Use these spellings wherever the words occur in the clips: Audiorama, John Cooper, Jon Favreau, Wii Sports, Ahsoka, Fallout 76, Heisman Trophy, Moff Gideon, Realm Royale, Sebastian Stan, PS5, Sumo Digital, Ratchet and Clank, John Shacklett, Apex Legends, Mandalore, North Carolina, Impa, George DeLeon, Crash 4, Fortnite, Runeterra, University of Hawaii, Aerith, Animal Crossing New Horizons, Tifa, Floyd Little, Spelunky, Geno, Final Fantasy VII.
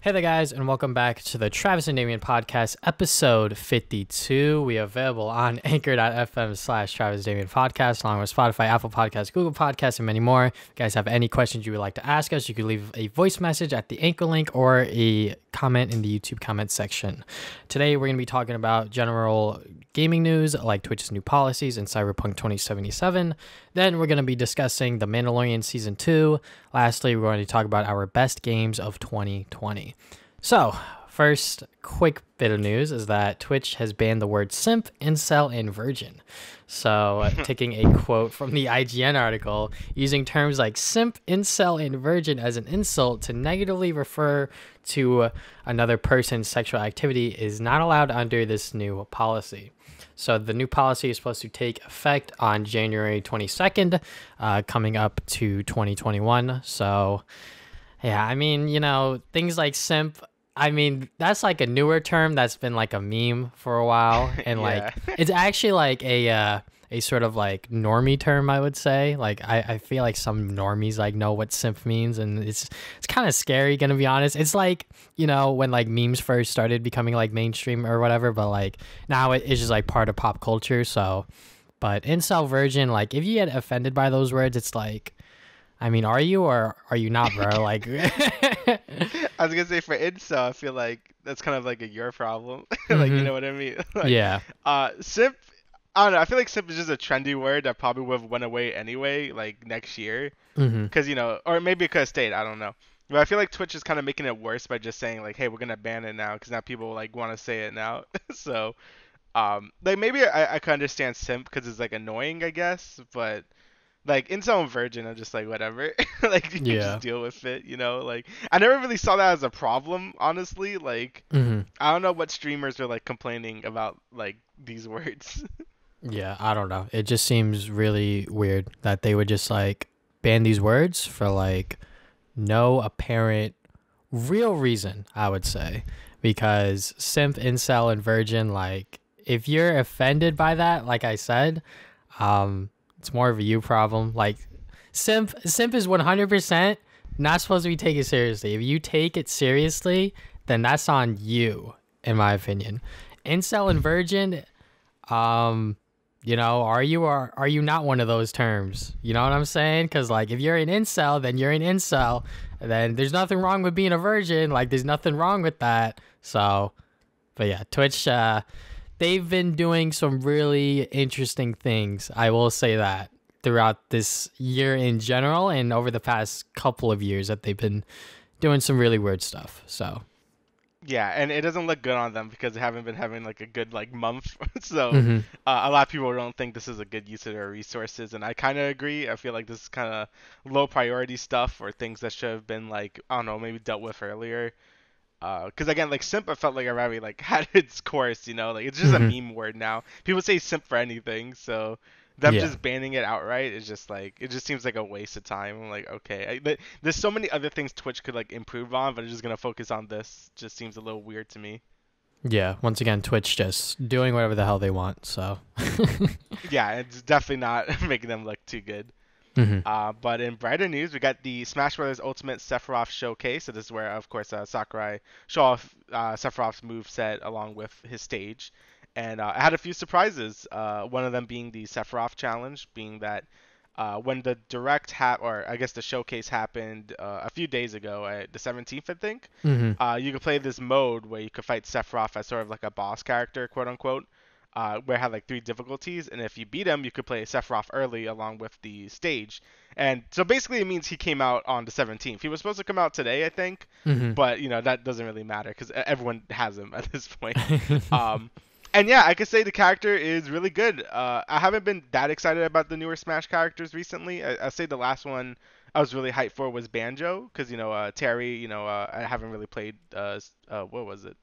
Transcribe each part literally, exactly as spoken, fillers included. Hey there guys, and welcome back to the Travis and Damian Podcast, episode fifty-two. We are available on anchor.fm slash Travis Damian Podcast, along with Spotify, Apple Podcasts, Google Podcasts, and many more. If you guys have any questions you would like to ask us, you can leave a voice message at the anchor link or a comment in the YouTube comment section. Today, we're going to be talking about general gaming news, like Twitch's new policies and Cyberpunk twenty seventy-seven. Then we're going to be discussing The Mandalorian Season two. Lastly, we're going to talk about our best games of twenty twenty. So, first quick bit of news is that Twitch has banned the word simp, incel, and virgin. So, taking a quote from the I G N article, using terms like simp, incel, and virgin as an insult to negatively refer to another person's sexual activity is not allowed under this new policy. So the new policy is supposed to take effect on January twenty-second, uh, coming up to twenty twenty-one. So, yeah, I mean, you know, things like simp, I mean, that's like a newer term that's been like a meme for a while. And yeah. like, it's actually like a uh, a sort of like normie term, I would say. Like, I, I feel like some normies like know what simp means. And it's it's kind of scary, going to be honest. It's like, you know, when like memes first started becoming like mainstream or whatever. But like now it, it's just like part of pop culture. So, but incel, virgin, like if you get offended by those words, it's like, I mean, are you or are you not, bro? Like, I was gonna say for incel, I feel like that's kind of like a your problem. Like, mm-hmm. You know what I mean? Like, yeah. Uh, simp. I don't know. I feel like simp is just a trendy word that probably would have went away anyway, like next year, because mm-hmm. you know, or maybe it could have stayed. I don't know. But I feel like Twitch is kind of making it worse by just saying like, hey, we're gonna ban it now because now people like want to say it now. So, um, like maybe I I could understand simp because it's like annoying, I guess, but. Like, incel and virgin, I'm just like, whatever. Like, you yeah. just deal with it, you know? Like, I never really saw that as a problem, honestly. Like, mm-hmm. I don't know what streamers are, like, complaining about, like, these words. Yeah, I don't know. It just seems really weird that they would just, like, ban these words for, like, no apparent real reason, I would say. Because simp, incel, and virgin, like, if you're offended by that, like I said, um... it's more of a you problem. Like, simp simp is one hundred percent not supposed to be taken seriously. If you take it seriously, then that's on you, in my opinion. Incel and virgin, um, you know, are you or are you not one of those terms? You know what I'm saying? Because, like, if you're an incel, then you're an incel. Then there's nothing wrong with being a virgin. Like, there's nothing wrong with that. So, but yeah, Twitch... Uh, they've been doing some really interesting things, I will say that, throughout this year in general and over the past couple of years that they've been doing some really weird stuff, so. Yeah, and it doesn't look good on them because they haven't been having, like, a good, like, month, so mm-hmm. uh, a lot of people don't think this is a good use of their resources, and I kind of agree. I feel like this is kind of low-priority stuff or things that should have been, like, I don't know, maybe dealt with earlier. Because, uh, again, like, simp, I felt like I already, like, had its course, you know? Like, it's just mm-hmm. a meme word now. People say simp for anything, so them yeah. just banning it outright is just, like, it just seems like a waste of time. I'm like, okay. I, there's so many other things Twitch could, like, improve on, but I'm just going to focus on this. Just seems a little weird to me. Yeah, once again, Twitch just doing whatever the hell they want, so. Yeah, it's definitely not making them look too good. Mm-hmm. Uh, but in brighter news, we got the Smash Bros. Ultimate Sephiroth showcase. So this is where, of course, uh, Sakurai show off uh, Sephiroth's moveset along with his stage. And uh, I had a few surprises, uh, one of them being the Sephiroth challenge, being that uh, when the direct ha- or I guess the showcase happened uh, a few days ago, uh, the seventeenth, I think, mm-hmm. uh, you could play this mode where you could fight Sephiroth as sort of like a boss character, quote unquote. Uh, where it had like three difficulties, and if you beat him, you could play Sephiroth early along with the stage. And so basically, it means he came out on the seventeenth. He was supposed to come out today, I think, mm-hmm. but you know that doesn't really matter because everyone has him at this point. um, and yeah, I could say the character is really good. Uh, I haven't been that excited about the newer Smash characters recently. I, I say the last one I was really hyped for was Banjo because you know uh, Terry. You know uh, I haven't really played. Uh, uh, what was it?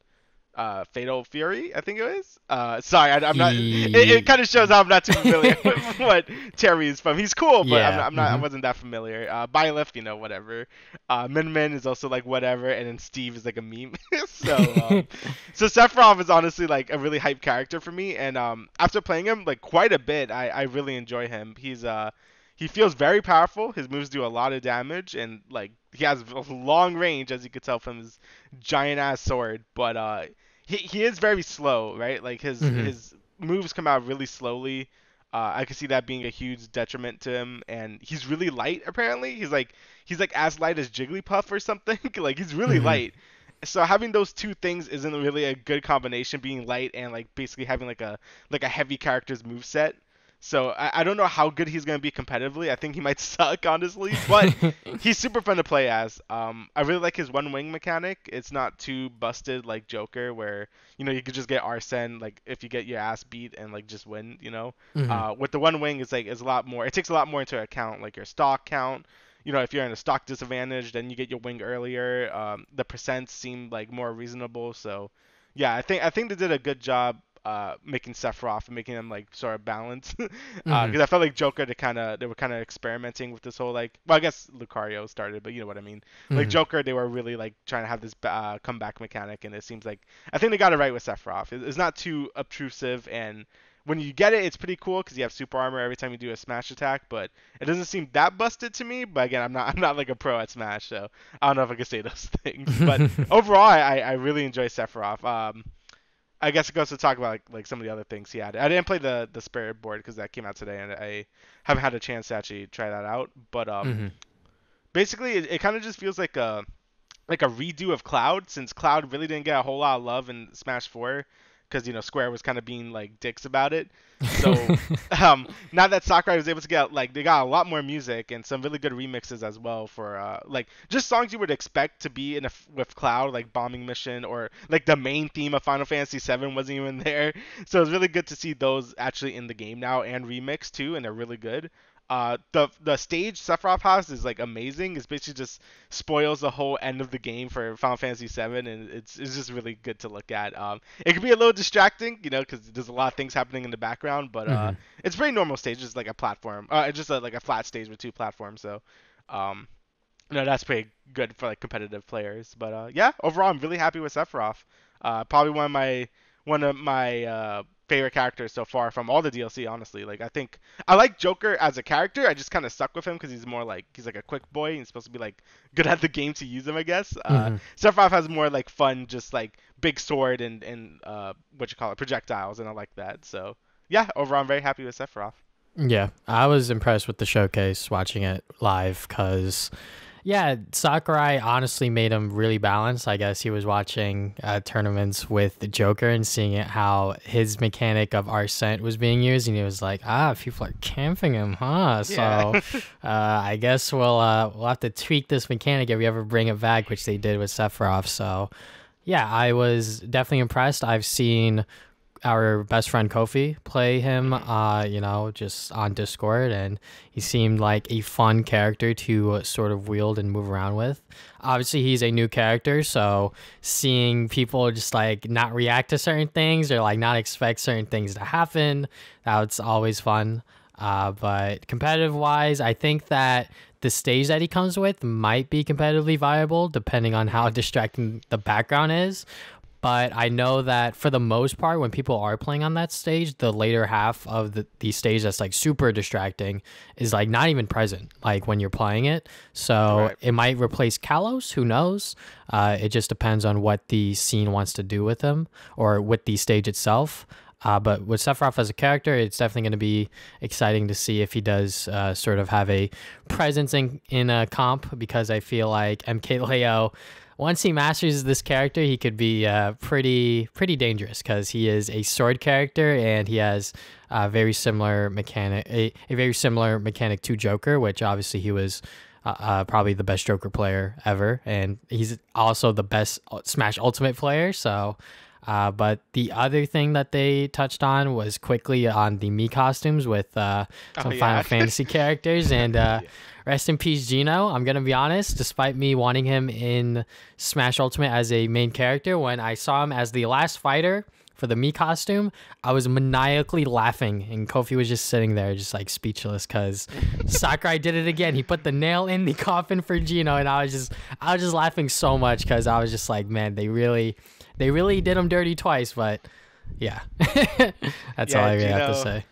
Uh, Fatal Fury, I think it was. Uh, sorry, I, I'm not. It, it kind of shows I'm not too familiar with what Terry is from. He's cool, but yeah. I'm not. I'm not mm-hmm. I wasn't that familiar. Uh, Byleth, you know, whatever. Uh, Min Min is also like whatever, and then Steve is like a meme. so, um, so Sephiroth is honestly like a really hype character for me, and um, after playing him like quite a bit, I, I really enjoy him. He's uh, he feels very powerful. His moves do a lot of damage, and like He has long range, as you could tell from his giant ass sword, but uh, he he is very slow, right? Like his mm-hmm. his moves come out really slowly. Uh, I could see that being a huge detriment to him, and he's really light. Apparently, he's like he's like as light as Jigglypuff or something. Like he's really mm-hmm. light. So having those two things isn't really a good combination, being light and like basically having like a like a heavy character's moveset. So I, I don't know how good he's going to be competitively. I think he might suck, honestly. But he's super fun to play as. Um, I really like his one wing mechanic. It's not too busted like Joker, where, you know, you could just get Arsene, like, if you get your ass beat and, like, just win, you know. Mm-hmm. Uh, with the one wing, it's, like, it's a lot more. It takes a lot more into account, like, your stock count. You know, if you're in a stock disadvantage, then you get your wing earlier. Um, the percents seem, like, more reasonable. So, yeah, I think I think they did a good job. Uh, making Sephiroth and making him like sort of balanced, because uh, mm-hmm. I felt like Joker they kind of they were kind of experimenting with this whole like well I guess Lucario started, but you know what I mean, mm-hmm. like Joker they were really like trying to have this uh, comeback mechanic, and it seems like I think they got it right with Sephiroth. It's not too obtrusive, and when you get it, it's pretty cool because you have super armor every time you do a smash attack, but it doesn't seem that busted to me. But again, I'm not I'm not like a pro at Smash, so I don't know if I can say those things. But overall, I, I really enjoy Sephiroth. Um, I guess it goes to talk about like, like some of the other things he had. I didn't play the, the spirit board because that came out today, and I haven't had a chance to actually try that out. But um, mm-hmm. basically, it, it kind of just feels like a like a redo of Cloud, since Cloud really didn't get a whole lot of love in Smash four because you know Square was kind of being like dicks about it. So um, now that Sakurai was able to get like they got a lot more music and some really good remixes as well for uh, like just songs you would expect to be in a f- with Cloud, like Bombing Mission, or like the main theme of Final Fantasy seven wasn't even there. So it's really good to see those actually in the game now and remixed too, and they're really good. Uh, the the stage Sephiroth has is like amazing. It's basically just spoils the whole end of the game for Final Fantasy seven, and it's it's just really good to look at. Um, it can be a little distracting, you know, because there's a lot of things happening in the background, but mm-hmm. uh, it's pretty normal stage, just like a platform, uh, just a, like a flat stage with two platforms. So, um, you know, that's pretty good for like competitive players. But uh, yeah, overall, I'm really happy with Sephiroth. Uh, probably one of my one of my uh. favorite character so far from all the D L C, honestly. Like, I think I like Joker as a character. I just kind of suck with him because he's more like he's like a quick boy and he's supposed to be like good at the game to use him, I guess. Mm-hmm. Uh, Sephiroth has more like fun, just like big sword and and uh, what you call it, projectiles, and I like that. So yeah, overall, I'm very happy with Sephiroth. Yeah, I was impressed with the showcase watching it live because. Yeah, Sakurai honestly made him really balanced. I guess he was watching uh, tournaments with the Joker and seeing it how his mechanic of Arsent was being used, and he was like, ah, people are camping him, huh? Yeah. So uh, I guess we'll uh, we'll have to tweak this mechanic if we ever bring it back, which they did with Sephiroth. So yeah, I was definitely impressed. I've seen our best friend Kofi play him, uh, you know, just on Discord, and he seemed like a fun character to sort of wield and move around with. Obviously, he's a new character, so seeing people just like not react to certain things or like not expect certain things to happen, that's always fun. Uh, but competitive-wise, I think that the stage that he comes with might be competitively viable depending on how distracting the background is. But I know that for the most part, when people are playing on that stage, the later half of the, the stage that's like super distracting is like not even present, like when you're playing it. So right. It might replace Kalos, who knows? Uh, it just depends on what the scene wants to do with him or with the stage itself. Uh, but with Sephiroth as a character, it's definitely going to be exciting to see if he does uh, sort of have a presence in, in a comp, because I feel like M K Leo... once he masters this character, he could be uh, pretty pretty dangerous, because he is a sword character and he has a very similar mechanic, a, a very similar mechanic to Joker, which obviously he was uh, uh, probably the best Joker player ever, and he's also the best Smash Ultimate player. So, uh, but the other thing that they touched on was quickly on the Mii costumes with uh, some oh, yeah. Final Fantasy characters and. Uh, yeah. Rest in peace, Geno. I'm going to be honest, despite me wanting him in Smash Ultimate as a main character, when I saw him as the last fighter for the Mii costume, I was maniacally laughing, and Kofi was just sitting there just like speechless, because Sakurai did it again. He put the nail in the coffin for Geno, and I was just I was just laughing so much, because I was just like, man, they really they really did him dirty twice. But yeah, that's yeah, all I really Geno. have to say.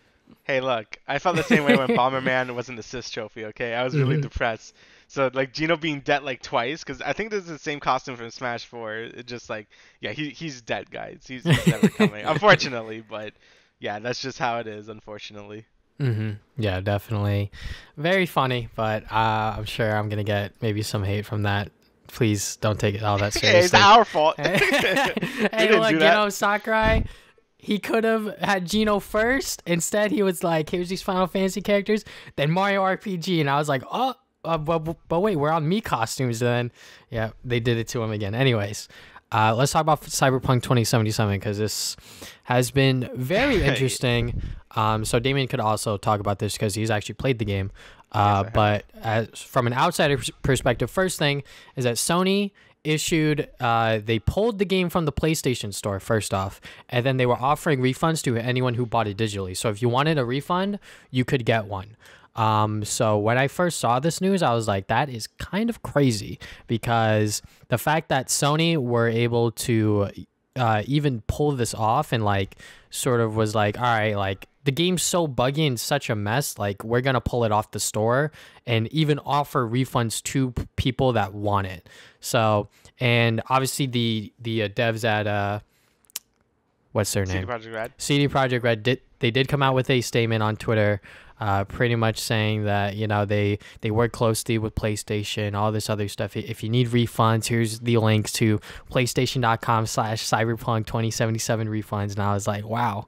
Hey, look, I felt the same way when Bomberman was in the assist trophy, okay? I was really mm-hmm. depressed. So like Geno being dead like twice, because I think this is the same costume from Smash four. It just like, yeah, he he's dead, guys. He's, he's never coming, unfortunately. But yeah, that's just how it is, unfortunately. Mm-hmm. Yeah, definitely. Very funny, but uh, I'm sure I'm gonna get maybe some hate from that. Please don't take it all that seriously. It's our fault. Hey, look, you know, Sakurai, he could have had Geno first. Instead, he was like, here's these Final Fantasy characters, then Mario R P G. And I was like, oh, uh, but, but wait, we're on me costumes. And then, yeah, they did it to him again. Anyways, uh, let's talk about Cyberpunk twenty seventy-seven, because this has been very interesting. Um, so Damien could also talk about this because he's actually played the game. Uh, but as, from an outsider perspective, first thing is that Sony issued, uh, they pulled the game from the PlayStation Store first off, and then they were offering refunds to anyone who bought it digitally. So if you wanted a refund, you could get one. Um, so when I first saw this news, I was like, that is kind of crazy, because the fact that Sony were able to uh, even pull this off and like sort of was like, all right, like, the game's so buggy and such a mess, like, we're going to pull it off the store and even offer refunds to p people that want it. So, and obviously the the uh, devs at, uh, what's their name? C D Projekt Red. C D Projekt Red, did, they did come out with a statement on Twitter uh, pretty much saying that, you know, they, they work closely with PlayStation, all this other stuff. If you need refunds, here's the links to PlayStation.com slash Cyberpunk twenty seventy-seven refunds. And I was like, wow.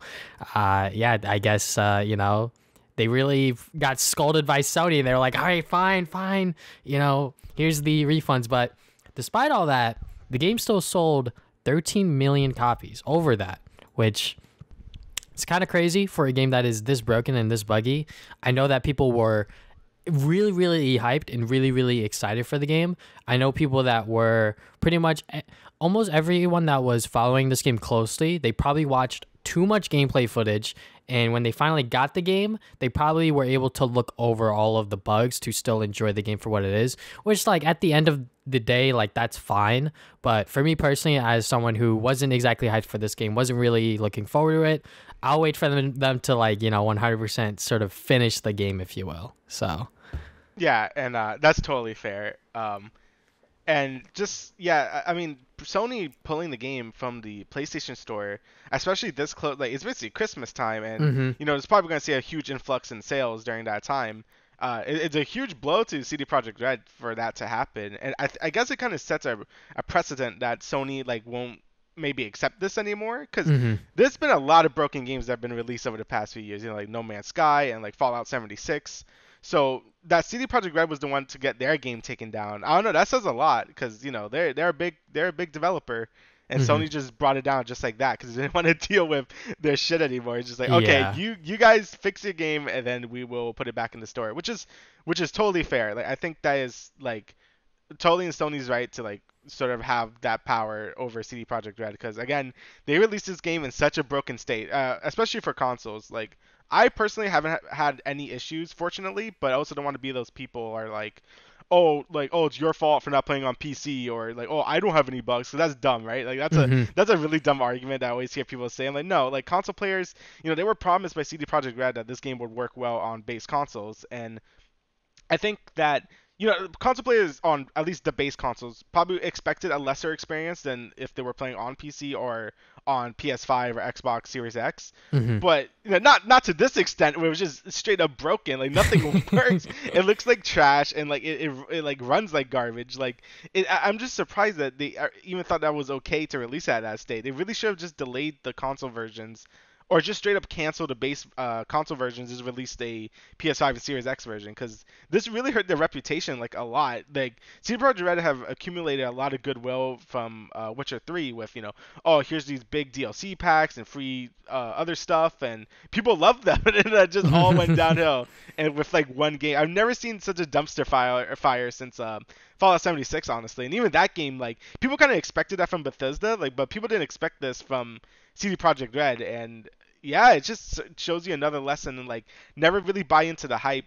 Uh, yeah, I guess, uh, you know, they really got scolded by Sony. They were like, all right, fine, fine. You know, here's the refunds. But despite all that, the game still sold thirteen million copies over that, which... it's kind of crazy for a game that is this broken and this buggy. I know that people were really, really hyped and really, really excited for the game. I know people that were pretty much almost everyone that was following this game closely, they probably watched too much gameplay footage. And when they finally got the game, they probably were able to look over all of the bugs to still enjoy the game for what it is, which like at the end of the day, like that's fine. But for me personally, as someone who wasn't exactly hyped for this game, wasn't really looking forward to it, I'll wait for them, them to like, you know, one hundred percent sort of finish the game, if you will. So, yeah. And uh, that's totally fair. Um, and just, yeah, I mean, Sony pulling the game from the PlayStation Store, especially this close, like it's basically Christmas time, and mm-hmm. you know it's probably going to see a huge influx in sales during that time. Uh, it, it's a huge blow to C D Projekt Red for that to happen, and I, I guess it kind of sets a, a precedent that Sony like won't maybe accept this anymore, because mm-hmm. there's been a lot of broken games that have been released over the past few years, you know, like No Man's Sky and like Fallout seventy-six. So that C D Projekt Red was the one to get their game taken down. I don't know. That says a lot, because you know they're they're a big they're a big developer, and mm-hmm. Sony just brought it down just like that because they didn't want to deal with their shit anymore. It's just like, okay, yeah. you you guys fix your game and then we will put it back in the store, which is which is totally fair. Like I think that is like totally in Sony's right to like sort of have that power over C D Projekt Red, because again they released this game in such a broken state, uh, especially for consoles. Like, I personally haven't had any issues, fortunately, but I also don't want to be those people who are like, oh, like, oh, it's your fault for not playing on P C, or like, oh, I don't have any bugs, so that's dumb, right? Like, that's mm-hmm. a that's a really dumb argument that I always hear people say. I'm like, no, like, console players, you know, they were promised by C D Projekt Red that this game would work well on base consoles, and I think that, you know, console players on at least the base consoles probably expected a lesser experience than if they were playing on P C or on P S five or Xbox Series X. Mm-hmm. But you know, not not to this extent where it was just straight up broken. Like nothing works. It looks like trash, and like it, it, it like runs like garbage. Like it, I'm just surprised that they even thought that was okay to release at that state. They really should have just delayed the console versions, or just straight up cancel the base uh, console versions, just released a P S five and Series X version, because this really hurt their reputation like a lot. Like C D Projekt Red have accumulated a lot of goodwill from uh, Witcher three with, you know, oh, here's these big D L C packs and free uh, other stuff, and people love them, and that just all went downhill. And with like one game, I've never seen such a dumpster fire fire since uh, Fallout seventy-six, honestly. And even that game, like people kind of expected that from Bethesda, like, but people didn't expect this from C D Projekt Red, and yeah, it just shows you another lesson and like never really buy into the hype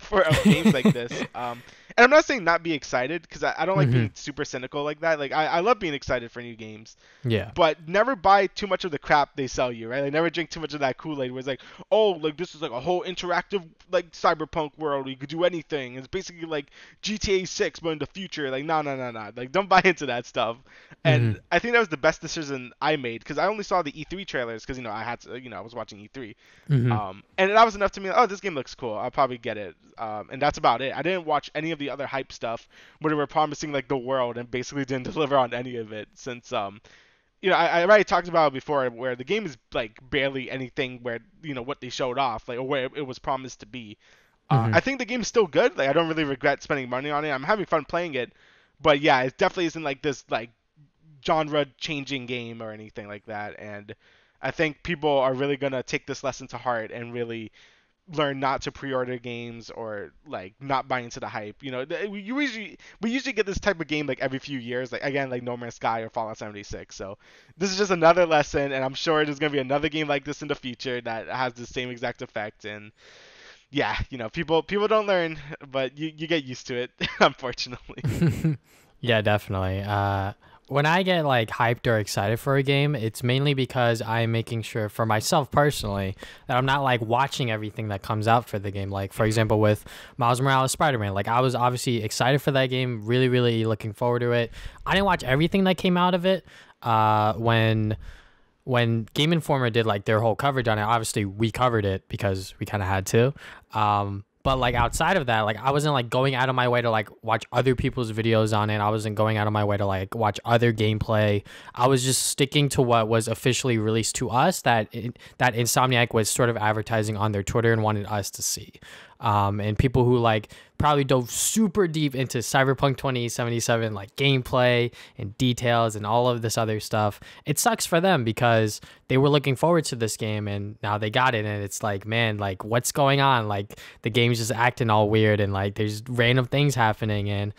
for of games like this. Um, and I'm not saying not be excited because I, I don't like mm-hmm. being super cynical like that. Like I, I love being excited for new games. Yeah. But never buy too much of the crap they sell you, right? Like never drink too much of that Kool-Aid where it's like, oh, like this is like a whole interactive like cyberpunk world where you could do anything. It's basically like G T A six but in the future. Like no, no, no, no. Like don't buy into that stuff. And mm-hmm. I think that was the best decision I made because I only saw the E three trailers because you know I had to, you know I was watching E three, mm-hmm. um, and that was enough to me. Like, oh, this game looks cool. I'll probably get it. Um, and that's about it. I didn't watch any of the other hype stuff where they were promising like the world and basically didn't deliver on any of it. Since um, you know I, I already talked about it before, where the game is like barely anything where you know what they showed off, like or where it was promised to be. Uh, mm-hmm. I think the game's still good. Like I don't really regret spending money on it. I'm having fun playing it, but yeah, it definitely isn't like this like genre-changing game or anything like that. And I think people are really gonna take this lesson to heart and really learn not to pre-order games or like not buy into the hype. You know, we usually we usually get this type of game like every few years. Like again, like No Man's Sky or Fallout seventy-six. So this is just another lesson, and I'm sure there's gonna be another game like this in the future that has the same exact effect. And yeah, you know, people people don't learn, but you you get used to it, unfortunately. Yeah, definitely. Uh... When I get like hyped or excited for a game, it's mainly because I'm making sure for myself personally that I'm not like watching everything that comes out for the game. Like for example, with Miles Morales Spider-Man, like I was obviously excited for that game, really, really looking forward to it. I didn't watch everything that came out of it. Uh, when when Game Informer did like their whole coverage on it, obviously we covered it because we kind of had to. Um, But like outside of that, like I wasn't like going out of my way to like watch other people's videos on it. I wasn't going out of my way to like watch other gameplay. I was just sticking to what was officially released to us that it, that Insomniac was sort of advertising on their Twitter and wanted us to see. Um, and people who like probably dove super deep into Cyberpunk twenty seventy-seven like gameplay and details and all of this other stuff. It sucks for them because they were looking forward to this game and now they got it and it's like, man, like what's going on? Like the game's just acting all weird and like there's random things happening and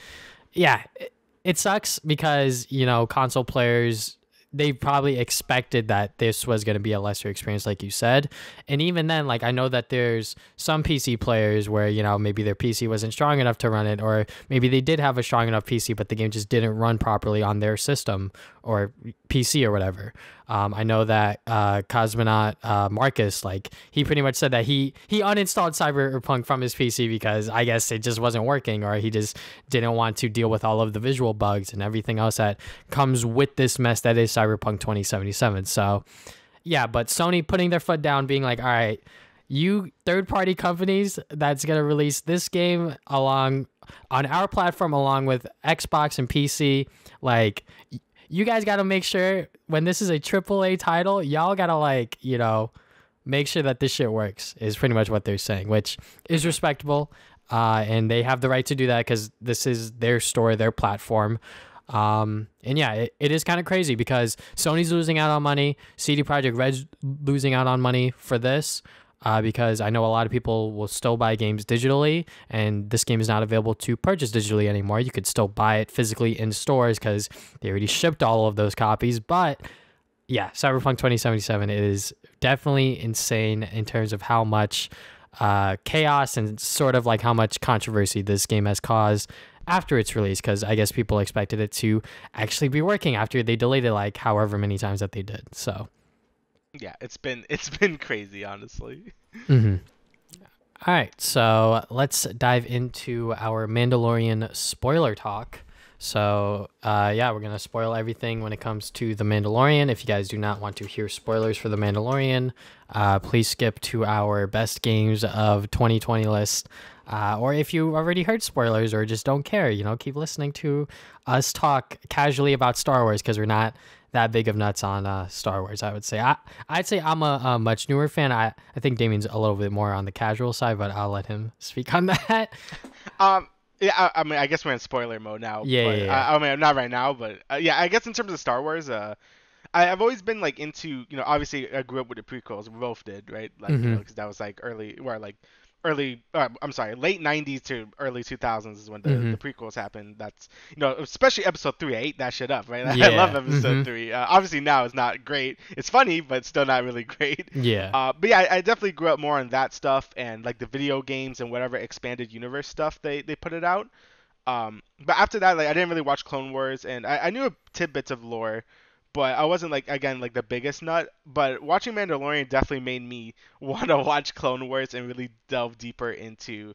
yeah, it, it sucks because, you know, console players, they probably expected that this was going to be a lesser experience, like you said. And even then, like, I know that there's some P C players where, you know, maybe their P C wasn't strong enough to run it, or maybe they did have a strong enough P C, but the game just didn't run properly on their system or P C or whatever. Um, I know that uh, Cosmonaut uh, Marcus, like, he pretty much said that he, he uninstalled Cyberpunk from his P C because I guess it just wasn't working, or he just didn't want to deal with all of the visual bugs and everything else that comes with this mess that is Cyberpunk twenty seventy-seven. So yeah, but Sony putting their foot down, being like, all right, you third-party companies that's going to release this game along on our platform along with Xbox and P C, like you guys got to make sure when this is a triple A title, y'all got to like, you know, make sure that this shit works is pretty much what they're saying, which is respectable. Uh, and they have the right to do that because this is their store, their platform. Um, and yeah, it, it is kind of crazy because Sony's losing out on money. C D Projekt Red's losing out on money for this, uh, because I know a lot of people will still buy games digitally and this game is not available to purchase digitally anymore. You could still buy it physically in stores because they already shipped all of those copies. But yeah, Cyberpunk twenty seventy-seven is definitely insane in terms of how much, uh, chaos and sort of like how much controversy this game has caused after its release, because I guess people expected it to actually be working after they delayed it like however many times that they did. So yeah, it's been it's been crazy, honestly. Mm-hmm. All right, so let's dive into our Mandalorian spoiler talk. So uh yeah, we're gonna spoil everything when it comes to The Mandalorian. If you guys do not want to hear spoilers for The Mandalorian, uh please skip to our best games of twenty twenty list. Uh, or if you already heard spoilers or just don't care, you know, keep listening to us talk casually about Star Wars because we're not that big of nuts on uh, Star Wars, I would say. I, I'd say I'm a, a much newer fan. I, I think Damien's a little bit more on the casual side, but I'll let him speak on that. Um, yeah, I, I mean, I guess we're in spoiler mode now. Yeah, but, yeah, yeah. I, I mean, not right now, but uh, yeah, I guess in terms of Star Wars, uh, I, I've always been like into, you know, obviously I grew up with the prequels. We both did, right? Like, mm-hmm. you know, because that was like early, where like... early uh, I'm sorry, late nineties to early two thousands is when the, mm-hmm. the prequels happened. That's, you know, especially episode three. I ate that shit up, right? Yeah. I love episode mm-hmm. three. Uh, obviously now it's not great. It's funny, but still not really great. Yeah. Uh, but yeah, I, I definitely grew up more on that stuff and like the video games and whatever expanded universe stuff they, they put it out. Um, but after that, like I didn't really watch Clone Wars, and I, I knew tidbits of lore, but I wasn't like, again, like the biggest nut. But watching Mandalorian definitely made me want to watch Clone Wars and really delve deeper into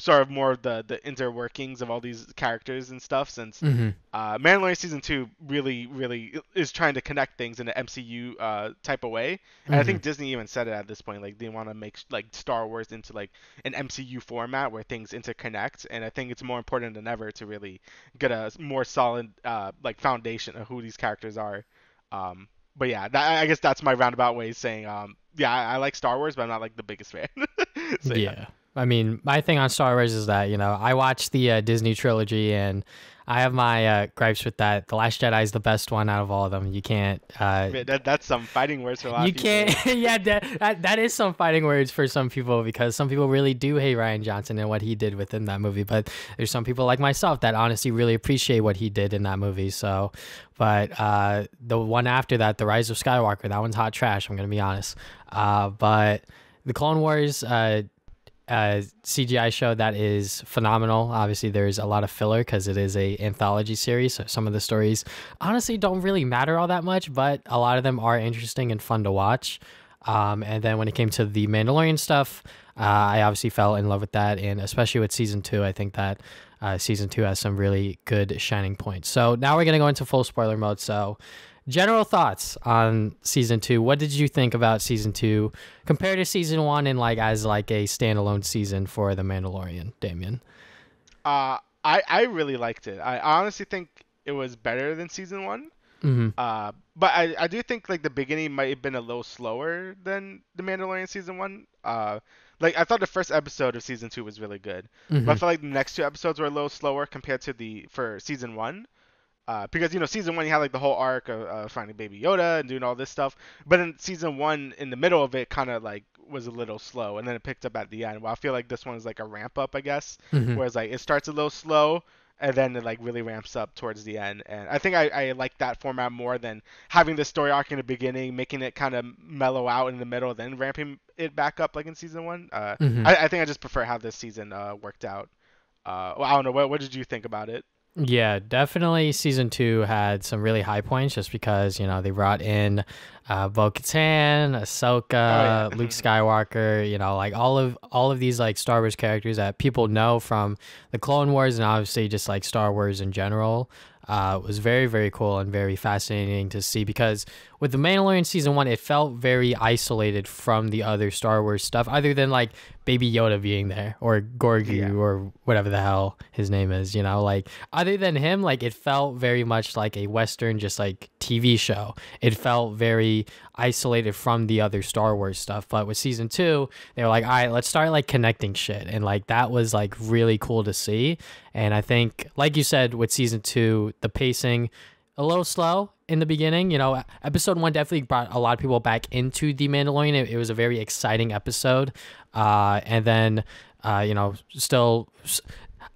sort of more of the, the interworkings of all these characters and stuff, since mm-hmm. uh, Mandalorian Season two really, really is trying to connect things in an M C U uh, type of way. And mm-hmm. I think Disney even said it at this point, like they want to make like Star Wars into like an M C U format where things interconnect. And I think it's more important than ever to really get a more solid uh, like foundation of who these characters are. Um, but yeah, that, I guess that's my roundabout way of saying, um, yeah, I, I like Star Wars, but I'm not like the biggest fan. so, yeah. yeah. I mean, my thing on Star Wars is that, you know, I watched the uh, Disney trilogy, and I have my uh, gripes with that. The Last Jedi is the best one out of all of them. You can't... Uh, Man, that, that's some fighting words for a lot you of people. You can't... yeah, that, that, that is some fighting words for some people, because some people really do hate Rian Johnson and what he did within that movie. But there's some people like myself that honestly really appreciate what he did in that movie. So, but uh, the one after that, The Rise of Skywalker, that one's hot trash, I'm going to be honest. Uh, but the Clone Wars... Uh, uh C G I show that is phenomenal. Obviously there's a lot of filler because it is a anthology series, so some of the stories honestly don't really matter all that much, but a lot of them are interesting and fun to watch. Um and then when it came to the Mandalorian stuff, uh I obviously fell in love with that, and especially with season two, I think that uh season two has some really good shining points. So now we're going to go into full spoiler mode. So general thoughts on season two. What did you think about season two compared to season one, and like as like a standalone season for The Mandalorian, Damien? Uh, I, I really liked it. I honestly think it was better than season one. Mm-hmm. Uh, but I, I do think like the beginning might have been a little slower than The Mandalorian season one. Uh, like I thought the first episode of season two was really good, mm-hmm. but I feel like the next two episodes were a little slower compared to the for season one. Uh, because, you know, season one, you had, like, the whole arc of uh, finding Baby Yoda and doing all this stuff. But in season one, in the middle of it, kind of, like, was a little slow. And then it picked up at the end. Well, I feel like this one is, like, a ramp-up, I guess. Mm-hmm. Whereas, like, it starts a little slow, and then it, like, really ramps up towards the end. And I think I, I like that format more than having the story arc in the beginning, making it kind of mellow out in the middle, then ramping it back up, like, in season one. Uh, mm-hmm. I, I think I just prefer how this season uh, worked out. Uh, well, I don't know. What, what did you think about it? Yeah, definitely season two had some really high points just because, you know, they brought in uh, Bo-Katan, Ahsoka, oh, yeah. Luke Skywalker, you know, like all of all of these like Star Wars characters that people know from the Clone Wars and obviously just like Star Wars in general. Uh, it was very, very cool and very fascinating to see, because with The Mandalorian Season one, it felt very isolated from the other Star Wars stuff, other than like Baby Yoda being there or Grogu yeah. or whatever the hell his name is, you know, like other than him, like it felt very much like a Western, just like T V show. It felt very isolated from the other Star Wars stuff. But with Season two, they were like, all right, let's start like connecting shit. And like that was like really cool to see. And I think, like you said, with Season two, the pacing a little slow in the beginning. You know, episode one definitely brought a lot of people back into The Mandalorian. It, it was a very exciting episode. Uh, and then, uh, you know, still,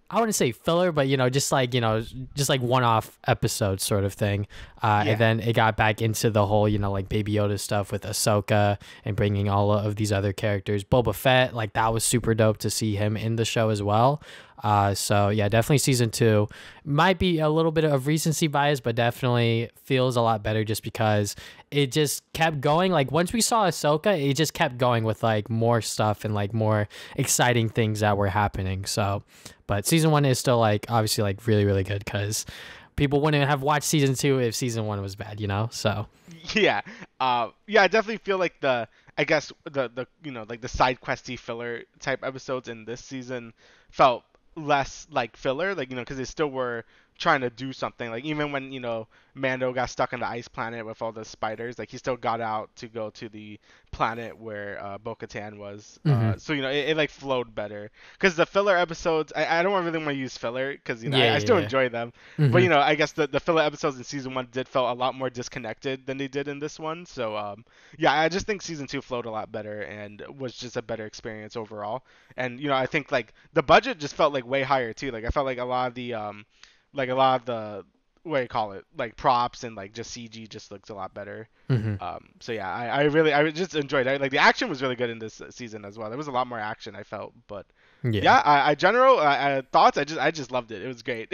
I wouldn't say filler, but, you know, just like, you know, just like one-off episode sort of thing. Uh, yeah. And then it got back into the whole, you know, like Baby Yoda stuff with Ahsoka and bringing all of these other characters. Boba Fett, like that was super dope to see him in the show as well. Uh, so yeah, definitely season two might be a little bit of recency bias, but definitely feels a lot better just because it just kept going. Like once we saw Ahsoka, it just kept going with like more stuff and like more exciting things that were happening. So, but season one is still like, obviously like really, really good, 'cause people wouldn't have watched season two if season one was bad, you know? So yeah. Uh, yeah, I definitely feel like the, I guess the, the, you know, like the side questy filler type episodes in this season felt less like filler, like, you know, because they still were trying to do something. Like, even when, you know, Mando got stuck on the ice planet with all the spiders, like, he still got out to go to the planet where uh, Bo-Katan was. Mm-hmm. uh, so, you know, it, it, like, flowed better. Because the filler episodes, I, I don't really want to use filler because, you know, yeah, I, yeah, I still yeah. enjoy them. Mm-hmm. But, you know, I guess the, the filler episodes in Season one did feel a lot more disconnected than they did in this one. So, um, yeah, I just think Season two flowed a lot better and was just a better experience overall. And, you know, I think, like, the budget just felt, like, way higher, too. Like, I felt like a lot of the... Um, Like, a lot of the, what do you call it, like, props and, like, just C G just looked a lot better. Mm-hmm. Um, so, yeah, I, I really, I just enjoyed it. Like, the action was really good in this season as well. There was a lot more action, I felt. But, yeah, yeah I, I general I, I, thoughts, I just I just loved it. It was great.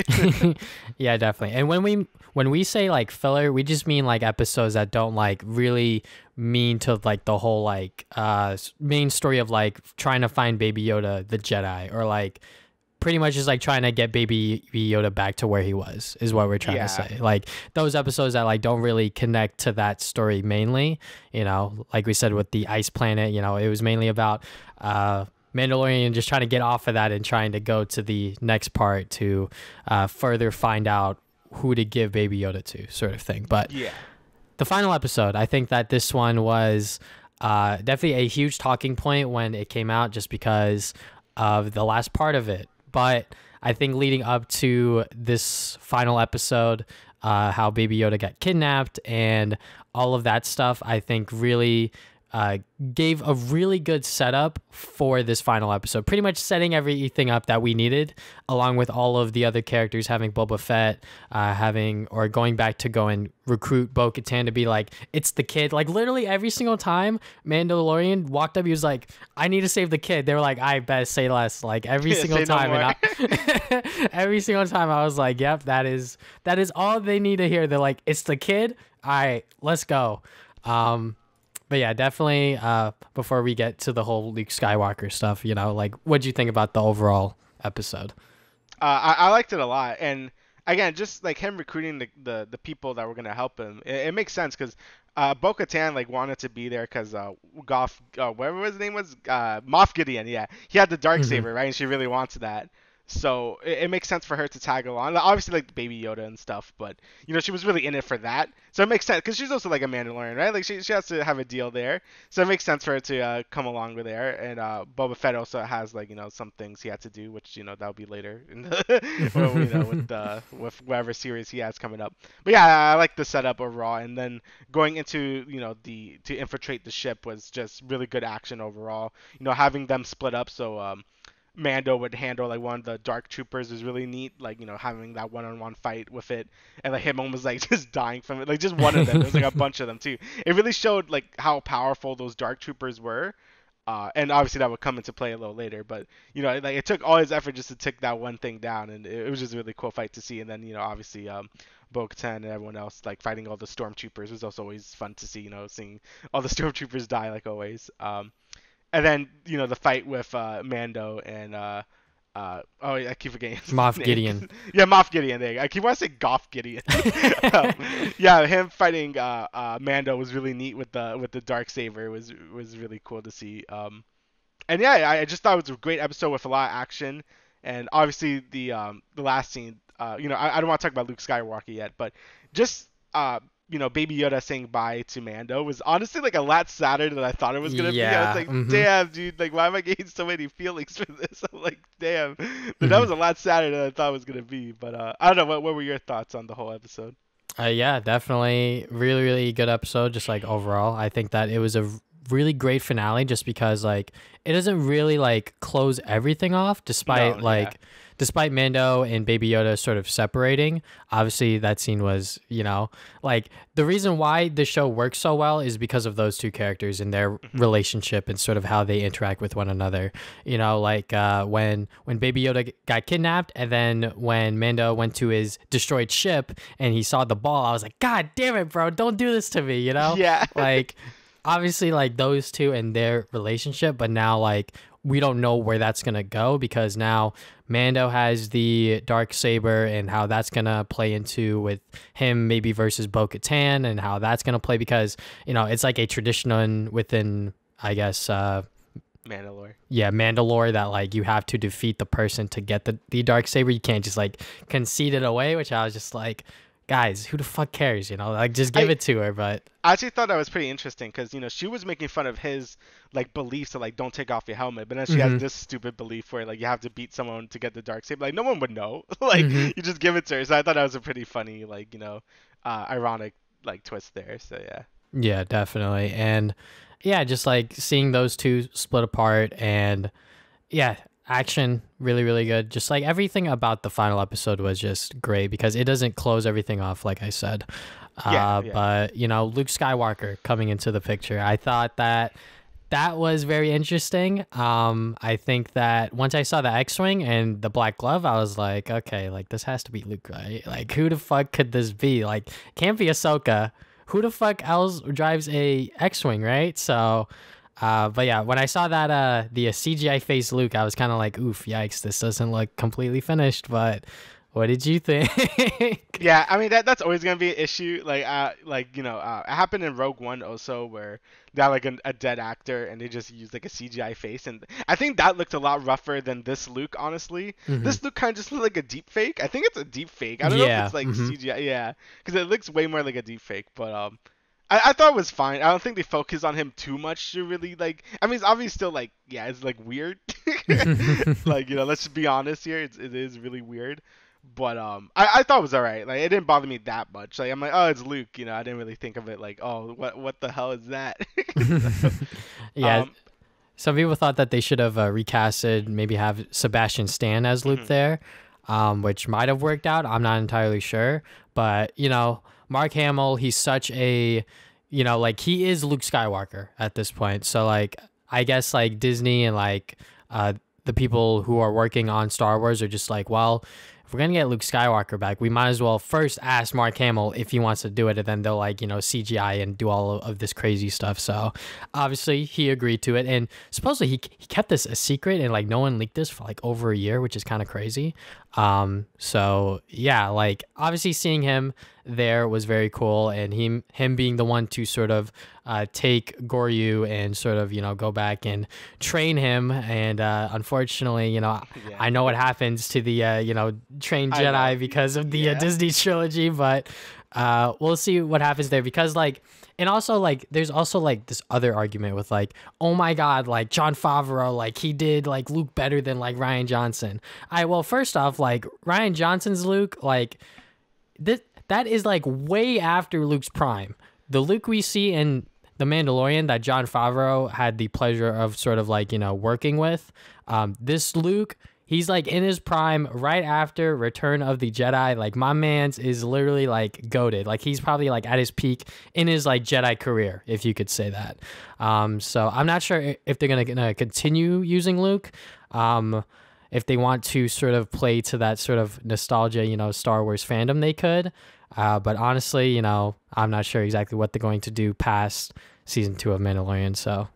Yeah, definitely. And when we, when we say, like, filler, we just mean, like, episodes that don't, like, really mean to, like, the whole, like, uh, main story of, like, trying to find Baby Yoda, the Jedi, or, like... pretty much just like trying to get Baby Yoda back to where he was is what we're trying yeah. to say. Like those episodes that like don't really connect to that story mainly, you know, like we said with the ice planet, you know, it was mainly about uh, Mandalorian just trying to get off of that and trying to go to the next part to uh, further find out who to give Baby Yoda to, sort of thing. But yeah, the final episode, I think that this one was uh, definitely a huge talking point when it came out just because of the last part of it. But I think leading up to this final episode, uh, how Baby Yoda got kidnapped and all of that stuff, I think really uh, gave a really good setup for this final episode. Pretty much setting everything up that we needed, along with all of the other characters having Boba Fett, uh, having or going back to go and recruit Bo-Katan to be like, it's the kid. Like literally every single time Mandalorian walked up, he was like, I need to save the kid. They were like, I bet, say less. Like every yeah, single time, no and I, every single time I was like, yep, that is that is all they need to hear. They're like, it's the kid. All right, let's go. Um, but yeah, definitely. Uh, before we get to the whole Luke Skywalker stuff, you know, like, what do you think about the overall episode? Uh, I, I liked it a lot, and. Again, just, like, him recruiting the, the, the people that were going to help him, it, it makes sense because uh, Bo-Katan, like, wanted to be there because uh, Goff, uh, whatever his name was, uh, Moff Gideon, yeah, he had the Darksaber, mm-hmm. right, and she really wanted that. So it, it makes sense for her to tag along. Obviously, like, Baby Yoda and stuff, but, you know, she was really in it for that. So it makes sense because she's also, like, a Mandalorian, right? Like, she, she has to have a deal there. So it makes sense for her to uh, come along with there. And uh, Boba Fett also has, like, you know, some things he had to do, which, you know, that'll be later in the, or, you know, with, uh, with whatever series he has coming up. But, yeah, I like the setup overall. And then going into, you know, the to infiltrate the ship was just really good action overall. You know, having them split up so... um Mando would handle like one of the dark troopers was really neat, like, you know, having that one-on-one fight with it, and like him almost like just dying from it, like just one of them. There's like a bunch of them too. It really showed like how powerful those dark troopers were, uh and obviously that would come into play a little later, but you know, like it took all his effort just to take that one thing down, and it, it was just a really cool fight to see. And then, you know, obviously um Bo-Katan and everyone else like fighting all the stormtroopers was also always fun to see, you know, seeing all the stormtroopers die like always. um And then, you know, the fight with uh, Mando and, uh, uh, oh, yeah, I keep forgetting his Moff name. Gideon. Yeah, Moff Gideon. There you go. I keep wanting to say Goff Gideon. um, yeah, him fighting uh, uh, Mando was really neat with the with the Darksaber. It was, was really cool to see. Um, and, yeah, I, I just thought it was a great episode with a lot of action. And, obviously, the um, the last scene, uh, you know, I, I don't want to talk about Luke Skywalker yet, but just... Uh, you know, Baby Yoda saying bye to Mando was honestly like a lot sadder than I thought it was going to yeah. be. I was like, mm-hmm. damn, dude, like, why am I getting so many feelings for this? I'm like, damn, but mm-hmm. that was a lot sadder than I thought it was going to be. But uh, I don't know. What, what were your thoughts on the whole episode? Uh, yeah, definitely. Really, really good episode. Just like overall, I think that it was a really great finale just because like it doesn't really like close everything off despite no, like yeah. despite Mando and Baby Yoda sort of separating. Obviously that scene was, you know, like the reason why the show works so well is because of those two characters and their mm-hmm. relationship and sort of how they interact with one another, you know, like uh when when Baby Yoda got kidnapped and then when Mando went to his destroyed ship and he saw the ball, I was like, god damn it, bro, don't do this to me, you know. Yeah. Like obviously like those two and their relationship, but now like we don't know where that's gonna go because now Mando has the Darksaber and how that's gonna play into with him maybe versus Bo-Katan and how that's gonna play because, you know, it's like a tradition within, I guess, uh Mandalore. Yeah, Mandalore, that like you have to defeat the person to get the, the Darksaber. You can't just like concede it away, which I was just like, guys, who the fuck cares, you know? Like, just give I, it to her, but... I actually thought that was pretty interesting, because, you know, she was making fun of his, like, beliefs to, like, don't take off your helmet, but then she mm-hmm. has this stupid belief where, like, you have to beat someone to get the Darksaber. Like, no one would know. Like, mm-hmm. you just give it to her. So I thought that was a pretty funny, like, you know, uh, ironic, like, twist there. So, yeah. Yeah, definitely. And, yeah, just, like, seeing those two split apart and, yeah... action really really good. Just like everything about the final episode was just great because it doesn't close everything off like I said. Yeah, uh yeah. But you know, Luke Skywalker coming into the picture, I thought that that was very interesting. um I think that once I saw the X-Wing and the black glove, I was like, okay, like this has to be Luke, right? Like who the fuck could this be? Like can't be Ahsoka. Who the fuck else drives a X-Wing, right? So Uh, but yeah, when I saw that uh, the uh, C G I face Luke, I was kind of like, oof, yikes, this doesn't look completely finished. But what did you think? Yeah, I mean, that that's always going to be an issue. Like, uh, like you know, uh, it happened in Rogue One also where they had like an, a dead actor and they just used like a C G I face. And I think that looked a lot rougher than this Luke, honestly. Mm-hmm. This Luke kind of just looked like a deep fake. I think it's a deep fake. I don't yeah. know if it's like mm-hmm. C G I. Yeah, because it looks way more like a deep fake. But, um. I, I thought it was fine. I don't think they focused on him too much to really, like... I mean, it's obviously still, like, yeah, it's, like, weird. Like, you know, let's just be honest here. It's, it is really weird. But um, I, I thought it was all right. Like, it didn't bother me that much. Like, I'm like, oh, it's Luke. You know, I didn't really think of it like, oh, what what the hell is that? So, yeah. Um, some people thought that they should have uh, recasted, maybe have Sebastian Stan as Luke mm-hmm. there, um, which might have worked out. I'm not entirely sure. But, you know... Mark Hamill, he's such a, you know, like he is Luke Skywalker at this point. So like, I guess like Disney and like uh, the people who are working on Star Wars are just like, well, if we're going to get Luke Skywalker back, we might as well first ask Mark Hamill if he wants to do it. And then they'll like, you know, C G I and do all of this crazy stuff. So obviously he agreed to it. And supposedly he, he kept this a secret and like no one leaked this for like over a year, which is kind of crazy. Um, so yeah, like obviously seeing him there was very cool. And him, him being the one to sort of uh, take Grogu and sort of, you know, go back and train him. And uh, unfortunately, you know, yeah. I know what happens to the, uh, you know, trained Jedi because of the yeah. uh, Disney trilogy, but uh we'll see what happens there because like and also like there's also like this other argument with like, oh my god, like Jon Favreau, like he did like Luke better than like Rian Johnson. I well first off, like Rian Johnson's Luke, like this that is like way after Luke's prime. The Luke we see in The Mandalorian that Jon Favreau had the pleasure of sort of like, you know, working with, um this Luke, he's like in his prime right after Return of the Jedi. Like my man's is literally like goated. Like he's probably like at his peak in his like Jedi career, if you could say that. Um, so I'm not sure if they're going to continue using Luke. Um, if they want to sort of play to that sort of nostalgia, you know, Star Wars fandom, they could. Uh, but honestly, you know, I'm not sure exactly what they're going to do past season two of Mandalorian. So.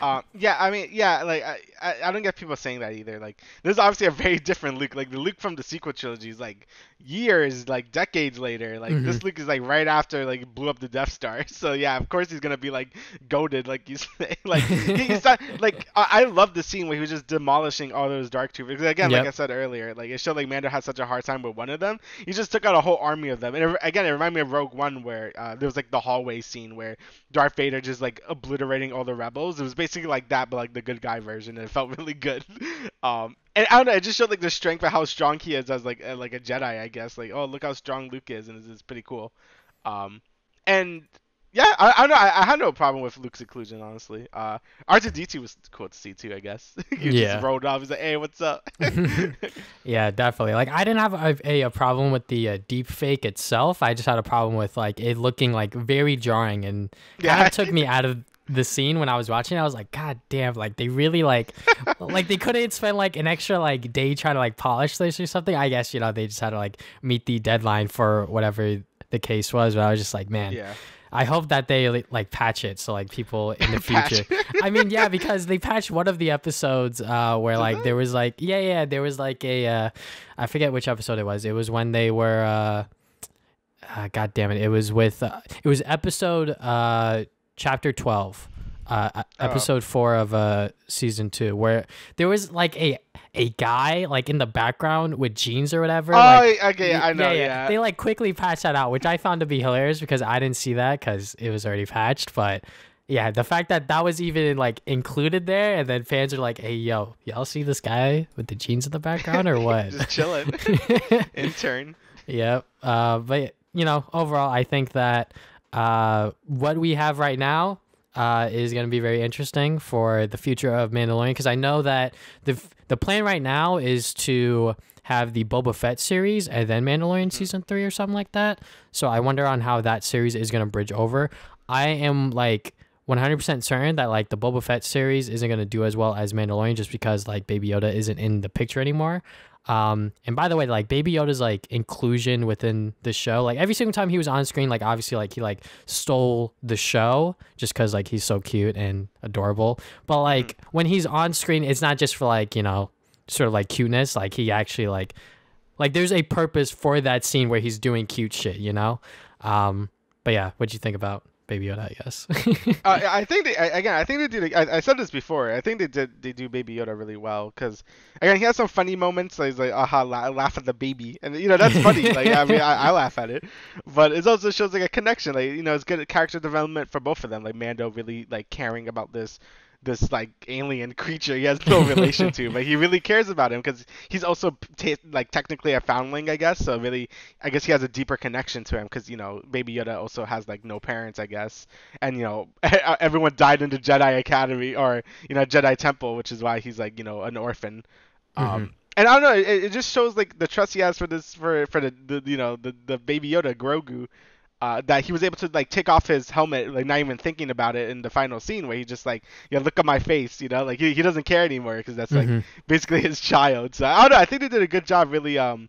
um, yeah, I mean, yeah, like I, I, I don't get people saying that either. Like, there's obviously a very different Luke. Like the Luke from the sequel trilogy is like years, like decades later. Like mm-hmm. this Luke is like right after like blew up the Death Star. So yeah, of course he's gonna be like goated, like you say. Like he's not like I, I love the scene where he was just demolishing all those dark troopers. Again, yep. like I said earlier, like it showed like Mando had such a hard time with one of them. He just took out a whole army of them. And it, again, it reminded me of Rogue One where uh, there was like the hallway scene where Darth Vader just like obliterating all the rebels. It was basically like that, but like the good guy version, and it felt really good. Um and I don't know, it just showed like the strength of how strong he is as like uh, like a Jedi, I guess. Like, oh, look how strong Luke is, and it's pretty cool. Um and yeah, I, I don't know, I, I had no problem with Luke's inclusion, honestly. uh R two D two was cool to see too, I guess. He yeah. just rolled off, he's like, hey, what's up? Yeah, definitely. Like I didn't have a, a problem with the uh, deep fake itself. I just had a problem with like it looking like very jarring and yeah. kind of took me out of the scene when I was watching. I was like, god damn, like they really like like they couldn't spend like an extra like day trying to like polish this or something. I guess, you know, they just had to like meet the deadline for whatever the case was. But I was just like, man, yeah. I hope that they like patch it so like people in the future. I mean, yeah, because they patched one of the episodes uh where like mm-hmm. there was like yeah yeah there was like a uh I forget which episode it was. It was when they were uh, uh god damn it, it was with uh, it was episode uh chapter twelve uh, episode oh. four of uh, season two, where there was like a a guy like in the background with jeans or whatever. Oh, like, okay, I know. Yeah, yeah. yeah, they like quickly patched that out, which I found to be hilarious because I didn't see that because it was already patched. But yeah, the fact that that was even like included there, and then fans are like, "Hey, yo, y'all see this guy with the jeans in the background or what?" Just chilling. Intern. Yep. Uh, but you know, overall, I think that uh, what we have right now uh, is going to be very interesting for the future of Mandalorian, because I know that the the plan right now is to have the Boba Fett series and then Mandalorian mm-hmm. season three or something like that. So I wonder on how that series is going to bridge over. I am like one hundred percent certain that like the Boba Fett series isn't going to do as well as Mandalorian, just because like Baby Yoda isn't in the picture anymore. Um, and by the way, like Baby Yoda's like inclusion within the show, like every single time he was on screen, like obviously like he like stole the show just because like he's so cute and adorable. But like when he's on screen, it's not just for like, you know, sort of like cuteness. Like he actually like, like there's a purpose for that scene where he's doing cute shit, you know? Um, but yeah, what'd you think about Baby Yoda, I guess? uh, I think they, I, again, I think they did. I, I said this before. I think they did. They do Baby Yoda really well because again, he has some funny moments. So he's like, "Aha, la I laugh at the baby," and you know that's funny. Like, I mean, I, I laugh at it, but it also shows like a connection. Like, you know, it's good character development for both of them. Like Mando really like caring about this, this like alien creature he has no relation to, but he really cares about him because he's also t like technically a foundling, I guess. So really, I guess he has a deeper connection to him because you know Baby Yoda also has like no parents, I guess, and you know everyone died in the Jedi Academy or you know Jedi Temple, which is why he's like you know an orphan. Mm-hmm. Um, and I don't know, it, it just shows like the trust he has for this for for the, the you know the the Baby Yoda Grogu. Uh, that he was able to like take off his helmet, like not even thinking about it in the final scene where he just like, yeah, look at my face, you know, like he, he doesn't care anymore because that's like mm-hmm. basically his child. So I don't know. I think they did a good job really, um,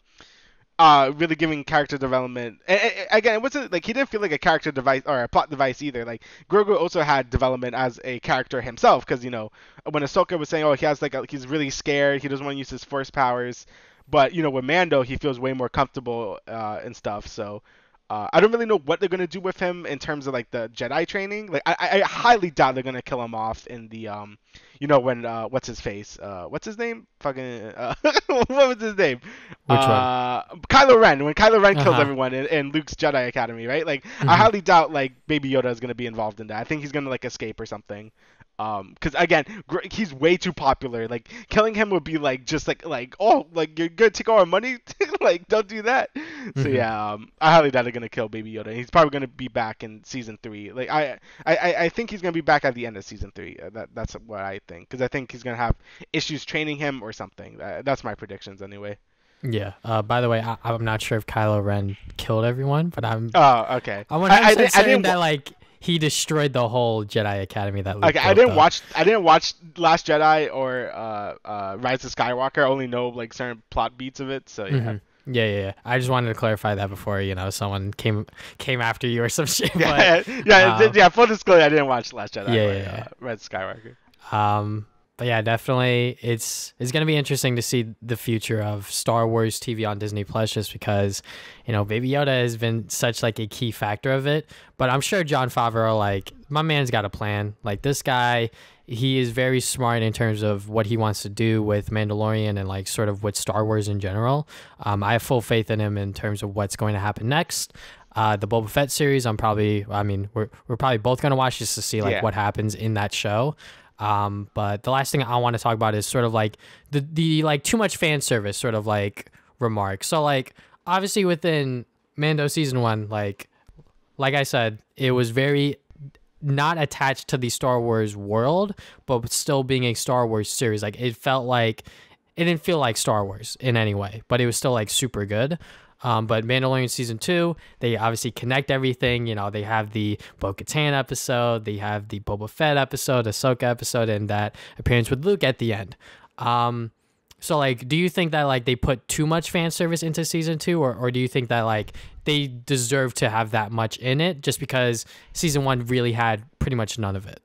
uh, really giving character development. And, and, again, it wasn't like he didn't feel like a character device or a plot device either. Like Grogu also had development as a character himself because, you know, when Ahsoka was saying, oh, he has like, a, he's really scared. He doesn't want to use his force powers. But, you know, with Mando, he feels way more comfortable uh, and stuff. So. Uh, I don't really know what they're gonna do with him in terms of like the Jedi training. Like I, I highly doubt they're gonna kill him off in the um, you know when uh, what's his face? Uh, what's his name? Fucking uh, what was his name? Which uh, one? Kylo Ren. When Kylo Ren uh-huh. kills everyone in, in Luke's Jedi Academy, right? Like mm-hmm. I highly doubt like Baby Yoda is gonna be involved in that. I think he's gonna like escape or something. Um, cause again, he's way too popular. Like killing him would be like just like like oh like you're gonna take all our money. Like don't do that. So yeah, um, I highly doubt they're gonna kill Baby Yoda. He's probably gonna be back in season three. Like I, I, I think he's gonna be back at the end of season three. That that's what I think. Cause I think he's gonna have issues training him or something. That's my predictions anyway. Yeah. Uh, by the way, I, I'm not sure if Kylo Ren killed everyone, but I'm. Oh, okay. I want to say that like. He destroyed the whole Jedi Academy that Luke. Okay, I didn't though. watch. I didn't watch Last Jedi or uh, uh, Rise of Skywalker. I only know like certain plot beats of it. So yeah. Mm-hmm. yeah, yeah, yeah. I just wanted to clarify that before you know someone came came after you or some shit. But, yeah, yeah, um, yeah. Full disclosure, I didn't watch Last Jedi. Yeah, or, yeah. Uh, Rise of Skywalker. Um, but yeah, definitely, it's it's gonna be interesting to see the future of Star Wars T V on Disney Plus, just because, you know, Baby Yoda has been such like a key factor of it. But I'm sure Jon Favreau, like my man's got a plan. Like this guy, he is very smart in terms of what he wants to do with Mandalorian and like sort of with Star Wars in general. Um, I have full faith in him in terms of what's going to happen next. Uh, the Boba Fett series, I'm probably, I mean, we're we're probably both gonna watch just to see like yeah. what happens in that show. Um, but the last thing I want to talk about is sort of like the, the like too much fan service sort of like remark. So like, obviously within Mando season one, like, like I said, it was very not attached to the Star Wars world, but still being a Star Wars series. Like it felt like, it didn't feel like Star Wars in any way, but it was still like super good. Um, but Mandalorian season two, they obviously connect everything. You know, they have the Bo-Katan episode, they have the Boba Fett episode, Ahsoka episode, and that appearance with Luke at the end. Um, so like, do you think that like they put too much fan service into season two, or or do you think that like they deserve to have that much in it, just because season one really had pretty much none of it?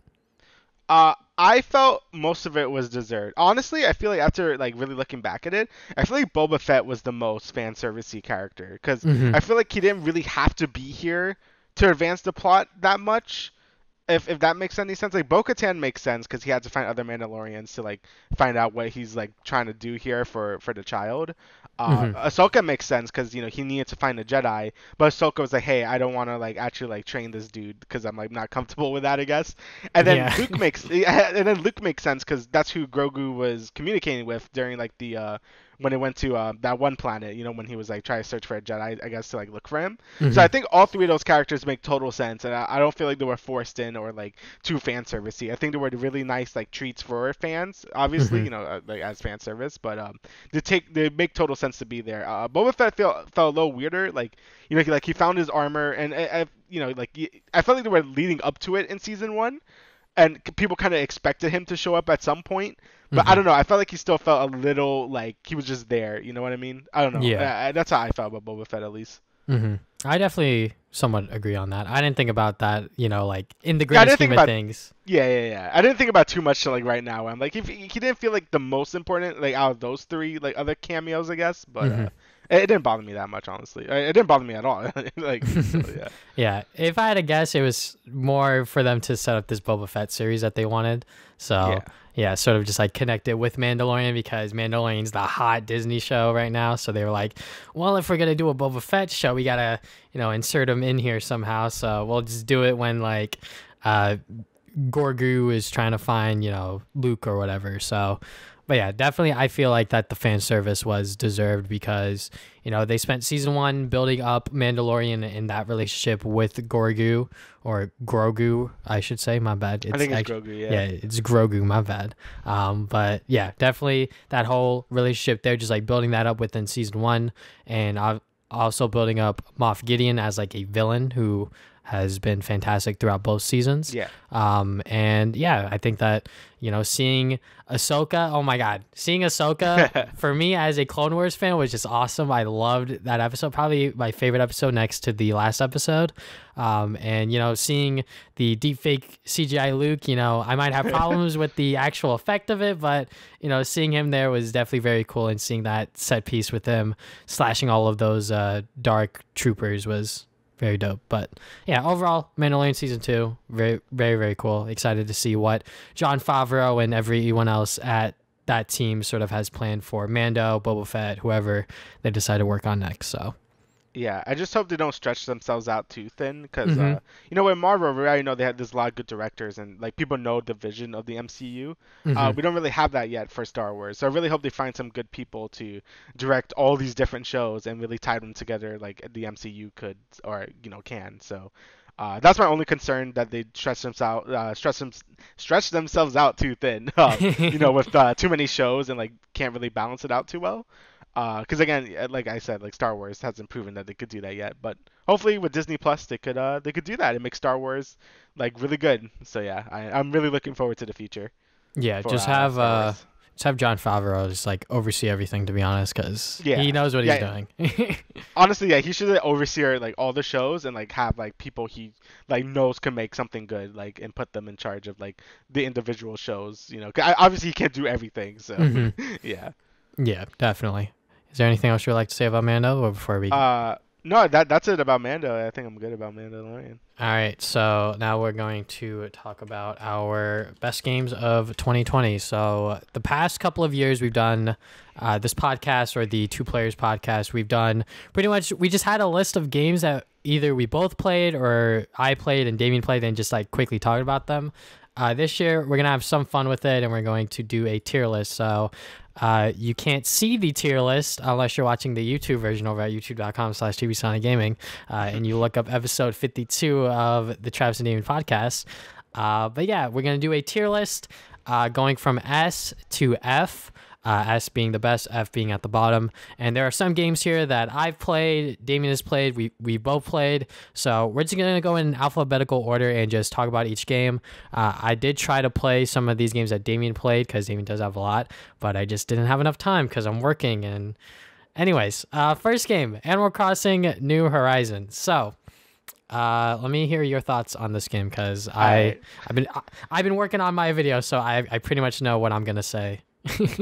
Uh. I felt most of it was deserved. Honestly, I feel like after like really looking back at it, I feel like Boba Fett was the most fan servicey character because mm-hmm. I feel like he didn't really have to be here to advance the plot that much. if if that makes any sense. Like, Bo-Katan makes sense because he had to find other Mandalorians to, like, find out what he's, like, trying to do here for, for the child. Uh, mm-hmm. Ahsoka makes sense because, you know, he needed to find a Jedi. But Ahsoka was like, hey, I don't want to, like, actually, like, train this dude because I'm, like, not comfortable with that, I guess. And then yeah. Luke makes and then Luke makes sense because that's who Grogu was communicating with during, like, the... Uh, when it went to uh, that one planet, you know, when he was, like, trying to search for a Jedi, I guess, to, like, look for him. Mm-hmm. So I think all three of those characters make total sense, and I, I don't feel like they were forced in or, like, too fanservice-y. I think they were really nice, like, treats for fans, obviously, mm-hmm. you know, like, as fan service, but um, they take they make total sense to be there. Uh, Boba Fett felt, felt a little weirder, like, you know, like, he found his armor, and, I, I, you know, like, I felt like they were leading up to it in Season one, and people kind of expected him to show up at some point. But mm-hmm. I don't know. I felt like he still felt a little like he was just there. You know what I mean? I don't know. Yeah. I, that's how I felt about Boba Fett, at least. Mm-hmm. I definitely somewhat agree on that. I didn't think about that, you know, like in the grand yeah, scheme about, of things. Yeah, yeah, yeah. I didn't think about too much till, like, right now. I'm like, if he, he didn't feel like the most important, like, out of those three, like, other cameos, I guess. But mm-hmm. uh, it, it didn't bother me that much, honestly. It didn't bother me at all. like, so, yeah. yeah. If I had to guess, it was more for them to set up this Boba Fett series that they wanted. So. Yeah. Yeah, sort of just, like, connect it with Mandalorian because Mandalorian's the hot Disney show right now. So they were like, well, if we're going to do a Boba Fett show, we got to, you know, insert him in here somehow. So we'll just do it when, like, uh, Grogu is trying to find, you know, Luke or whatever. So, but yeah, definitely I feel like that the fan service was deserved because, you know, they spent season one building up Mandalorian and that relationship with Grogu. Or Grogu, I should say. My bad. It's I think it's actually, Grogu, yeah. Yeah, it's Grogu, my bad. Um, but yeah, definitely that whole relationship there, just, like, building that up within season one. And I've also building up Moff Gideon as, like, a villain who has been fantastic throughout both seasons. Yeah. Um, and yeah, I think that, you know, seeing Ahsoka, oh my God, seeing Ahsoka for me as a Clone Wars fan was just awesome. I loved that episode. Probably my favorite episode next to the last episode. Um, and, you know, seeing the deepfake C G I Luke, you know, I might have problems with the actual effect of it, but, you know, seeing him there was definitely very cool. And seeing that set piece with him slashing all of those uh, dark troopers was very dope. But yeah, overall, Mandalorian season two, very, very, very cool. Excited to see what Jon Favreau and everyone else at that team sort of has planned for Mando, Boba Fett, whoever they decide to work on next. So. Yeah, I just hope they don't stretch themselves out too thin because, mm-hmm. uh, you know, in Marvel, we already know they had this lot of good directors and, like, people know the vision of the M C U. Mm-hmm. Uh, we don't really have that yet for Star Wars. So I really hope they find some good people to direct all these different shows and really tie them together like the M C U could or, you know, can. So uh, that's my only concern, that they stretch themselves uh, stretch them, stretch themselves out too thin, uh, you know, with uh, too many shows and, like, can't really balance it out too well. Because, uh, again, like I said, like, Star Wars hasn't proven that they could do that yet. But hopefully with Disney Plus, they could uh, they could do that and make Star Wars, like, really good. So, yeah, I, I'm really looking forward to the future. Yeah, for, just, uh, have, uh, just have Jon Favreau just, like, oversee everything, to be honest, because yeah. he knows what yeah, he's yeah. doing. Honestly, yeah, he should oversee, like, all the shows and, like, have, like, people he, like, knows can make something good, like, and put them in charge of, like, the individual shows, you know. Cause I, obviously, he can't do everything, so, mm-hmm. yeah. Yeah, definitely. Is there anything else you would like to say about Mando or before we... Uh, no, that that's it about Mando. I think I'm good about Mandalorian. All right, so now we're going to talk about our best games of twenty twenty. So the past couple of years we've done uh, this podcast or the Two Players podcast. We've done pretty much... We just had a list of games that either we both played or I played and Damien played and just, like, quickly talked about them. Uh, this year we're going to have some fun with it and we're going to do a tier list. So... Uh, you can't see the tier list unless you're watching the YouTube version over at youtube dot com slash T V Sonic Gaming, uh, and you look up episode fifty-two of the Travis and Damian Podcast. Uh, but yeah, we're going to do a tier list uh, going from S to F, uh, S being the best, F being at the bottom. And there are some games here that I've played, Damien has played, we, we both played. So we're just going to go in alphabetical order and just talk about each game. Uh, I did try to play some of these games that Damien played because Damien does have a lot, but I just didn't have enough time because I'm working. And anyways, uh, first game, Animal Crossing New Horizons. So... Uh, let me hear your thoughts on this game because I I've been I've been working on my video, so I I pretty much know what I'm gonna say.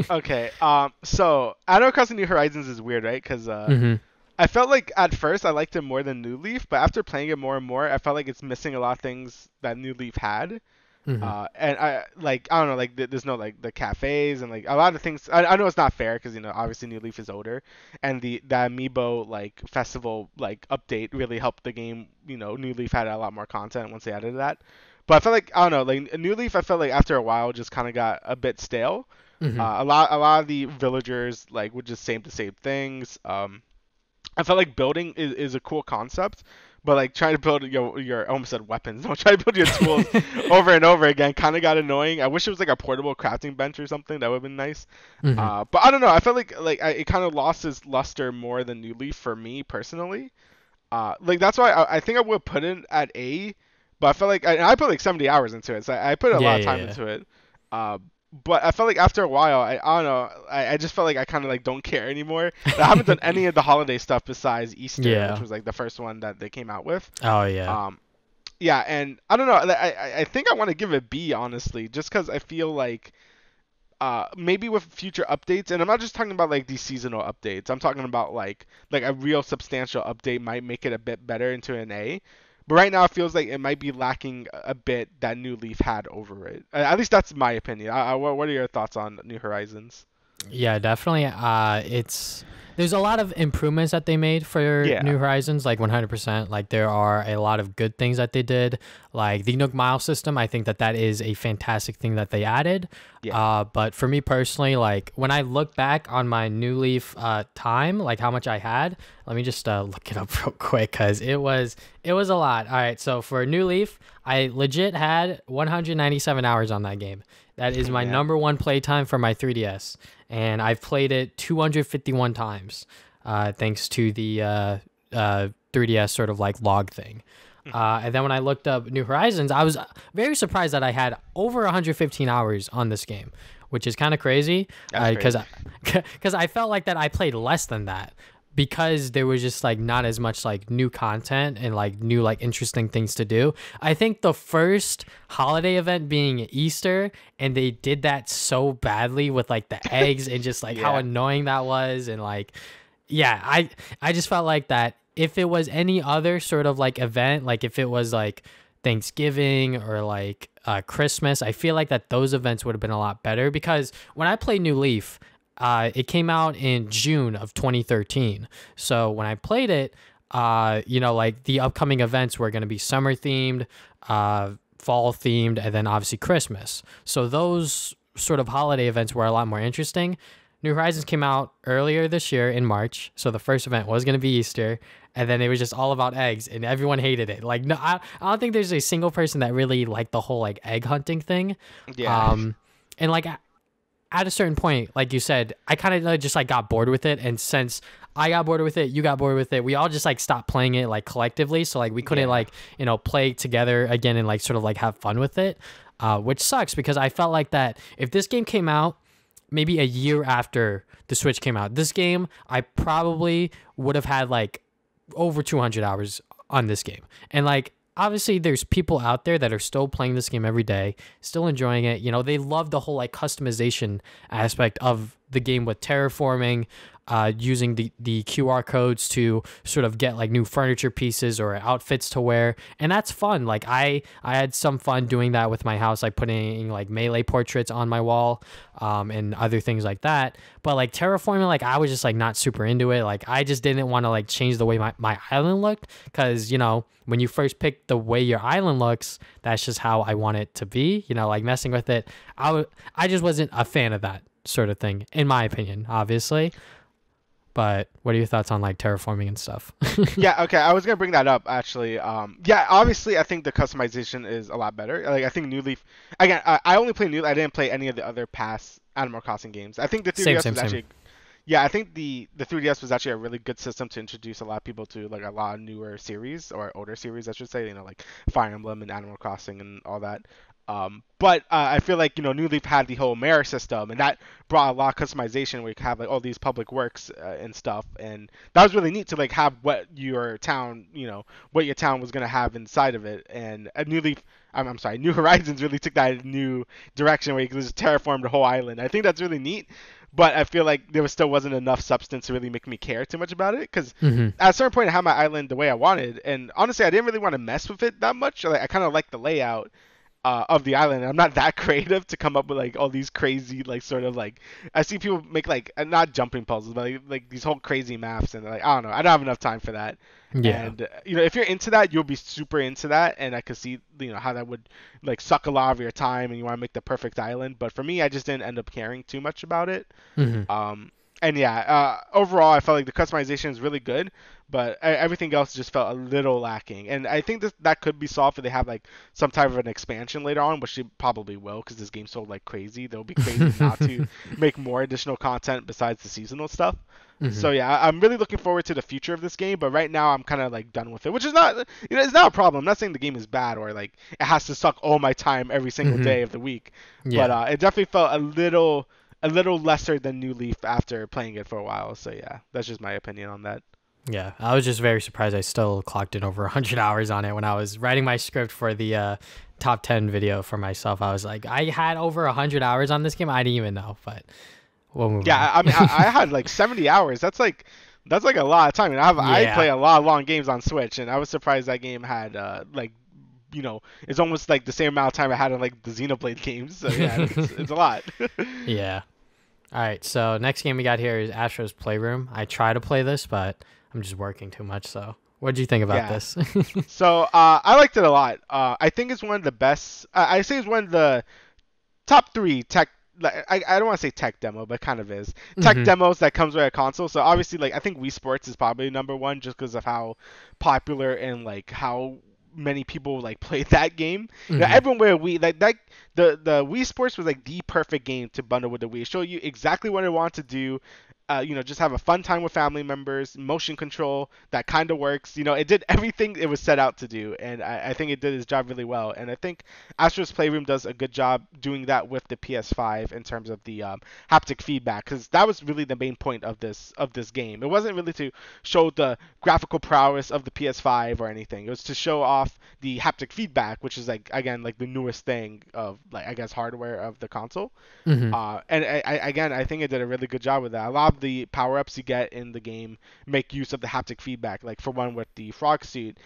Okay. Um. So Animal Crossing New Horizons is weird, right? Because uh, mm-hmm. I felt like at first I liked it more than New Leaf, but after playing it more and more, I felt like it's missing a lot of things that New Leaf had. Mm-hmm. Uh, and I like I don't know like th- there's no like the cafes and like a lot of things. I, I know it's not fair because you know obviously New Leaf is older, and the, the Amiibo like festival like update really helped the game. You know New Leaf had a lot more content once they added that, but I felt like I don't know like New Leaf I felt like after a while just kind of got a bit stale. Mm-hmm. Uh, a lot a lot of the villagers like would just say the same things. Um, I felt like building is, is a cool concept. But, like, trying to build your, your I almost said weapons. No, trying to build your tools over and over again kind of got annoying. I wish it was, like, a portable crafting bench or something. That would have been nice. Mm-hmm. Uh, but I don't know. I felt like, like I, it kind of lost its luster more than New Leaf for me personally. Uh, like, that's why I, I think I would put it at A. But I felt like – I put, like, seventy hours into it. So I, I put a yeah, lot of time yeah. into it. Uh, but I felt like after a while, I, I don't know. I, I just felt like I kind of like don't care anymore. I haven't done any of the holiday stuff besides Easter, yeah. which was like the first one that they came out with. Oh yeah. Um, yeah, and I don't know. I I think I want to give it B honestly, just because I feel like, uh, maybe with future updates, and I'm not just talking about like these seasonal updates. I'm talking about like like a real substantial update might make it a bit better into an A. But right now, it feels like it might be lacking a bit that New Leaf had over it. At least that's my opinion. I, I, what are your thoughts on New Horizons? Yeah, definitely. Uh, it's there's a lot of improvements that they made for yeah. New Horizons, like one hundred percent. Like there are a lot of good things that they did, like the Nook Mile system. I think that that is a fantastic thing that they added. Yeah. Uh, but for me personally, like when I look back on my New Leaf uh, time, like how much I had, let me just uh, look it up real quick because it was it was a lot. All right, so for New Leaf, I legit had one hundred ninety-seven hours on that game. That is my yeah. number one playtime for my three D S. And I've played it two hundred fifty-one times, uh, thanks to the uh, uh, three D S sort of like log thing. Uh, and then when I looked up New Horizons, I was very surprised that I had over one hundred fifteen hours on this game, which is kind of crazy because uh, because I, I felt like that I played less than that. Because there was just like not as much like new content and like new like interesting things to do. I think the first holiday event being Easter, and they did that so badly with like the eggs and just like yeah. how annoying that was. And like, yeah, I, I just felt like that if it was any other sort of like event, like if it was like Thanksgiving or like uh, Christmas, I feel like that those events would have been a lot better. Because when I played New Leaf, Uh, it came out in June of twenty thirteen. So when I played it, uh, you know, like the upcoming events were going to be summer themed, uh, fall themed, and then obviously Christmas. So those sort of holiday events were a lot more interesting. New Horizons came out earlier this year in March. So the first event was going to be Easter. And then it was just all about eggs and everyone hated it. Like, no, I, I don't think there's a single person that really liked the whole like egg hunting thing. Yeah. Um, and like, I, at a certain point, like you said, I kind of just like got bored with it. And since I got bored with it, you got bored with it, we all just like stopped playing it like collectively. So like we couldn't yeah. like, you know, play together again and like sort of like have fun with it, uh, which sucks because I felt like that if this game came out maybe a year after the Switch came out, this game, I probably would have had like over two hundred hours on this game. And like, obviously, there's people out there that are still playing this game every day, still enjoying it. You know, they love the whole like customization aspect of the game with terraforming, uh, using the, the Q R codes to sort of get like new furniture pieces or outfits to wear. And that's fun. Like I, I had some fun doing that with my house, like putting like Melee portraits on my wall, um, and other things like that. But like terraforming, like I was just like not super into it. Like I just didn't want to like change the way my, my island looked. Cause you know, when you first pick the way your island looks, that's just how I want it to be, you know, like messing with it. I w- I just wasn't a fan of that sort of thing, in my opinion, obviously. But what are your thoughts on like terraforming and stuff? Yeah, okay, I was gonna bring that up actually. Um, yeah, obviously I think the customization is a lot better. Like I think New Leaf, again, I, I only play New Leaf. I didn't play any of the other past Animal Crossing games. I think the three D S same, was same, actually, same. yeah, I think the the three D S was actually a really good system to introduce a lot of people to like a lot of newer series or older series, I should say. You know, like Fire Emblem and Animal Crossing and all that. Um, but uh, I feel like, you know, New Leaf had the whole mayor system, and that brought a lot of customization where you have like all these public works uh, and stuff, and that was really neat to like have what your town, you know, what your town was gonna have inside of it. And uh, New Leaf, I'm, I'm sorry, New Horizons really took that new direction where you could just terraform the whole island. I think that's really neat. but I feel like there was still wasn't enough substance to really make me care too much about it, because mm-hmm. at a certain point I had my island the way I wanted, and honestly I didn't really want to mess with it that much. Like, I kind of like the layout uh, of the island, and I'm not that creative to come up with like all these crazy like sort of like, I see people make like not jumping puzzles, but like, like these whole crazy maps, and like I don't know, I don't have enough time for that. Yeah. And you know, if you're into that, you'll be super into that, and I could see, you know, how that would like suck a lot of your time, and you want to make the perfect island. But for me, I just didn't end up caring too much about it. Mm-hmm. Um, and yeah, uh, overall, I felt like the customization is really good, but everything else just felt a little lacking. And I think that that could be solved if they have like some type of an expansion later on, which they probably will, because this game sold like crazy. They'll be crazy not to make more additional content besides the seasonal stuff. Mm-hmm. So yeah, I'm really looking forward to the future of this game, but right now I'm kind of like done with it, which is not, you know, it's not a problem. I'm not saying the game is bad or like it has to suck all my time every single mm-hmm. day of the week, yeah. but uh, it definitely felt a little, a little lesser than New Leaf after playing it for a while. So yeah, that's just my opinion on that. Yeah, I was just very surprised. I still clocked in over one hundred hours on it when I was writing my script for the uh, top ten video for myself. I was like, I had over one hundred hours on this game. I didn't even know, but. We'll yeah, I mean, I, I had like seventy hours. That's like, that's like a lot of time. And I have, yeah. I play a lot of long games on Switch, and I was surprised that game had uh, like, you know, it's almost like the same amount of time I had on like the Xenoblade games. So yeah, it's, it's a lot. Yeah. All right. So next game we got here is Astro's Playroom. I try to play this, but I'm just working too much. So what did you think about yeah. this? So uh, I liked it a lot. Uh, I think it's one of the best. Uh, I say it's one of the top three tech. Like, I, I don't want to say tech demo, but kind of is tech mm-hmm. demos that comes with a console. So obviously, like, I think Wii Sports is probably number one just because of how popular and like how many people like played that game. Mm-hmm. Now, everyone with a Wii, like that, the the Wii Sports was like the perfect game to bundle with the Wii. Show you exactly what I want to do. Uh, you know, just have a fun time with family members, motion control, that kind of works. You know, it did everything it was set out to do, and I, I think it did its job really well. And I think Astro's Playroom does a good job doing that with the P S five in terms of the um, haptic feedback, because that was really the main point of this of this game. It wasn't really to show the graphical prowess of the P S five or anything. It was to show off the haptic feedback, which is like, again, like the newest thing of, like, I guess, hardware of the console. Mm-hmm. Uh, and I, I, again, I think it did a really good job with that. A lot of the power-ups you get in the game make use of the haptic feedback. Like, for one, with the frog suit,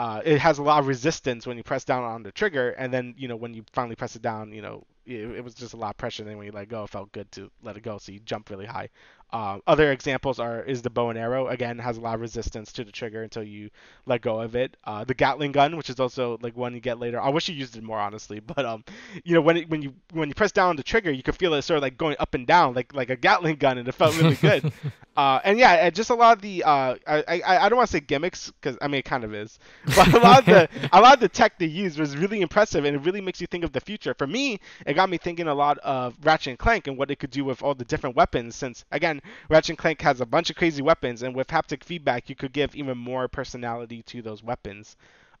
uh, it has a lot of resistance when you press down on the trigger, and then, you know, when you finally press it down, you know, it, it was just a lot of pressure, and then when you let go, it felt good to let it go, so you jump really high. Uh, other examples are is the bow and arrow. Again, has a lot of resistance to the trigger until you let go of it. Uh, the Gatling gun, which is also like one you get later. I wish you used it more, honestly, but um, you know, when it, when you when you press down on the trigger, you could feel it sort of like going up and down, like like a Gatling gun, and it felt really good. Uh, and yeah, just a lot of the uh, I I, I don't want to say gimmicks, because I mean it kind of is, but a lot of the a lot of the tech they used was really impressive, and it really makes you think of the future. For me, it got me thinking a lot of Ratchet and Clank and what it could do with all the different weapons, since again, Ratchet and Clank has a bunch of crazy weapons, and with haptic feedback, you could give even more personality to those weapons.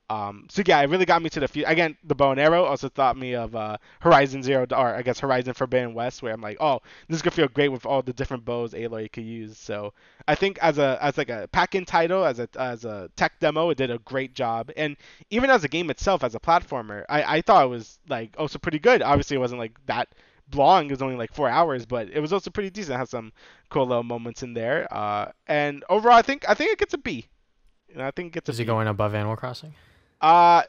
Um, so yeah, it really got me to the future. Again, the bow and arrow also thought me of uh, Horizon Zero, or I guess Horizon Forbidden West, where I'm like, oh, this is gonna feel great with all the different bows Aloy could use. So I think as a as like a pack-in title, as a as a tech demo, it did a great job. And even as a game itself, as a platformer, I I thought it was like also pretty good. Obviously, it wasn't like that long, it was only like four hours, but it was also pretty decent. It had some cool little moments in there, uh and overall i think i think it gets a B, and I think it gets a is B. It going above Animal Crossing? uh,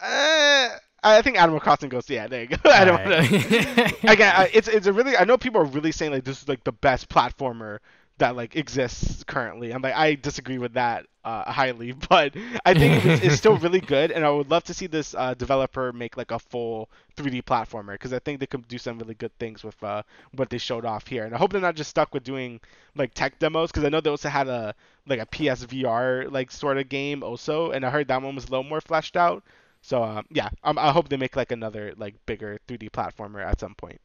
uh I think Animal Crossing goes, yeah, there you go. I don't right. want to again I, it's it's a really, I know people are really saying like this is like the best platformer that like exists currently. I'm like, I disagree with that uh, highly, but I think it's, it's still really good, and I would love to see this uh, developer make like a full three D platformer, because I think they could do some really good things with uh, what they showed off here. And I hope they're not just stuck with doing like tech demos, because I know they also had a like a P S V R like sort of game also, and I heard that one was a little more fleshed out. So uh, yeah, um, I hope they make like another like bigger three D platformer at some point.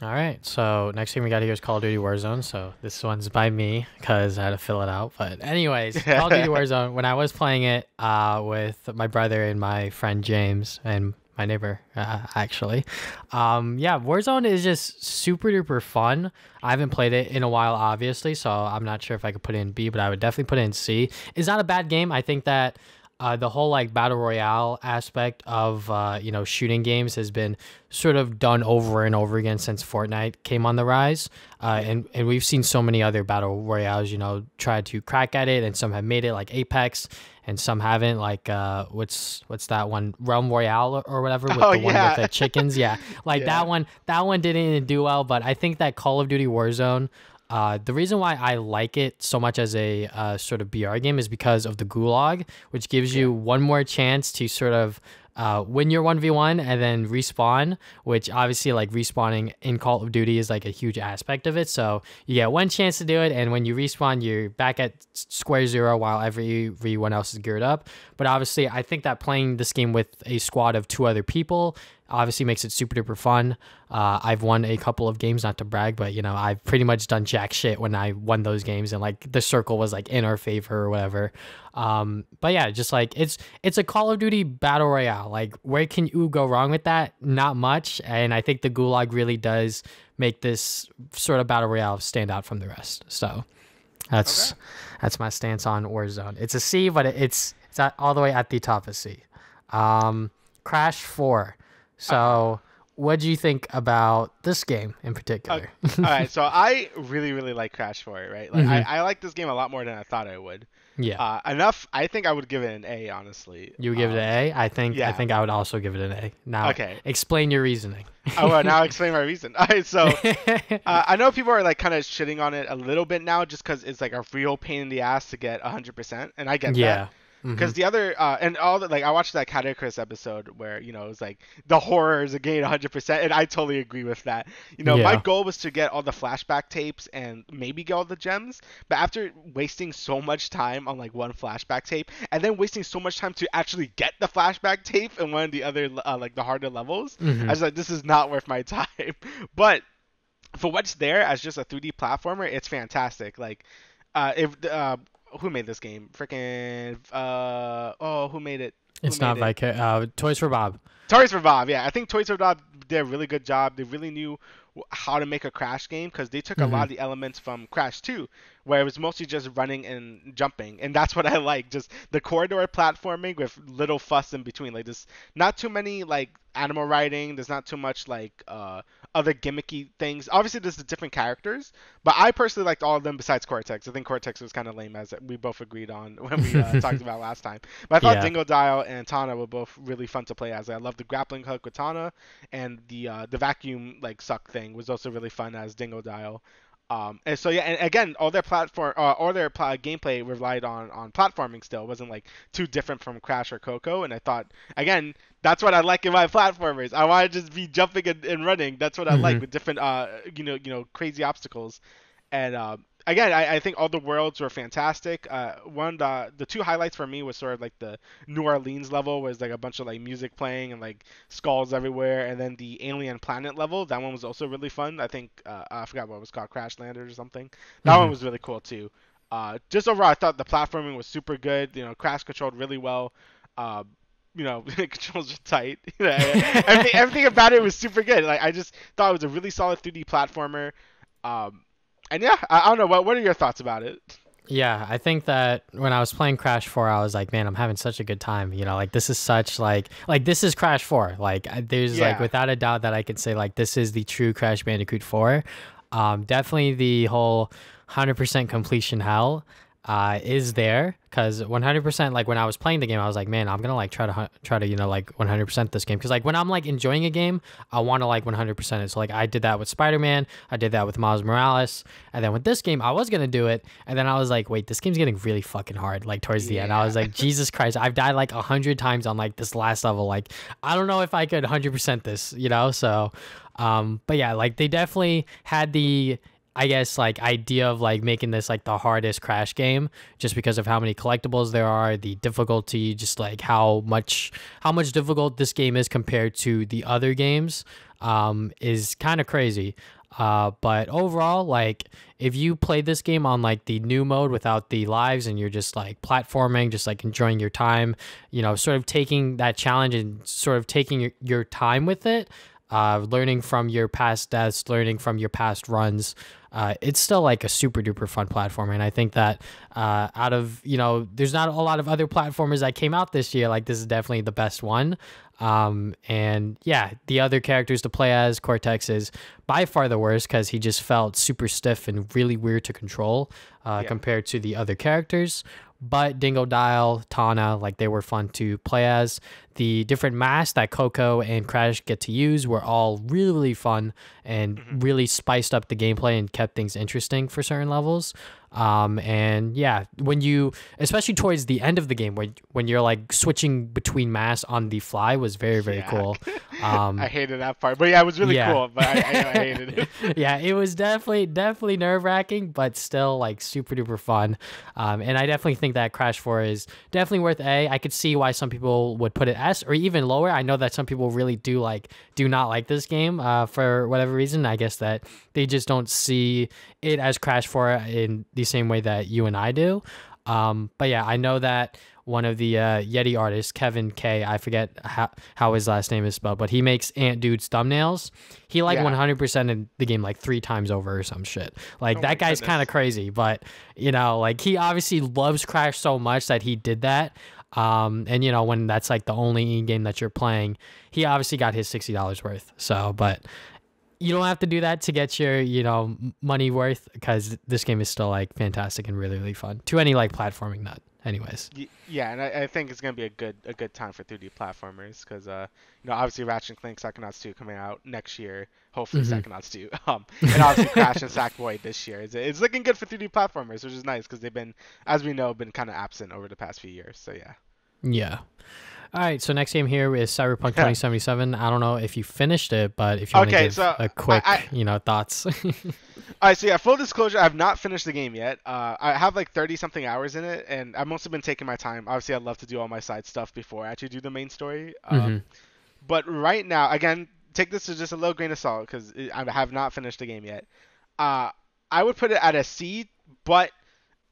All right, so next thing we got here is Call of Duty Warzone. So this one's by me because I had to fill it out. But anyways, Call of Duty Warzone, when I was playing it uh, with my brother and my friend James and my neighbor, uh, actually, um, yeah, Warzone is just super duper fun. I haven't played it in a while, obviously, so I'm not sure if I could put it in B, but I would definitely put it in C. It's not a bad game. I think that uh, the whole like battle royale aspect of, uh, you know, shooting games has been sort of done over and over again since Fortnite came on the rise. Uh, and, and we've seen so many other battle royales, you know, try to crack at it, and some have made it, like Apex, and some haven't, like, uh, what's, what's that one, Realm Royale or, or whatever, with oh, the yeah. one with the chickens. Yeah. Like yeah. that one, that one didn't even do well, but I think that Call of Duty Warzone, Uh, the reason why I like it so much as a uh, sort of B R game is because of the gulag, which gives you one more chance to sort of uh, win your one v one and then respawn, which obviously like respawning in Call of Duty is like a huge aspect of it. So you get one chance to do it, and when you respawn, you're back at square zero while everyone else is geared up. But obviously, I think that playing this game with a squad of two other people obviously makes it super duper fun. Uh, I've won a couple of games, not to brag, but you know, I've pretty much done jack shit when I won those games, and like the circle was like in our favor or whatever. Um, but yeah, just like it's it's a Call of Duty battle royale. Like, where can you go wrong with that? Not much. And I think the gulag really does make this sort of battle royale stand out from the rest. So that's okay. that's my stance on Warzone. It's a C, but it's it's all the way at the top of C. Um, Crash four. So what do you think about this game in particular? Okay. All right. So I really, really like Crash four, right? Like, mm-hmm. I, I like this game a lot more than I thought I would. Yeah. Uh, enough. I think I would give it an A, honestly. You would give um, it an A? I think, yeah. I think I would also give it an A. Now, okay. explain your reasoning. Oh, well, now explain my reason. All right. So uh, I know people are like kind of shitting on it a little bit now just because it's like a real pain in the ass to get one hundred percent. And I get yeah. that. Because mm-hmm. the other uh, and all the, like I watched that Catechris episode where, you know, it was like the horror is a gain one hundred percent, and I totally agree with that. You know, yeah. my goal was to get all the flashback tapes and maybe get all the gems, but after wasting so much time on like one flashback tape and then wasting so much time to actually get the flashback tape in one of the other uh, like the harder levels, mm-hmm. I was like, this is not worth my time. But for what's there as just a three D platformer, it's fantastic. Like uh, if uh, who made this game? Freaking uh oh, who made it? Who it's made not it? Like uh, Toys for Bob. Toys for Bob, yeah. I think Toys for Bob did a really good job. They really knew how to make a Crash game because they took mm-hmm. a lot of the elements from Crash two, where it was mostly just running and jumping, and that's what I like. Just the corridor platforming with little fuss in between. Like there's not too many like animal riding. There's not too much like uh, other gimmicky things. Obviously, there's the different characters, but I personally liked all of them besides Cortex. I think Cortex was kind of lame, as we both agreed on when we uh, talked about last time. But I thought yeah. Dingo Dial and Tana were both really fun to play as. I love the grappling hook with Tana, and the uh, the vacuum like suck thing was also really fun as Dingo Dial. Um, and so yeah, and again, all their platform, uh, all their pl gameplay relied on on platforming. Still, it wasn't like too different from Crash or Coco. And I thought, again, that's what I like in my platformers. I want to just be jumping and, and running. That's what I mm-hmm. like with different, uh, you know, you know, crazy obstacles. And uh, again, I, I think all the worlds were fantastic. Uh, one, the the two highlights for me was sort of like the New Orleans level, was like a bunch of like music playing and like skulls everywhere, and then the alien planet level. That one was also really fun. I think uh, I forgot what it was called, Crash Landers or something. That mm-hmm. one was really cool too. Uh, just overall, I thought the platforming was super good. You know, Crash controlled really well. Uh, you know, controls are tight. You know, everything, everything about it was super good. Like I just thought it was a really solid three D platformer. Um, And yeah, I don't know. What What are your thoughts about it? Yeah, I think that when I was playing Crash four, I was like, man, I'm having such a good time. You know, like this is such like like this is Crash four. Like there's yeah. like without a doubt that I could say like this is the true Crash Bandicoot four. Um, definitely the whole one hundred percent completion hell uh, is there, because one hundred percent like when I was playing the game, I was like, man, I'm gonna like try to try to you know like one hundred percent this game, because like when I'm like enjoying a game, I want to like one hundred percent it. So like I did that with Spider-Man, I did that with Miles Morales, and then with this game I was gonna do it, and then I was like, wait, this game's getting really fucking hard like towards the yeah. end. I was like, Jesus Christ, I've died like a hundred times on like this last level. Like I don't know if I could one hundred percent this, you know. So um but yeah, like they definitely had the, I guess, like idea of like making this like the hardest Crash game just because of how many collectibles there are, the difficulty, just like how much how much difficult this game is compared to the other games, um, is kind of crazy. Uh, but overall, like if you play this game on like the new mode without the lives and you're just like platforming, just like enjoying your time, you know, sort of taking that challenge and sort of taking your, your time with it, uh, learning from your past deaths, learning from your past runs. Uh, it's still like a super duper fun platform. And I think that uh, out of, you know, there's not a lot of other platformers that came out this year. Like, this is definitely the best one. Um, and yeah, the other characters to play as, Cortex is by far the worst because he just felt super stiff and really weird to control uh, yeah. compared to the other characters. But Dingo Dial, Tana, like, they were fun to play as. The different masks that Coco and Crash get to use were all really, really fun and mm-hmm. really spiced up the gameplay and kept things interesting for certain levels. Um, and yeah, when you, especially towards the end of the game, when, when you're like switching between masks on the fly was very, very yeah. cool. Um, I hated that part, but yeah, it was really yeah. cool, but I, I, I hated it. Yeah, it was definitely, definitely nerve wracking, but still like super duper fun. Um, and I definitely think that Crash four is definitely worth A. I could see why some people would put it S or even lower. I know that some people really do like, do not like this game, uh, for whatever reason. I guess that they just don't see it as Crash four in the same way that you and I do. Um, but yeah, I know that one of the uh, Yeti artists, Kevin K, I forget how, how his last name is spelled, but he makes Ant Dude's thumbnails. He like yeah. one hundred percented the game like three times over or some shit. Like, oh, that guy's kind of crazy, but you know, like, he obviously loves Crash so much that he did that. Um, and you know, when that's like the only game that you're playing, he obviously got his sixty dollars worth. So, but you don't have to do that to get your, you know, money worth, because this game is still like fantastic and really, really fun to any like platforming nut. Anyways, yeah, and I, I think it's gonna be a good a good time for three D platformers because uh, you know, obviously Ratchet and Clank Psychonauts two coming out next year, hopefully mm-hmm. Psychonauts two, um, and obviously Crash and Sackboy this year. It's, it's looking good for three D platformers, which is nice because they've been, as we know, been kind of absent over the past few years. So yeah. Yeah. All right, so next game here is Cyberpunk twenty seventy-seven. I don't know if you finished it, but if you want to okay, give so a quick, I, I, you know, thoughts. All right, so yeah, full disclosure, I've not finished the game yet. Uh, I have like thirty-something hours in it, and I've mostly been taking my time. Obviously, I'd love to do all my side stuff before I actually do the main story. Um, mm-hmm. But right now, again, take this as just a little grain of salt because I have not finished the game yet. Uh, I would put it at a C, but...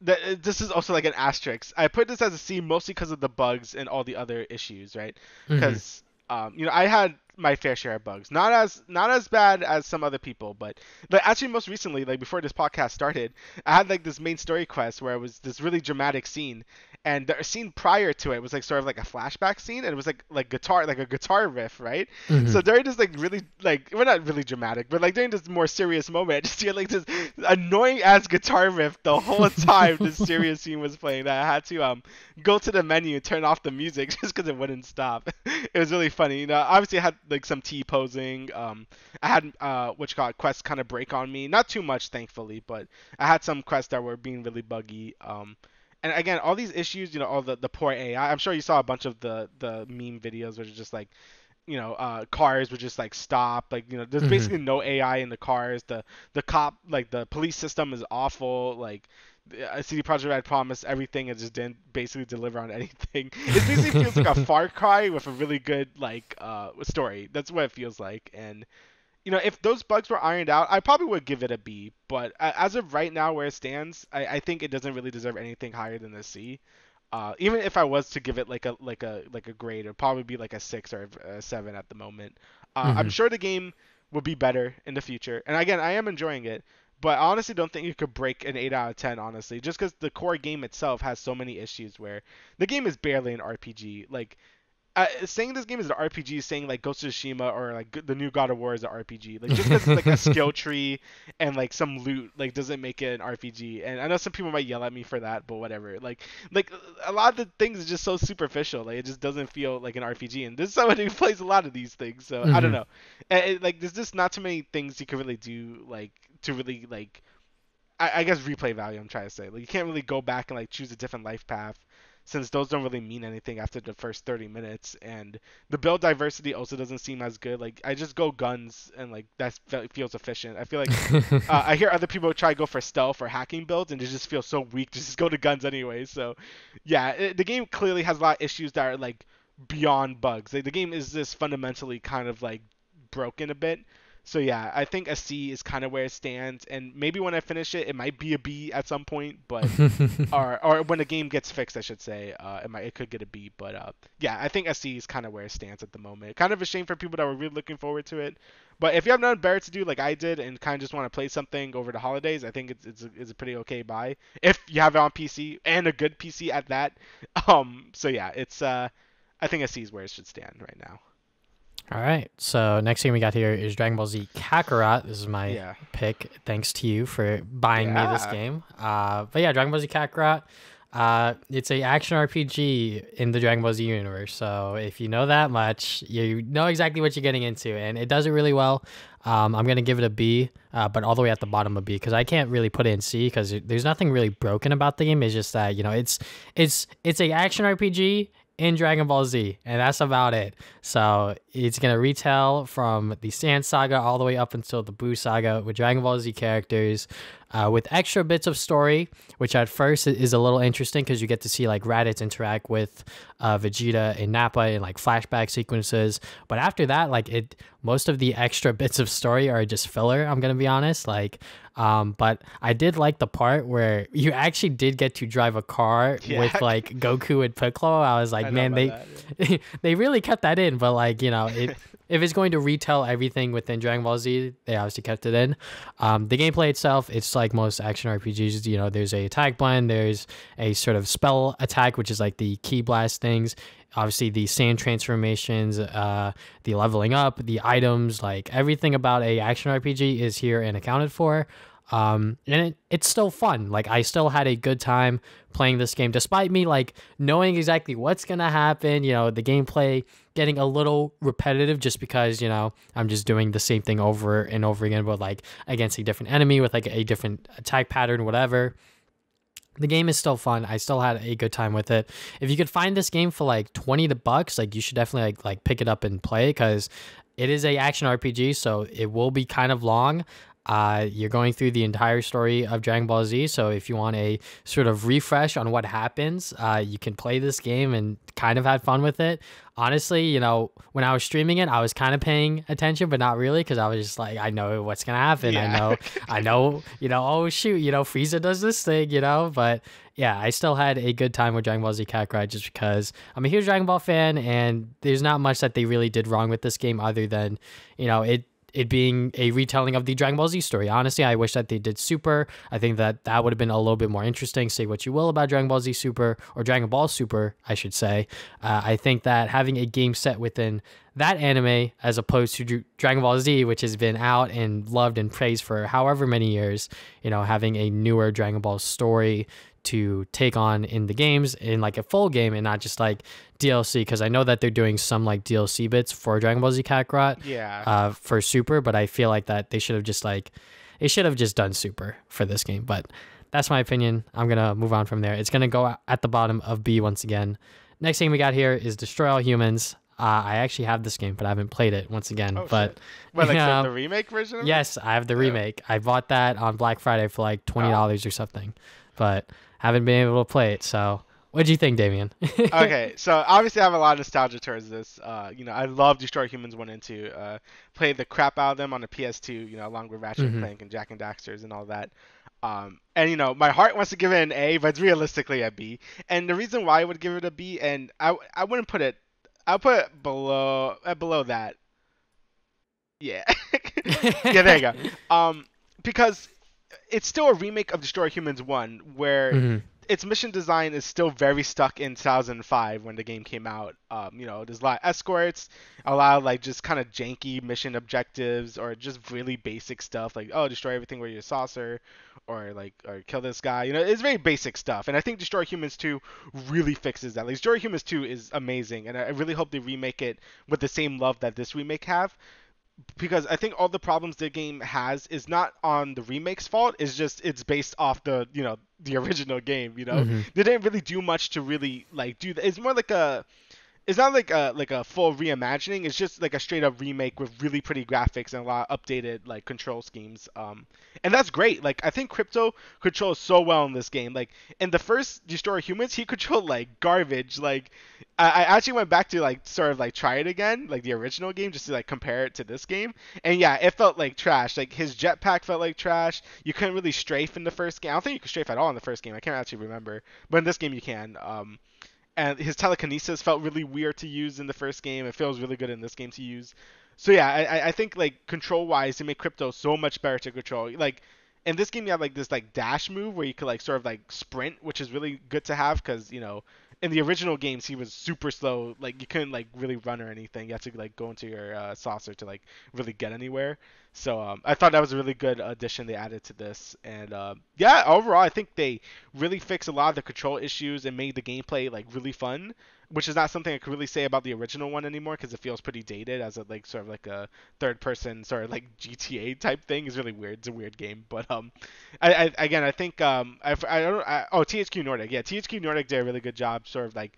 The, this is also like an asterisk. I put this as a C mostly because of the bugs and all the other issues, right? Because mm-hmm. um, you know, I had my fair share of bugs, not as not as bad as some other people, but like actually most recently, like before this podcast started, I had like this main story quest where it was this really dramatic scene, and the scene prior to it was like sort of like a flashback scene, and it was like like guitar like a guitar riff, right? Mm-hmm. So during this like really like well not really dramatic, but like during this more serious moment, I just hear like this annoying ass guitar riff the whole time. This serious scene was playing that I had to um go to the menu, turn off the music just because it wouldn't stop. It was really funny. You know, obviously I had like some T posing. Um, I had uh what you call it, quests kind of break on me, not too much thankfully, but I had some quests that were being really buggy. Um, and again, all these issues, you know, all the the poor A I. I'm sure you saw a bunch of the the meme videos which are just like, you know, uh, cars would just like stop, like, you know, there's mm-hmm. basically no A I in the cars. The the cop like the police system is awful. Like, C D Projekt Red promised everything and just didn't basically deliver on anything. It basically feels like a Far Cry with a really good like uh story. That's what it feels like. And you know, if those bugs were ironed out, I probably would give it a B. But uh, as of right now, where it stands, I, I think it doesn't really deserve anything higher than a C. Uh, even if I was to give it like a like a like a grade, it'd probably be like a six or a seven at the moment. Uh, mm-hmm. I'm sure the game will be better in the future. And again, I am enjoying it. But I honestly don't think you could break an eight out of ten, honestly, just because the core game itself has so many issues where the game is barely an R P G. Like, uh, saying this game is an R P G is saying, like, Ghost of Tsushima or, like, the new God of War is an R P G. Like, just because it's, like, a skill tree and, like, some loot, like, doesn't make it an R P G. And I know some people might yell at me for that, but whatever. Like, like a lot of the things are just so superficial. Like, it just doesn't feel like an R P G. And this is someone who plays a lot of these things, so mm-hmm. I don't know. And, it, like, there's just not too many things you can really do, like, to really like I, I guess replay value I'm trying to say. Like, you can't really go back and like choose a different life path since those don't really mean anything after the first thirty minutes, and the build diversity also doesn't seem as good. Like, I just go guns and like that feels efficient. I feel like uh, I hear other people try to go for stealth or hacking builds and they just feel so weak. Just go to guns anyway. So yeah, it, the game clearly has a lot of issues that are like beyond bugs. Like, the game is just fundamentally kind of like broken a bit. So yeah, I think a C is kind of where it stands, and maybe when I finish it, it might be a B at some point, but or or when the game gets fixed, I should say, uh, it might it could get a B. But uh, yeah, I think a C is kind of where it stands at the moment. Kind of a shame for people that were really looking forward to it. But if you have nothing better to do, like I did, and kind of just want to play something over the holidays, I think it's it's a, it's a pretty okay buy if you have it on P C, and a good P C at that. Um, so yeah, it's uh, I think a C is where it should stand right now. All right, so next thing we got here is Dragon Ball Z Kakarot. This is my yeah. pick. Thanks to you for buying yeah. me this game. Uh, but yeah, Dragon Ball Z Kakarot. Uh, it's an action R P G in the Dragon Ball Z universe. So if you know that much, you know exactly what you're getting into, and it does it really well. Um, I'm gonna give it a B, uh, but all the way at the bottom of B, because I can't really put it in C because there's nothing really broken about the game. It's just that, you know, it's it's it's an action R P G in Dragon Ball Z, and that's about it. So it's gonna retell from the Sand Saga all the way up until the Buu Saga with Dragon Ball Z characters, uh, with extra bits of story, which at first is a little interesting because you get to see like Raditz interact with uh, Vegeta and Nappa in like flashback sequences. But after that, like it, most of the extra bits of story are just filler. I'm gonna be honest, like. Um, but I did like the part where you actually did get to drive a car yeah. with like Goku and Piccolo. I was like, I man, they that, yeah. they really kept that in. But like, you know, it, if it's going to retell everything within Dragon Ball Z, they obviously kept it in. Um, the gameplay itself, it's like most action R P Gs. You know, there's a attack button, there's a sort of spell attack, which is like the ki blast things. Obviously, the sand transformations, uh, the leveling up, the items, like everything about a action R P G is here and accounted for. Um, and it, it's still fun. Like I still had a good time playing this game, despite me like knowing exactly what's gonna happen. You know, the gameplay getting a little repetitive just because, you know, I'm just doing the same thing over and over again, but like against a different enemy with like a different attack pattern, whatever. The game is still fun. I still had a good time with it. If you could find this game for like twenty bucks, like you should definitely like like pick it up and play, because it is a action R P G, so it will be kind of long. Uh, you're going through the entire story of Dragon Ball Z, so if you want a sort of refresh on what happens, uh, you can play this game and kind of had fun with it. Honestly, you know, when I was streaming it, I was kind of paying attention, but not really, because I was just like, I know what's gonna happen. Yeah. I know, I know, you know, oh shoot, you know, Frieza does this thing, you know, but yeah, I still had a good time with Dragon Ball Z Kakarot just because I'm a huge Dragon Ball fan, and there's not much that they really did wrong with this game other than, you know, it it being a retelling of the Dragon Ball Z story. Honestly, I wish that they did Super. I think that that would have been a little bit more interesting. Say what you will about Dragon Ball Z Super, or Dragon Ball Super, I should say. Uh, I think that having a game set within that anime, as opposed to Dragon Ball Z, which has been out and loved and praised for however many years, you know, having a newer Dragon Ball story to take on in the games, in like a full game and not just like D L C, because I know that they're doing some like D L C bits for Dragon Ball Z Kakarot, yeah, uh, for Super, but I feel like that they should have just like they should have just done Super for this game. But that's my opinion. I'm gonna move on from there. It's gonna go at the bottom of B once again. Next thing we got here is Destroy All Humans. Uh, I actually have this game, but I haven't played it once again. Oh, but shit. Well, like, know, the remake version. Of yes, I have the yeah. remake. I bought that on Black Friday for like twenty dollars oh. or something, but haven't been able to play it. So what do you think, Damian? Okay, so obviously I have a lot of nostalgia towards this. Uh, you know, I love Destroy Humans one and two. Uh, played the crap out of them on the P S two, you know, along with Ratchet mm-hmm. and Clank and Jack and Daxter's and all that. Um, and, you know, my heart wants to give it an A, but it's realistically a B. And the reason why I would give it a B, and I, I wouldn't put it, I'll put it below, uh, below that. Yeah. Yeah, there you go. Um, because it's still a remake of Destroy Humans one, where mm-hmm. its mission design is still very stuck in two thousand five when the game came out. Um, you know, there's a lot of escorts, a lot of like just kind of janky mission objectives, or just really basic stuff like, oh, destroy everything with your saucer, or like, or kill this guy. You know, it's very basic stuff. And I think Destroy Humans two really fixes that. Like, Destroy Humans two is amazing, and I really hope they remake it with the same love that this remake have. Because I think all the problems the game has is not on the remake's fault. It's just it's based off the, you know, the original game, you know. Mm-hmm. They didn't really do much to really, like, do that. It's more like a... it's not like a like a full reimagining. It's just like a straight up remake with really pretty graphics and a lot of updated like control schemes. Um, and that's great. Like I think Crypto controls so well in this game. Like in the first Destroy Humans, he controlled like garbage. Like I, I actually went back to like sort of like try it again, like the original game, just to like compare it to this game. And yeah, it felt like trash. Like his jetpack felt like trash. You couldn't really strafe in the first game. I don't think you could strafe at all in the first game. I can't actually remember, but in this game you can. Um. And his telekinesis felt really weird to use in the first game. It feels really good in this game to use. So yeah, I, I think like control-wise, they make Crypto so much better to control. Like in this game, you have like this like dash move where you could like sort of like sprint, which is really good to have because you know in the original games he was super slow. Like you couldn't like really run or anything. You had to like go into your uh, saucer to like really get anywhere. So um, I thought that was a really good addition they added to this. And uh, yeah, overall, I think they really fixed a lot of the control issues and made the gameplay like really fun, which is not something I could really say about the original one anymore because it feels pretty dated as a like sort of like a third person sort of like G T A type thing. It's really weird. It's a weird game. But um, I, I again, I think um, I, I don't I, oh T H Q Nordic, yeah, T H Q Nordic did a really good job sort of like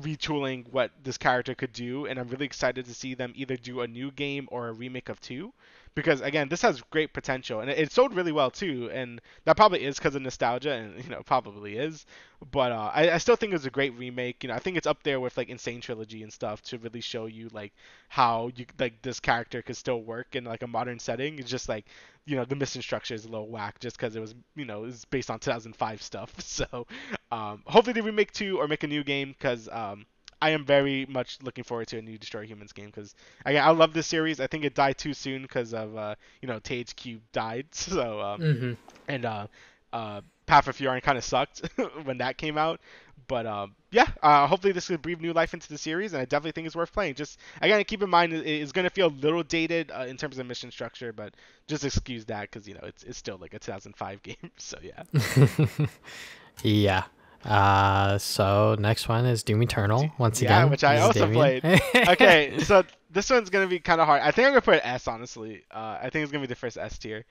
retooling what this character could do, and I'm really excited to see them either do a new game or a remake of two. Because again, this has great potential, and it, it sold really well too, and that probably is because of nostalgia, and you know probably is. But uh, I, I still think it was a great remake. You know, I think it's up there with like Insane Trilogy and stuff to really show you like how you like this character could still work in like a modern setting. It's just like you know the mission structure is a little whack just because it was you know it's based on two thousand five stuff. So um, hopefully they remake two or make a new game because. Um, I am very much looking forward to a new Destroy Humans game because again, I love this series. I think it died too soon because of uh, you know T H Q died, so um, mm-hmm. and uh, uh, Path of Fury kind of sucked when that came out. But um, yeah, uh, hopefully this could breathe new life into the series, and I definitely think it's worth playing. Just again, keep in mind it, it's gonna feel a little dated uh, in terms of mission structure, but just excuse that because you know it's it's still like a two thousand five game. So yeah, yeah. Uh, so next one is Doom Eternal once yeah, again. Yeah, which I also Damien. played. Okay, so this one's gonna be kind of hard. I think I'm gonna put an S, honestly. Uh, I think it's gonna be the first S tier.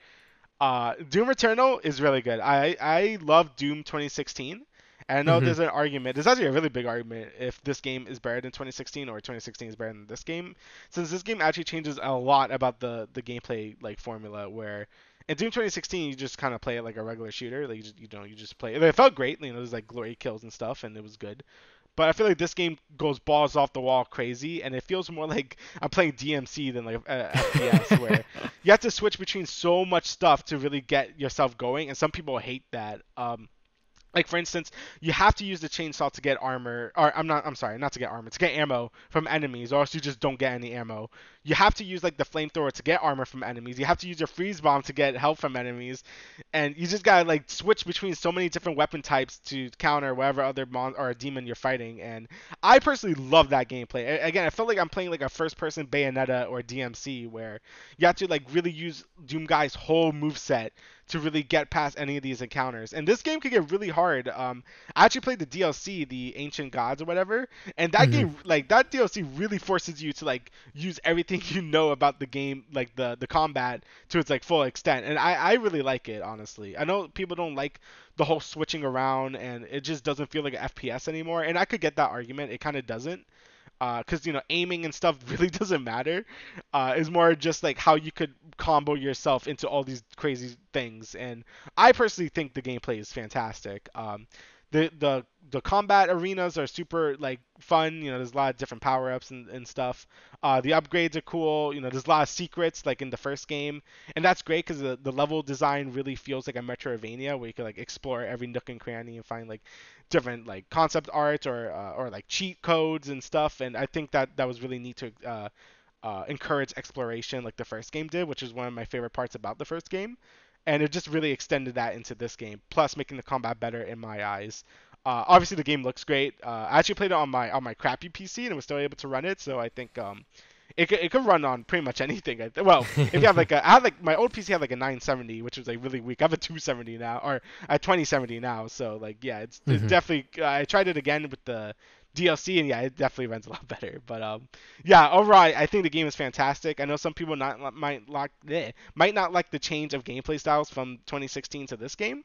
Uh, Doom Eternal is really good. I I love Doom twenty sixteen. And I know mm-hmm. there's an argument. There's actually a really big argument if this game is better than twenty sixteen or twenty sixteen is better than this game, since this game actually changes a lot about the the gameplay like formula where. In Doom twenty sixteen, you just kind of play it like a regular shooter. Like you, just, you know, you just play it. It felt great. You know, there's like glory kills and stuff, and it was good. But I feel like this game goes balls off the wall crazy, and it feels more like I'm playing D M C than like uh, F P S, where you have to switch between so much stuff to really get yourself going. And some people hate that. Um, Like, for instance, you have to use the chainsaw to get armor, or I'm not, I'm sorry, not to get armor, to get ammo from enemies, or else you just don't get any ammo. You have to use, like, the flamethrower to get armor from enemies. You have to use your freeze bomb to get help from enemies. And you just gotta, like, switch between so many different weapon types to counter whatever other mon- or demon you're fighting. And I personally love that gameplay. Again, I felt like I'm playing, like, a first-person Bayonetta or D M C, where you have to, like, really use Doomguy's whole moveset to really get past any of these encounters. And this game could get really hard. Um, I actually played the D L C, the Ancient Gods or whatever, and that mm-hmm. game, like, that D L C really forces you to, like, use everything you know about the game, like, the, the combat to its, like, full extent. And I, I really like it, honestly. I know people don't like the whole switching around, and it just doesn't feel like an F P S anymore, and I could get that argument. It kind of doesn't. Because, uh, you know, aiming and stuff really doesn't matter. Uh, it's more just, like, how you could combo yourself into all these crazy things. And I personally think the gameplay is fantastic. Um, the, the the combat arenas are super, like, fun. You know, there's a lot of different power-ups and, and stuff. Uh, the upgrades are cool. You know, there's a lot of secrets, like, in the first game. And that's great because the, the level design really feels like a Metroidvania where you can, like, explore every nook and cranny and find, like, different like concept art or uh, or like cheat codes and stuff, and I think that that was really neat to uh, uh, encourage exploration like the first game did, which is one of my favorite parts about the first game, and it just really extended that into this game, plus making the combat better in my eyes. Uh, obviously the game looks great. Uh, I actually played it on my on my crappy P C and was still able to run it, so I think um, it could, it could run on pretty much anything. I th- well, if you have like a, I had like my old P C had like a nine seventy, which was like really weak. I have a two seventy now, or a twenty seventy now. So like, yeah, it's, mm-hmm. it's definitely. Uh, I tried it again with the D L C, and yeah, it definitely runs a lot better. But um, yeah, overall, I think the game is fantastic. I know some people not might like eh, might not like the change of gameplay styles from twenty sixteen to this game,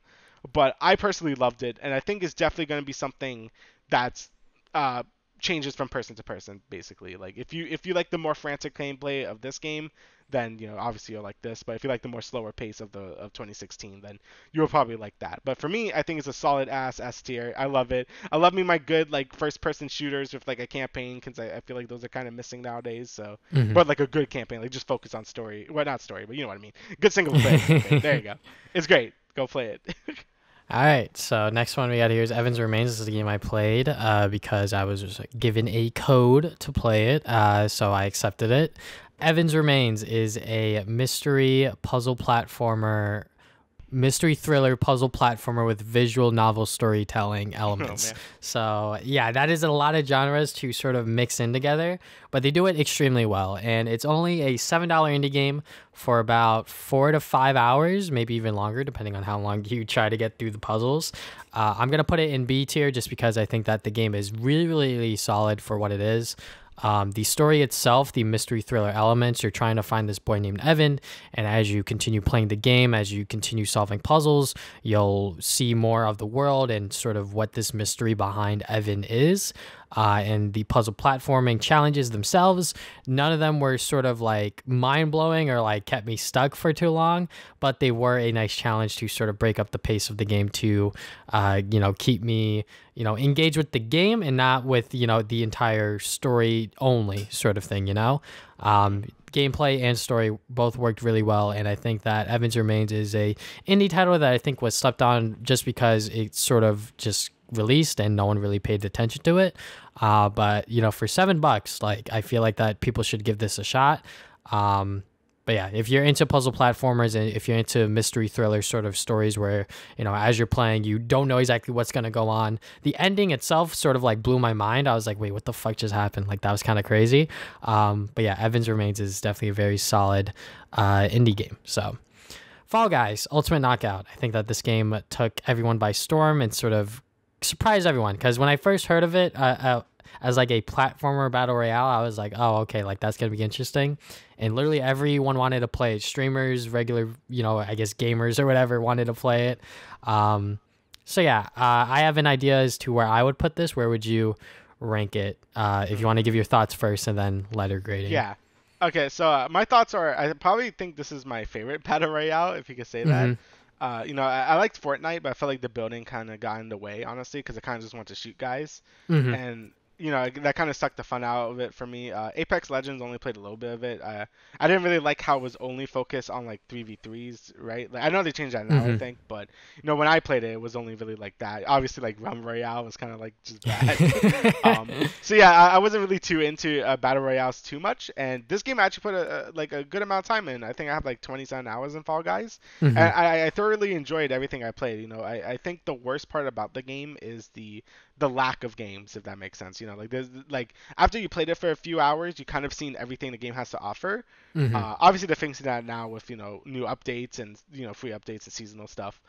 but I personally loved it, and I think it's definitely going to be something that's uh. changes from person to person, basically. Like, if you if you like the more frantic gameplay of this game, then, you know, obviously you'll like this. But if you like the more slower pace of the of twenty sixteen, then you'll probably like that. But for me, I think it's a solid ass S tier. I love it. I love me my good, like, first person shooters with, like, a campaign, because I, I feel like those are kind of missing nowadays. So, mm-hmm. But like a good campaign, like, just focus on story. Well, not story, but you know what I mean. Good single player. There you go. It's great. Go play it. All right, so next one we got here is Evan's Remains. This is the game I played uh, because I was just given a code to play it, uh, so I accepted it. Evan's Remains is a mystery puzzle platformer, mystery thriller puzzle platformer with visual novel storytelling elements. Oh, so yeah, that is a lot of genres to sort of mix in together, but they do it extremely well. And it's only a seven dollar indie game for about four to five hours, maybe even longer, depending on how long you try to get through the puzzles. Uh, I'm going to put it in B tier just because I think that the game is really, really, really solid for what it is. Um, the story itself, the mystery thriller elements, you're trying to find this boy named Evan, and as you continue playing the game, as you continue solving puzzles, you'll see more of the world and sort of what this mystery behind Evan is. Uh, and the puzzle platforming challenges themselves, none of them were sort of like mind-blowing or like kept me stuck for too long, but they were a nice challenge to sort of break up the pace of the game to, uh, you know, keep me, you know, engaged with the game and not with, you know, the entire story only sort of thing, you know? Um, gameplay and story both worked really well, and I think that Evan's Remains is a indie title that I think was slept on just because it sort of just released and no one really paid attention to it, uh but you know, for seven bucks, like, I feel like that people should give this a shot. Um but yeah, if you're into puzzle platformers and if you're into mystery thriller sort of stories where, you know, as you're playing you don't know exactly what's going to go on, the ending itself sort of like blew my mind. I was like, wait, what the fuck just happened? Like, that was kind of crazy. Um but yeah, Evan's Remains is definitely a very solid uh indie game. So Fall Guys Ultimate Knockout, I think that this game took everyone by storm and sort of surprised everyone, because when I first heard of it uh, uh, as like a platformer battle royale, I was like, oh, okay, like, that's gonna be interesting. And literally everyone wanted to play it. Streamers, regular, you know, I guess gamers or whatever wanted to play it. Um so yeah, uh, I have an idea as to where I would put this. Where would you rank it? Uh if you want to give your thoughts first and then letter grading. Yeah, okay, so uh, my thoughts are, I probably think this is my favorite battle royale, if you could say that. Mm-hmm. Uh, you know, I, I liked Fortnite, but I felt like the building kind of got in the way, honestly, because I kind of just want to shoot guys. Mm-hmm. And, you know, that kind of sucked the fun out of it for me. Uh, Apex Legends, only played a little bit of it. Uh, I didn't really like how it was only focused on, like, three v threes, right? Like, I know they changed that now, mm-hmm. I think, but, you know, when I played it, it was only really like that. Obviously, like, Realm Royale was kind of, like, just bad. um, so, yeah, I, I wasn't really too into uh, Battle Royales too much, and this game I actually put, a, a, like, a good amount of time in. I think I have, like, twenty-seven hours in Fall Guys, mm-hmm. and I, I thoroughly enjoyed everything I played. You know, I, I think the worst part about the game is the the lack of games, if that makes sense. You know, like, there's, like, after you played it for a few hours, you kind of seen everything the game has to offer. Mm-hmm. Uh, obviously, they're fixing that now with, you know, new updates and, you know, free updates and seasonal stuff.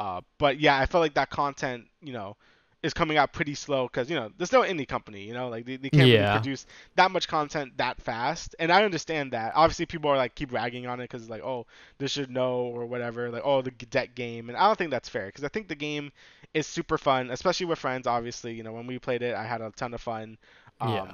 Uh, but yeah, I felt like that content, you know, is coming out pretty slow because, you know, there's no indie company, you know, like, they, they can't yeah. really produce that much content that fast. And I understand that. Obviously, people are like, keep ragging on it because it's like, oh, this should know or whatever, like, oh, the deck game. And I don't think that's fair because I think the game is super fun, especially with friends. Obviously, you know, when we played it, I had a ton of fun. Um, yeah.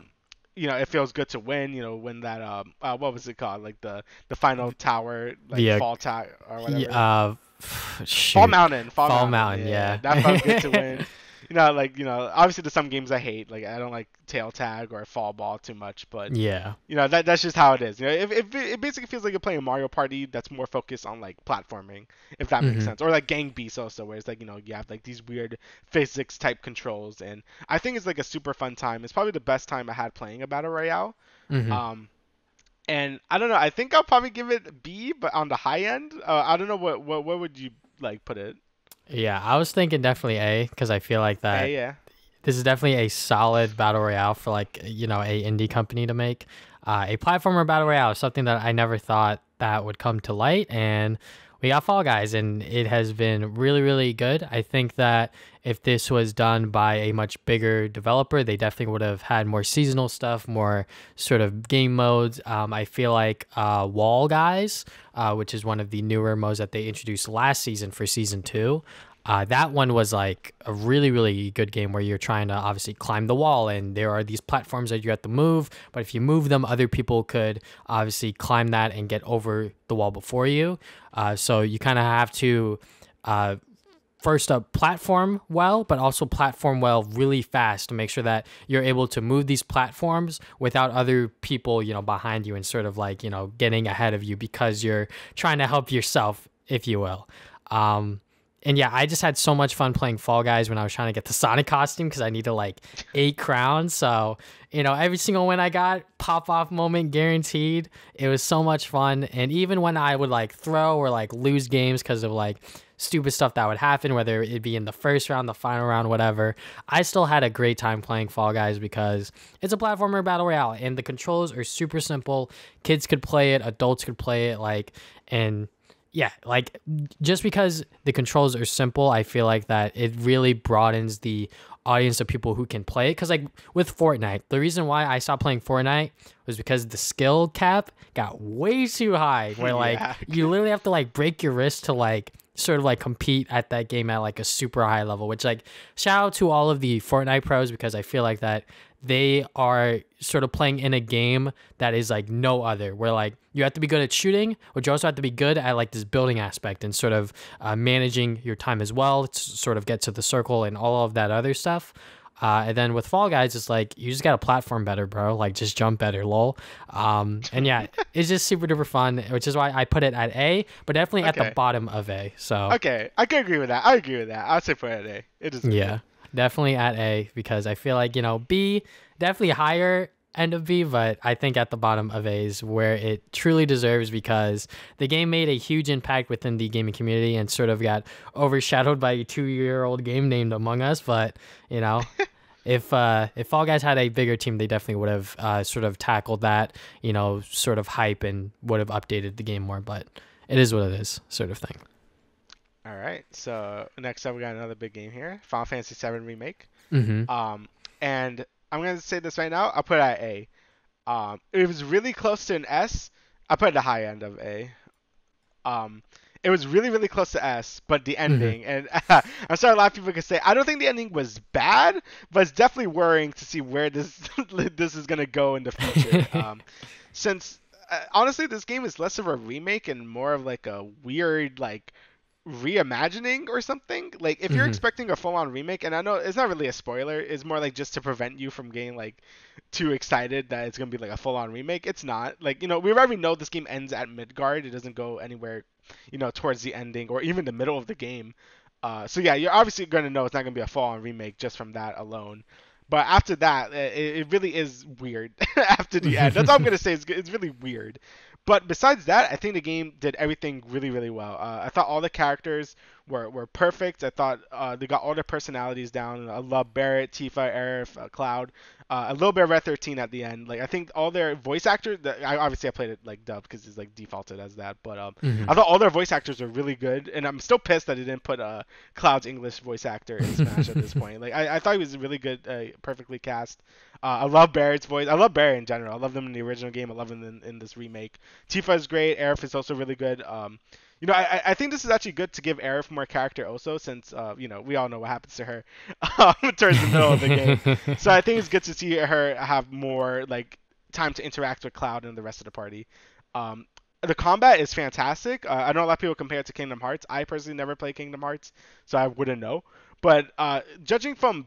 You know, it feels good to win, you know, win that, um, uh, what was it called? Like the, the final tower, like yeah. fall tower or whatever. Yeah, uh, fall Mountain. Fall, fall Mountain, Mountain yeah. yeah. That felt good to win. You know, like, you know, obviously there's some games I hate. Like, I don't like tail tag or fall ball too much, but yeah, you know, that that's just how it is. You know, if, if it, it basically feels like you're playing Mario Party that's more focused on, like, platforming, if that mm-hmm. makes sense, or like Gang Beasts also, where it's like, you know, you have like these weird physics type controls, and I think it's like a super fun time. It's probably the best time I had playing a battle royale. Mm-hmm. Um, and I don't know. I think I'll probably give it B, but on the high end. Uh, I don't know what what what would you like put it. Yeah, I was thinking definitely A, because I feel like that a, yeah. this is definitely a solid battle royale for, like, you know, a indie company to make. Uh, a platformer battle royale is something that I never thought that would come to light, and we got Fall Guys, and it has been really, really good. I think that if this was done by a much bigger developer, they definitely would have had more seasonal stuff, more sort of game modes. Um, I feel like uh, Wall Guys, uh, which is one of the newer modes that they introduced last season for season two, Uh, that one was like a really, really good game where you're trying to obviously climb the wall, and there are these platforms that you have to move. But if you move them, other people could obviously climb that and get over the wall before you. Uh, so you kind of have to uh, first up platform well, but also platform well really fast to make sure that you're able to move these platforms without other people, you know, behind you and sort of like, you know, getting ahead of you because you're trying to help yourself, if you will. Um, And yeah, I just had so much fun playing Fall Guys when I was trying to get the Sonic costume because I needed like eight crowns. So, you know, every single win I got, pop-off moment guaranteed. It was so much fun. And even when I would like throw or like lose games because of like stupid stuff that would happen, whether it be in the first round, the final round, whatever, I still had a great time playing Fall Guys because it's a platformer battle royale and the controls are super simple. Kids could play it, adults could play it, like, and... yeah, like just because the controls are simple, I feel like that it really broadens the audience of people who can play it. Because like with Fortnite, the reason why I stopped playing Fortnite was because the skill cap got way too high, where like yeah. you literally have to like break your wrist to like sort of like compete at that game at like a super high level, which like shout out to all of the Fortnite pros, because I feel like that they are sort of playing in a game that is like no other, where like you have to be good at shooting, but you also have to be good at like this building aspect and sort of uh, managing your time as well to sort of get to the circle and all of that other stuff. Uh, and then with Fall Guys, it's like you just got to platform better, bro. Like just jump better, lol. Um, and yeah, it's just super duper fun, which is why I put it at A, but definitely okay. at the bottom of A. So okay, I could agree with that. I agree with that. I'd say put it at A. It is yeah. Good. Definitely at A, because I feel like, you know, B, definitely higher end of B, but I think at the bottom of A is where it truly deserves, because the game made a huge impact within the gaming community and sort of got overshadowed by a two-year-old game named Among Us. But, you know, if uh, if Fall Guys had a bigger team, they definitely would have uh, sort of tackled that, you know, sort of hype and would have updated the game more. But it is what it is, sort of thing. All right, so next up we got another big game here, Final Fantasy seven Remake. Mm-hmm. Um, and I'm gonna say this right now, I'll put it at A. Um, it was really close to an S. I put it at the high end of A. Um, it was really really close to S, but the ending, mm-hmm. and uh, I'm sorry, a lot of people can say I don't think the ending was bad, but it's definitely worrying to see where this this is gonna go in the future. um, since uh, honestly, this game is less of a remake and more of like a weird like. reimagining or something. Like if you're mm-hmm. expecting a full-on remake, and I know it's not really a spoiler, it's more like just to prevent you from getting like too excited that it's gonna be like a full-on remake. It's not like, you know, we already know this game ends at Midgard. It doesn't go anywhere, you know, towards the ending or even the middle of the game. Uh so yeah, you're obviously gonna know it's not gonna be a full-on remake just from that alone. But after that, it, it really is weird after the end. That's all I'm gonna say. It's, it's really weird. But besides that, I think the game did everything really, really well. Uh, I thought all the characters were, were perfect. I thought uh, they got all their personalities down. I love Barrett, Tifa, Aerith, uh, Cloud, uh, a little bit of Red thirteen at the end. Like I think all their voice actors. The, I obviously I played it like dubbed because it's like defaulted as that. But um, mm-hmm. I thought all their voice actors were really good, and I'm still pissed that they didn't put uh, Cloud's English voice actor in Smash at this point. Like I, I thought he was really good, uh, perfectly cast. Uh, I love Barrett's voice. I love Barrett in general. I love them in the original game. I love them in, in this remake. Tifa is great. Aerith is also really good. Um, you know, I, I think this is actually good to give Aerith more character also, since, uh, you know, we all know what happens to her towards the middle of the game. So I think it's good to see her have more, like, time to interact with Cloud and the rest of the party. Um, the combat is fantastic. Uh, I know a lot of people compare it to Kingdom Hearts. I personally never played Kingdom Hearts, so I wouldn't know. But uh, judging from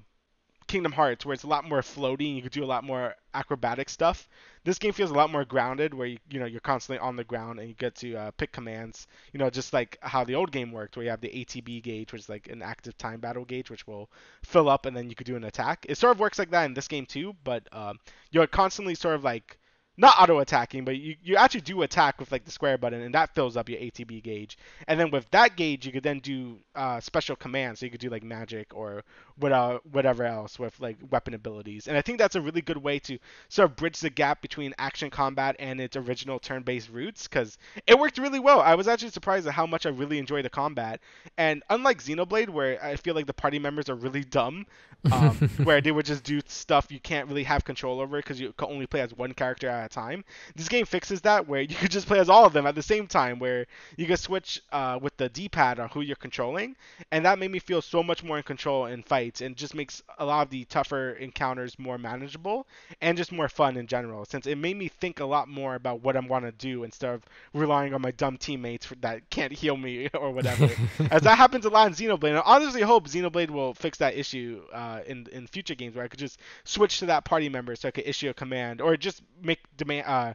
Kingdom Hearts, where it's a lot more floaty and you could do a lot more acrobatic stuff, this game feels a lot more grounded, where you, you know, you're constantly on the ground and you get to uh, pick commands, you know, just like how the old game worked, where you have the A T B gauge, which is like an active time battle gauge, which will fill up and then you could do an attack. It sort of works like that in this game too, but um, you're constantly sort of like not auto attacking, but you, you actually do attack with like the square button, and that fills up your A T B gauge. And then with that gauge, you could then do uh, special commands. So you could do like magic or whatever, whatever else with like weapon abilities. And I think that's a really good way to sort of bridge the gap between action combat and its original turn-based roots, because it worked really well. I was actually surprised at how much I really enjoyed the combat. And unlike Xenoblade, where I feel like the party members are really dumb, um, where they would just do stuff you can't really have control over because you can only play as one character at at a time. This game fixes that, where you could just play as all of them at the same time, where you can switch uh, with the D-pad on who you're controlling, and that made me feel so much more in control in fights, and just makes a lot of the tougher encounters more manageable and just more fun in general, since it made me think a lot more about what I'm going to do instead of relying on my dumb teammates for, that can't heal me or whatever, as that happens a lot in Xenoblade. And I honestly hope Xenoblade will fix that issue uh, in in future games, where I could just switch to that party member so I could issue a command, or just make demand uh,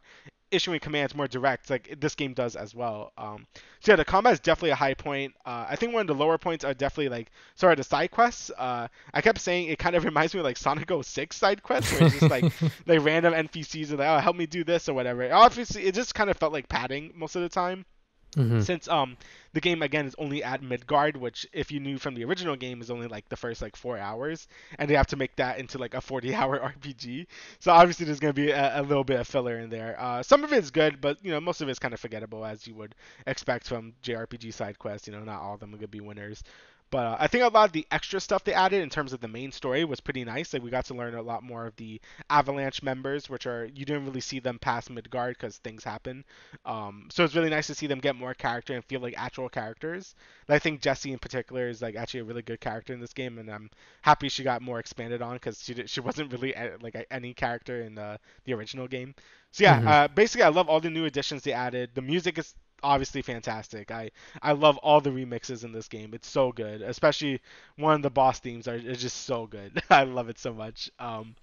issuing commands more direct, like this game does as well. Um, so yeah, the combat is definitely a high point. Uh, I think one of the lower points are definitely like sorry the side quests. Uh, I kept saying it kind of reminds me of like Sonic oh six side quests, where it's just like like random N P Cs are like, oh, help me do this or whatever. Obviously, it just kind of felt like padding most of the time. Mm-hmm. Since um the game again is only at Midgard, which if you knew from the original game is only like the first like four hours, and they have to make that into like a forty-hour R P G. So obviously there's gonna be a, a little bit of filler in there. Uh, some of it's good, but you know most of it's kind of forgettable, as you would expect from J R P G side quests. You know, not all of them are gonna be winners. But uh, I think a lot of the extra stuff they added in terms of the main story was pretty nice. Like we got to learn a lot more of the Avalanche members, which are, you didn't really see them past Midgard because things happen. Um, so it's really nice to see them get more character and feel like actual characters. And I think Jessie in particular is like actually a really good character in this game, and I'm happy she got more expanded on because she did, she wasn't really like any character in the, the original game. So yeah, mm-hmm. uh, basically I love all the new additions they added. The music is obviously fantastic. I I love all the remixes in this game. It's so good, especially one of the boss themes are is just so good. I love it so much. Um,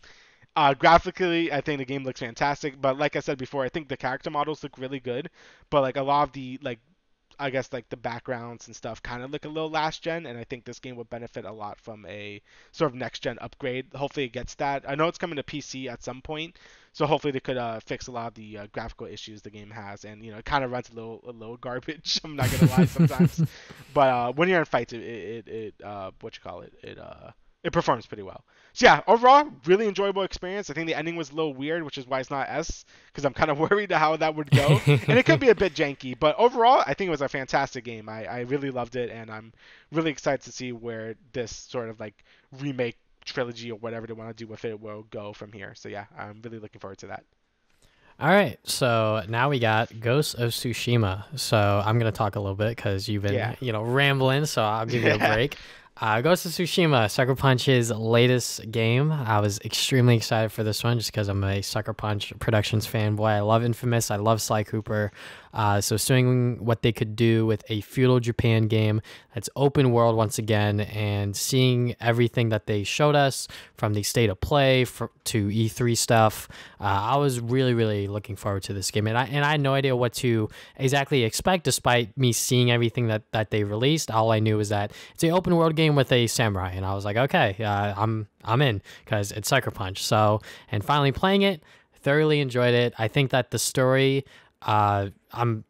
uh, graphically, I think the game looks fantastic. But like I said before, I think the character models look really good. But like a lot of the like, I guess like the backgrounds and stuff kind of look a little last gen, and I think this game would benefit a lot from a sort of next gen upgrade. Hopefully it gets that. I know it's coming to P C at some point, so hopefully they could uh, fix a lot of the uh, graphical issues the game has, and you know it kind of runs a little a little garbage. I'm not gonna lie sometimes, but uh, when you're in fights, it it, it uh, what you call it it uh. It performs pretty well. So yeah, overall, really enjoyable experience. I think the ending was a little weird, which is why it's not S, because I'm kind of worried how that would go. And it could be a bit janky, but overall, I think it was a fantastic game. I, I really loved it, and I'm really excited to see where this sort of like remake trilogy or whatever they want to do with it will go from here. So yeah, I'm really looking forward to that. All right, so now we got Ghost of Tsushima. So I'm going to talk a little bit because you've been yeah. you know, rambling, so I'll give you a break. Uh, Ghost of Tsushima, Sucker Punch's latest game. I was extremely excited for this one just because I'm a Sucker Punch Productions fanboy. I love Infamous. I love Sly Cooper. Uh, so seeing what they could do with a feudal Japan game that's open world once again, and seeing everything that they showed us from the state of play for, to E three stuff, uh, I was really, really looking forward to this game. And I, and I had no idea what to exactly expect despite me seeing everything that, that they released. All I knew was that it's an open world game with a samurai, and I was like, okay, uh, I'm I'm in because it's Sucker Punch. So, and finally playing it, thoroughly enjoyed it. I think that the story, uh, I'm,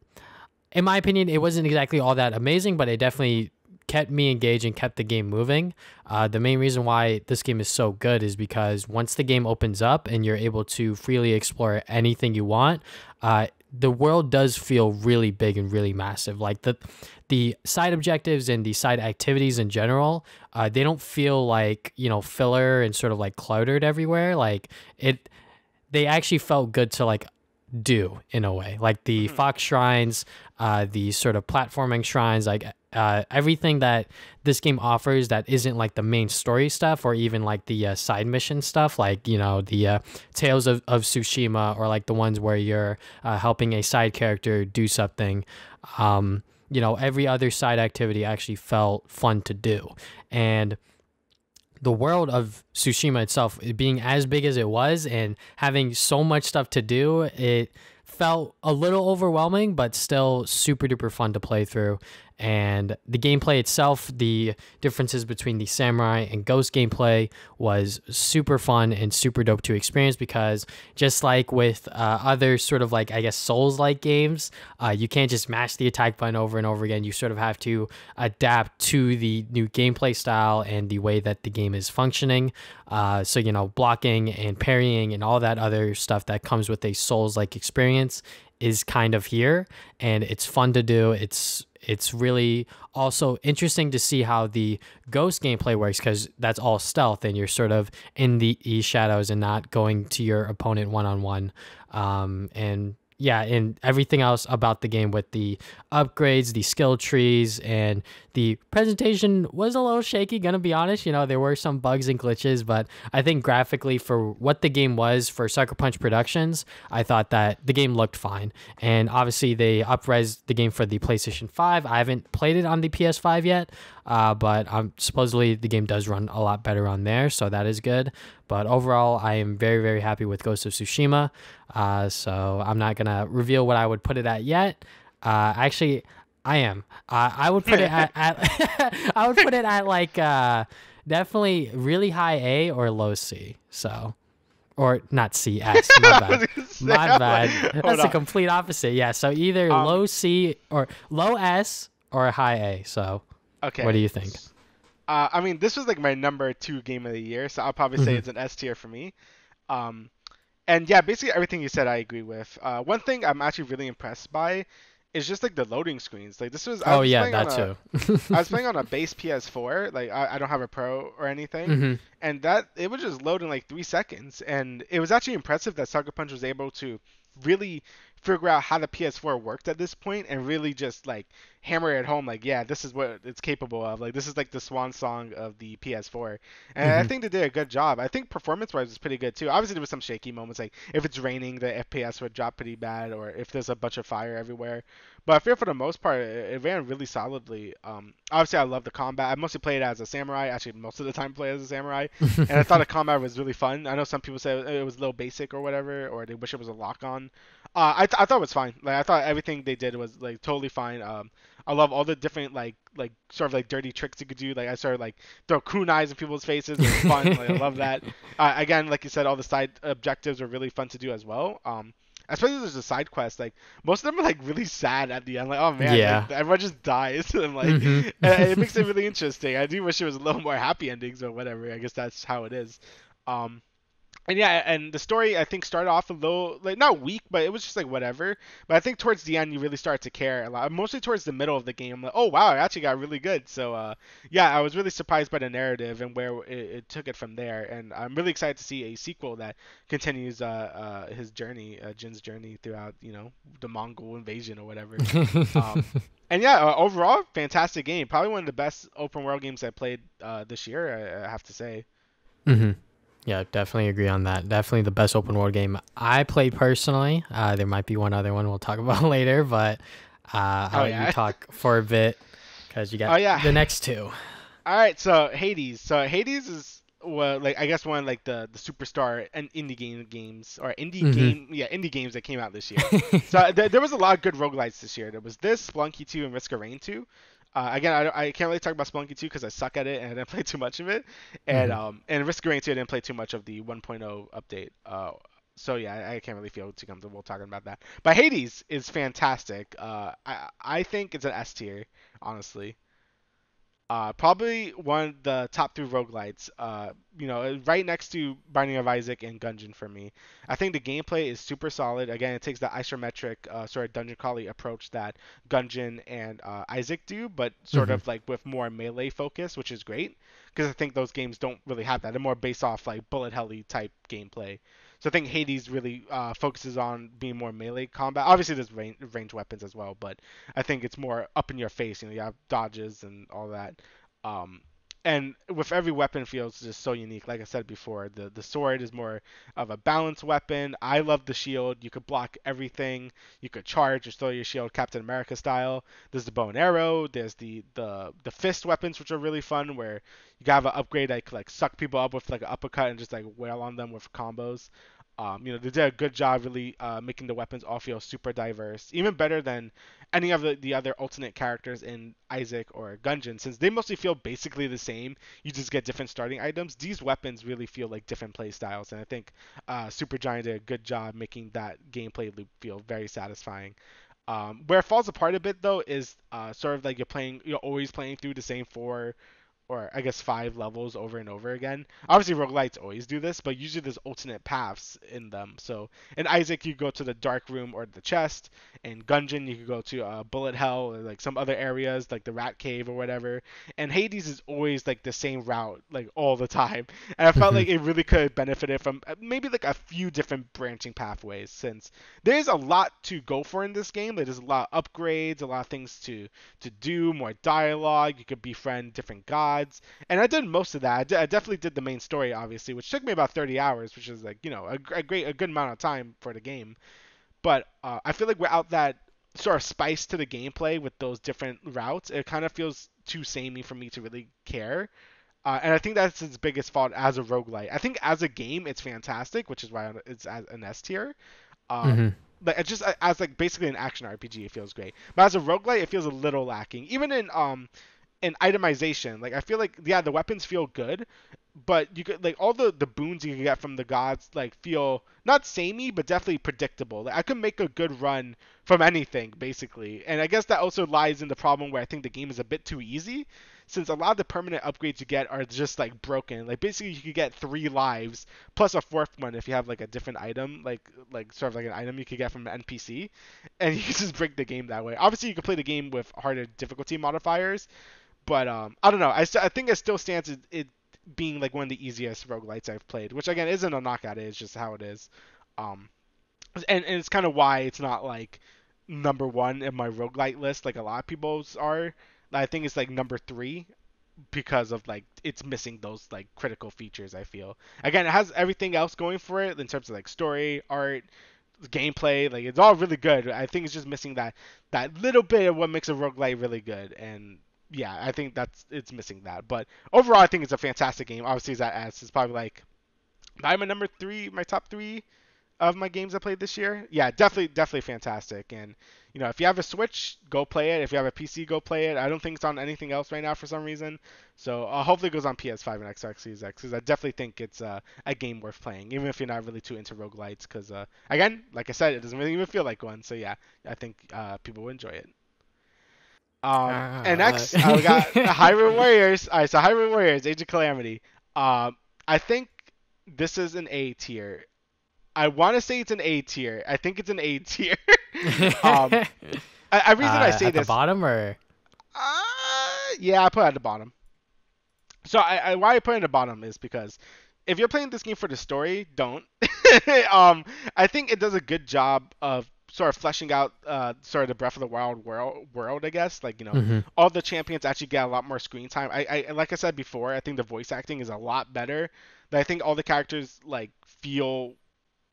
in my opinion, it wasn't exactly all that amazing, but it definitely kept me engaged and kept the game moving. Uh, the main reason why this game is so good is because once the game opens up and you're able to freely explore anything you want, uh, the world does feel really big and really massive. Like the the side objectives and the side activities in general, uh, they don't feel like, you know, filler and sort of like cluttered everywhere. Like it, they actually felt good to like do in a way. Like the mm-hmm. Fox shrines, uh, the sort of platforming shrines, like uh, everything that this game offers that isn't like the main story stuff or even like the uh, side mission stuff, like, you know, the uh, Tales of, of Tsushima, or like the ones where you're uh, helping a side character do something. Um, you know, every other side activity actually felt fun to do. And the world of Tsushima itself, it being as big as it was and having so much stuff to do, it felt a little overwhelming, but still super duper fun to play through. And the gameplay itself, the differences between the samurai and ghost gameplay was super fun and super dope to experience, because just like with uh, other sort of like, I guess, Souls-like games, uh, you can't just mash the attack button over and over again. You sort of have to adapt to the new gameplay style and the way that the game is functioning. Uh, so, you know, blocking and parrying and all that other stuff that comes with a Souls-like experience is kind of here, and it's fun to do. It's it's really also interesting to see how the ghost gameplay works, because that's all stealth and you're sort of in the shadows and not going to your opponent one-on-one. Um, and yeah, and everything else about the game with the upgrades, the skill trees, and the presentation was a little shaky, gonna be honest. You know, there were some bugs and glitches, but I think graphically for what the game was for Sucker Punch Productions, I thought that the game looked fine. And obviously they up-resed the game for the PlayStation five. I haven't played it on the P S five yet, uh, but um, supposedly the game does run a lot better on there, so that is good. But overall, I am very, very happy with Ghost of Tsushima. Uh, so I'm not going to reveal what I would put it at yet. Uh, actually, I am. Uh, I would put it at, at I would put it at like uh, definitely really high A or low C. So, or not C, X. My bad. My bad. Like, that's the complete opposite. Yeah. So either um, low C or low S or high A. So okay. What do you think? Uh, I mean, this was like my number two game of the year, so I'll probably mm-hmm. say it's an S tier for me. Um, and yeah, basically everything you said I agree with. Uh, one thing I'm actually really impressed by is just like the loading screens. Like this was I oh was yeah, that a, too. I was playing on a base P S four. Like I, I don't have a Pro or anything, mm-hmm. and that it would just load in like three seconds. And it was actually impressive that Sucker Punch was able to really figure out how the P S four worked at this point and really just like hammer it home, like, yeah, this is what it's capable of, like this is like the swan song of the P S four, and mm-hmm. I think they did a good job. I think performance wise it's pretty good too. Obviously there was some shaky moments, like if it's raining the F P S would drop pretty bad, or if there's a bunch of fire everywhere, but I feel for the most part it, it ran really solidly. Um obviously I love the combat. I mostly played as a samurai, actually most of the time play as a samurai, and I thought the combat was really fun. I know some people said it was a little basic or whatever, or they wish it was a lock on. Uh, I, th- I thought it was fine. Like I thought everything they did was like totally fine. Um, I love all the different like like sort of like dirty tricks you could do. Like I started like throw kunais in people's faces. It was fun. Like, I love that. Uh, again, like you said, all the side objectives were really fun to do as well. Um, especially there's a side quest. Like most of them are like really sad at the end. Like oh man, yeah. like, everyone just dies. And like mm-hmm. and it makes it really interesting. I do wish it was a little more happy endings, but whatever. I guess that's how it is. Um. And yeah, and the story, I think, started off a little, like, not weak, but it was just, like, whatever. But I think towards the end, you really start to care a lot. Mostly towards the middle of the game, I'm like, oh, wow, it actually got really good. So, uh, yeah, I was really surprised by the narrative and where it, it took it from there. And I'm really excited to see a sequel that continues uh, uh, his journey, uh, Jin's journey throughout, you know, the Mongol invasion or whatever. um, and, yeah, uh, overall, fantastic game. Probably one of the best open-world games I played uh, this year, I, I have to say. Mm-hmm. Yeah, definitely agree on that. Definitely the best open world game I played personally. Uh, there might be one other one we'll talk about later, but uh, I'll oh, yeah. let you talk for a bit because you got oh, yeah. the next two. All right, so Hades. So Hades is well, like I guess one of like the the superstar and indie game games or indie mm-hmm. game yeah indie games that came out this year. So th- there was a lot of good roguelites this year. There was this, Spelunky two, and Risk of Rain two. Uh, again, I, I can't really talk about Spelunky two because I suck at it and I didn't play too much of it. And mm-hmm. um, and Risk of Rain two, I didn't play too much of the one point oh update. Uh, so yeah, I, I can't really feel too comfortable talking about that. But Hades is fantastic. Uh, I I think it's an S tier, honestly. Uh, probably one of the top three roguelites. Uh, you know, right next to Binding of Isaac and Gungeon for me. I think the gameplay is super solid. Again, it takes the isometric uh, sort of dungeon crawling approach that Gungeon and uh, Isaac do, but sort mm-hmm. of like with more melee focus, which is great because I think those games don't really have that. They're more based off like bullet hell-y type gameplay. So I think Hades really uh, focuses on being more melee combat. Obviously, there's range, range weapons as well, but I think it's more up in your face. You know, you have dodges and all that. Um, and with every weapon feels just so unique. Like I said before, the, the sword is more of a balanced weapon. I love the shield. You could block everything. You could charge or throw your shield Captain America style. There's the bow and arrow. There's the, the, the fist weapons, which are really fun, where you have an upgrade that could like, suck people up with like an uppercut and just like wail on them with combos. Um, you know, they did a good job really uh, making the weapons all feel super diverse, even better than any of the, the other alternate characters in Isaac or Gungeon, since they mostly feel basically the same. You just get different starting items. These weapons really feel like different play styles, and I think uh, Supergiant did a good job making that gameplay loop feel very satisfying. Um, where it falls apart a bit, though, is uh, sort of like you're playing, you're always playing through the same four or I guess five levels over and over again. Obviously, roguelites always do this, but usually there's alternate paths in them. So in Isaac, you go to the dark room or the chest. In Gungeon, you could go to uh, Bullet Hell or like some other areas, like the Rat Cave or whatever. And Hades is always like the same route, like all the time. And I felt like it really could have benefited from maybe like a few different branching pathways, since there's a lot to go for in this game. There's a lot of upgrades, a lot of things to to do, more dialogue. You could befriend different gods. And I did most of that. I, d- I definitely did the main story, obviously, which took me about thirty hours, which is like, you know, a, a great, a good amount of time for the game. But uh, I feel like without that sort of spice to the gameplay with those different routes, it kind of feels too samey for me to really care. Uh, and I think that's its biggest fault as a roguelite. I think as a game, it's fantastic, which is why it's as an S tier. Um, mm-hmm. But it just as like basically an action R P G, it feels great. But as a roguelite, it feels a little lacking. Even in um. And itemization, like I feel like yeah, the weapons feel good, but you could like all the the boons you can get from the gods like feel not samey but definitely predictable. Like I could make a good run from anything basically, and I guess that also lies in the problem where I think the game is a bit too easy, since a lot of the permanent upgrades you get are just like broken. Like basically you could get three lives plus a fourth one if you have like a different item, like like sort of like an item you could get from an N P C, and you can just break the game that way. Obviously you could play the game with harder difficulty modifiers. But um, I don't know. I, st- I think it still stands it, it being like one of the easiest roguelites I've played, which again isn't a knock at it. It's just how it is. Um, and, and it's kind of why it's not like number one in my roguelite list like a lot of people's are. I think it's like number three because of like it's missing those like critical features, I feel. Again, it has everything else going for it in terms of like story, art, gameplay. Like it's all really good. I think it's just missing that that little bit of what makes a roguelite really good. And yeah, I think that's it's missing that. But overall, I think it's a fantastic game. Obviously, that adds it's probably like my number three, my top three of my games I played this year. Yeah, definitely, definitely fantastic. And you know, if you have a Switch, go play it. If you have a P C, go play it. I don't think it's on anything else right now for some reason. So uh, hopefully, it goes on P S five and Xbox Series X, because I definitely think it's uh, a game worth playing, even if you're not really too into roguelites. Because uh, again, like I said, it doesn't really even feel like one. So yeah, I think uh, people will enjoy it. Um, ah, and next, uh, we got Hyrule Warriors. All right, so Hyrule Warriors, Age of Calamity. Um, I think this is an A tier. I want to say it's an A tier. I think it's an A tier. um, I, I reason uh, I say at this. At the bottom, or? Uh, yeah, I put it at the bottom. So I, I why I put it at the bottom is because if you're playing this game for the story, don't. um, I think it does a good job of sort of fleshing out uh, sort of the Breath of the Wild world, world I guess. Like, you know, mm-hmm. all the champions actually get a lot more screen time. I, I Like I said before, I think the voice acting is a lot better. I think all the characters, like, feel,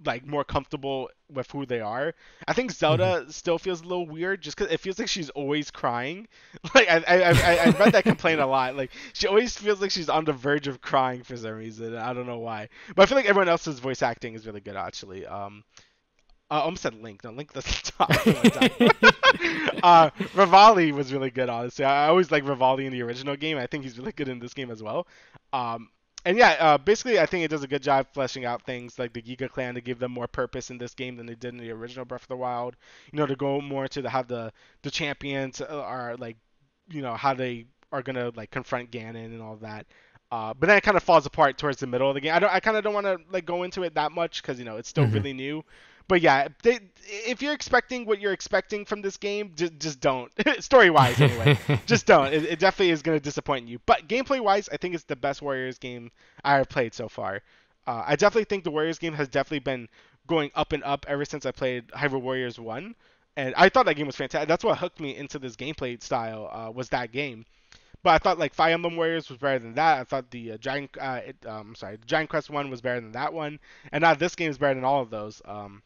like, more comfortable with who they are. I think Zelda mm-hmm. still feels a little weird just because it feels like she's always crying. Like, I I, I, I read that complaint a lot. Like, she always feels like she's on the verge of crying for some reason. I don't know why. But I feel like everyone else's voice acting is really good, actually. Um... I uh, almost said Link. No, Link doesn't talk. uh, Rivali was really good, honestly. I always like Rivali in the original game. I think he's really good in this game as well. Um, and yeah, uh, basically, I think it does a good job fleshing out things like the Giga Clan to give them more purpose in this game than they did in the original Breath of the Wild. You know, to go more to the, how the, the champions are, like, you know, how they are going to, like, confront Ganon and all that. Uh, but then it kind of falls apart towards the middle of the game. I don't. I kind of don't want to, like, go into it that much because, you know, it's still mm-hmm. really new. But yeah, they, if you're expecting what you're expecting from this game, just, just don't. Story-wise, anyway. Just don't. It, it definitely is going to disappoint you. But gameplay-wise, I think it's the best Warriors game I have played so far. Uh, I definitely think the Warriors game has definitely been going up and up ever since I played Hyrule Warriors one. And I thought that game was fantastic. That's what hooked me into this gameplay style uh, was that game. But I thought, like, Fire Emblem Warriors was better than that. I thought the uh, Giant, uh, it, um, sorry, Giant Quest one was better than that one. And now this game is better than all of those. Um,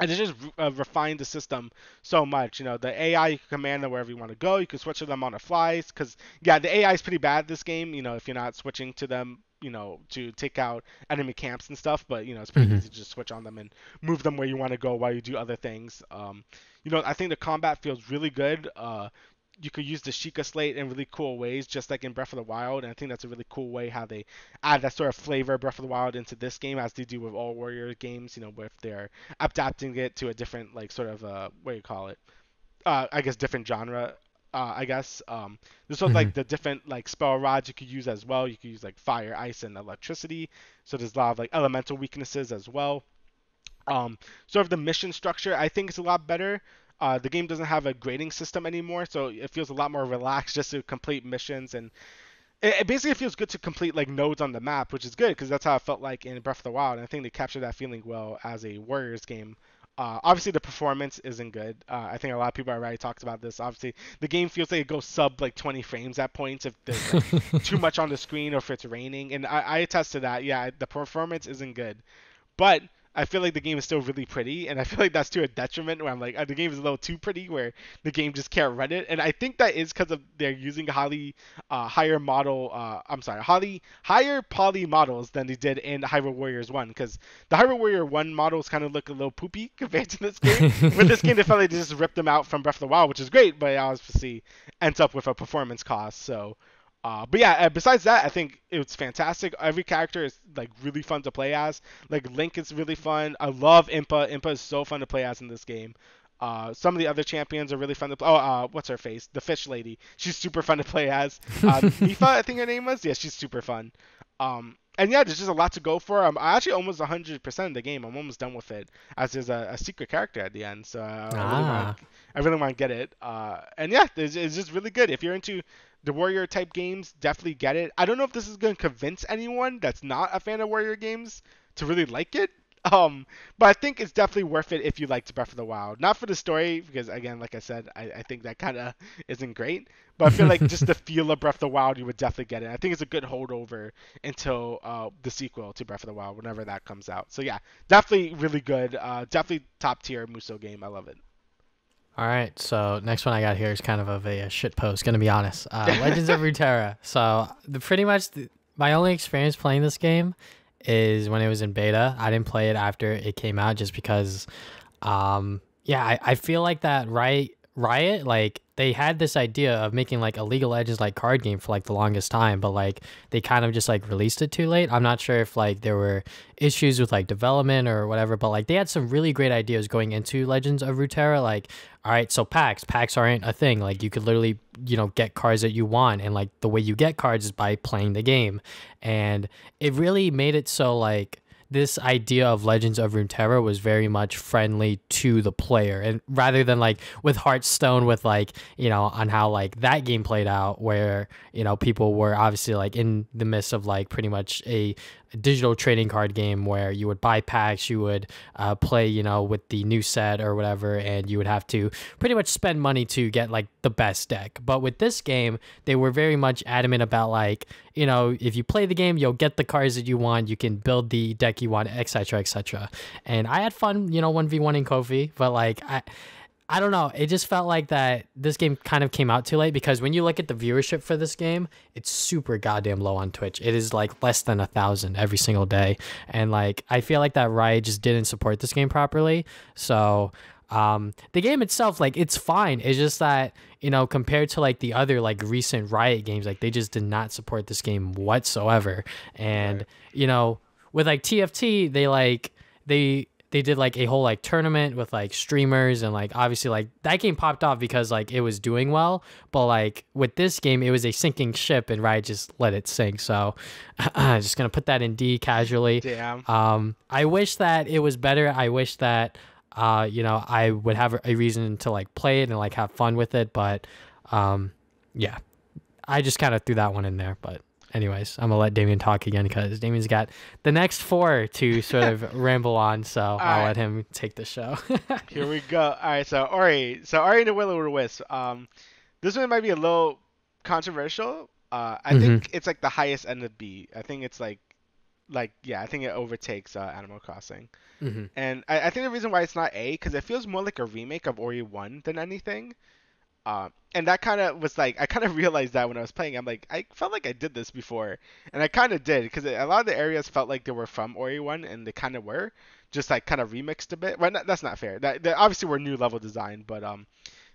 And they just uh, refined the system so much. You know, the A I, you can command them wherever you want to go. You can switch to them on the fly. Because, yeah, the A I is pretty bad this game, you know, if you're not switching to them, you know, to take out enemy camps and stuff. But, you know, it's pretty mm-hmm. easy to just switch on them and move them where you want to go while you do other things. Um, you know, I think the combat feels really good. Uh, you could use the Sheikah Slate in really cool ways, just like in Breath of the Wild. And I think that's a really cool way how they add that sort of flavor of Breath of the Wild into this game, as they do with all Warrior games, you know, with they're adapting it to a different, like, sort of, uh, what do you call it? Uh, I guess different genre. Uh, uh, I guess. Um, there's sort of mm-hmm. like the different like spell rods you could use as well. You could use like fire, ice, and electricity. So there's a lot of like elemental weaknesses as well. Um, sort of the mission structure, I think, is a lot better. Uh, the game doesn't have a grading system anymore, so it feels a lot more relaxed just to complete missions, and it, it basically feels good to complete like nodes on the map, which is good because that's how it felt like in Breath of the Wild, and I think they captured that feeling well as a Warriors game. Uh, obviously, the performance isn't good. Uh, I think a lot of people already talked about this. Obviously, the game feels like it goes sub like twenty frames at points if there's like, too much on the screen or if it's raining. And I, I attest to that. Yeah, the performance isn't good, but I feel like the game is still really pretty, and I feel like that's to a detriment where I'm like, oh, the game is a little too pretty where the game just can't run it. And I think that is because of they're using highly uh, higher model, uh, I'm sorry, highly higher poly models than they did in Hyrule Warriors one, because the Hyrule Warrior one models kind of look a little poopy compared to this game. With this game, it felt like they just ripped them out from Breath of the Wild, which is great, but it obviously ends up with a performance cost. So, Uh, but yeah, besides that, I think it's fantastic. Every character is like really fun to play as. Like Link is really fun. I love Impa. Impa is so fun to play as in this game. Uh, some of the other champions are really fun to play. Oh, uh, what's her face? The fish lady. She's super fun to play as. Uh, Mifa, I think her name was. Yeah, she's super fun. Um, and yeah, there's just a lot to go for. I'm actually almost one hundred percent of the game. I'm almost done with it, as there's a, a secret character at the end. So uh, ah. I really want to really get it. Uh, and yeah, it's, it's just really good. If you're into the Warrior type games, definitely get it. I don't know if this is going to convince anyone that's not a fan of Warrior games to really like it. Um, but I think it's definitely worth it if you liked Breath of the Wild. Not for the story, because again, like I said, I, I think that kind of isn't great. But I feel like just the feel of Breath of the Wild, you would definitely get it. I think it's a good holdover until uh, the sequel to Breath of the Wild, whenever that comes out. So yeah, definitely really good. Uh, definitely top tier Musou game. I love it. All right, so next one I got here is kind of of a, a shit post, gonna be honest. Uh, Legends of Runeterra. So the, pretty much the, my only experience playing this game is when it was in beta. I didn't play it after it came out just because, um, yeah, I, I feel like that Riot, Riot, like they had this idea of making like a League of Legends like card game for like the longest time, but like they kind of just like released it too late. I'm not sure if like there were issues with like development or whatever, but like they had some really great ideas going into Legends of Runeterra. Like, all right, so packs, packs aren't a thing. Like you could literally, you know, get cards that you want, and like the way you get cards is by playing the game, and it really made it so like this idea of Legends of Runeterra was very much friendly to the player, and rather than like with Hearthstone, with like, you know, on how like that game played out where, you know, people were obviously like in the midst of like pretty much a digital trading card game where you would buy packs, you would uh, play, you know, with the new set or whatever, and you would have to pretty much spend money to get like the best deck. But with this game, they were very much adamant about like, you know, if you play the game, you'll get the cards that you want, you can build the deck you want, et cetera, et cetera. And I had fun, you know, one v one-ing Kofi, but like I, I don't know. It just felt like that this game kind of came out too late, because when you look at the viewership for this game, it's super goddamn low on Twitch. It is like less than a thousand every single day. And like, I feel like that Riot just didn't support this game properly. So um, the game itself, like it's fine. It's just that, you know, compared to like the other like recent Riot games, like they just did not support this game whatsoever. And, right. you know, with like T F T, they like, they... they did like a whole like tournament with like streamers, and like obviously like that game popped off because like it was doing well, but like with this game it was a sinking ship and Riot just let it sink. So I'm just gonna put that in D casually. Damn. Um, I wish that it was better. I wish that uh you know I would have a reason to like play it and like have fun with it, but um yeah, I just kind of threw that one in there, but. Anyways, I'm gonna let Damian talk again because Damian's got the next four to sort of ramble on, so All I'll right. let him take the show. Here we go. All right, so Ori, so Ori and the Will O' the Wisp. Um, this one might be a little controversial. Uh, I mm-hmm. think it's like the highest end of B. I think it's like, like yeah, I think it overtakes uh, Animal Crossing, mm-hmm. and I, I think the reason why it's not A because it feels more like a remake of Ori one than anything. Uh, and that kind of was like, I kind of realized that when I was playing. I'm like, I felt like I did this before. And I kind of did, because a lot of the areas felt like they were from Ori one, and they kind of were. Just like kind of remixed a bit. Well, not, that's not fair. That, that obviously were new level design, but um,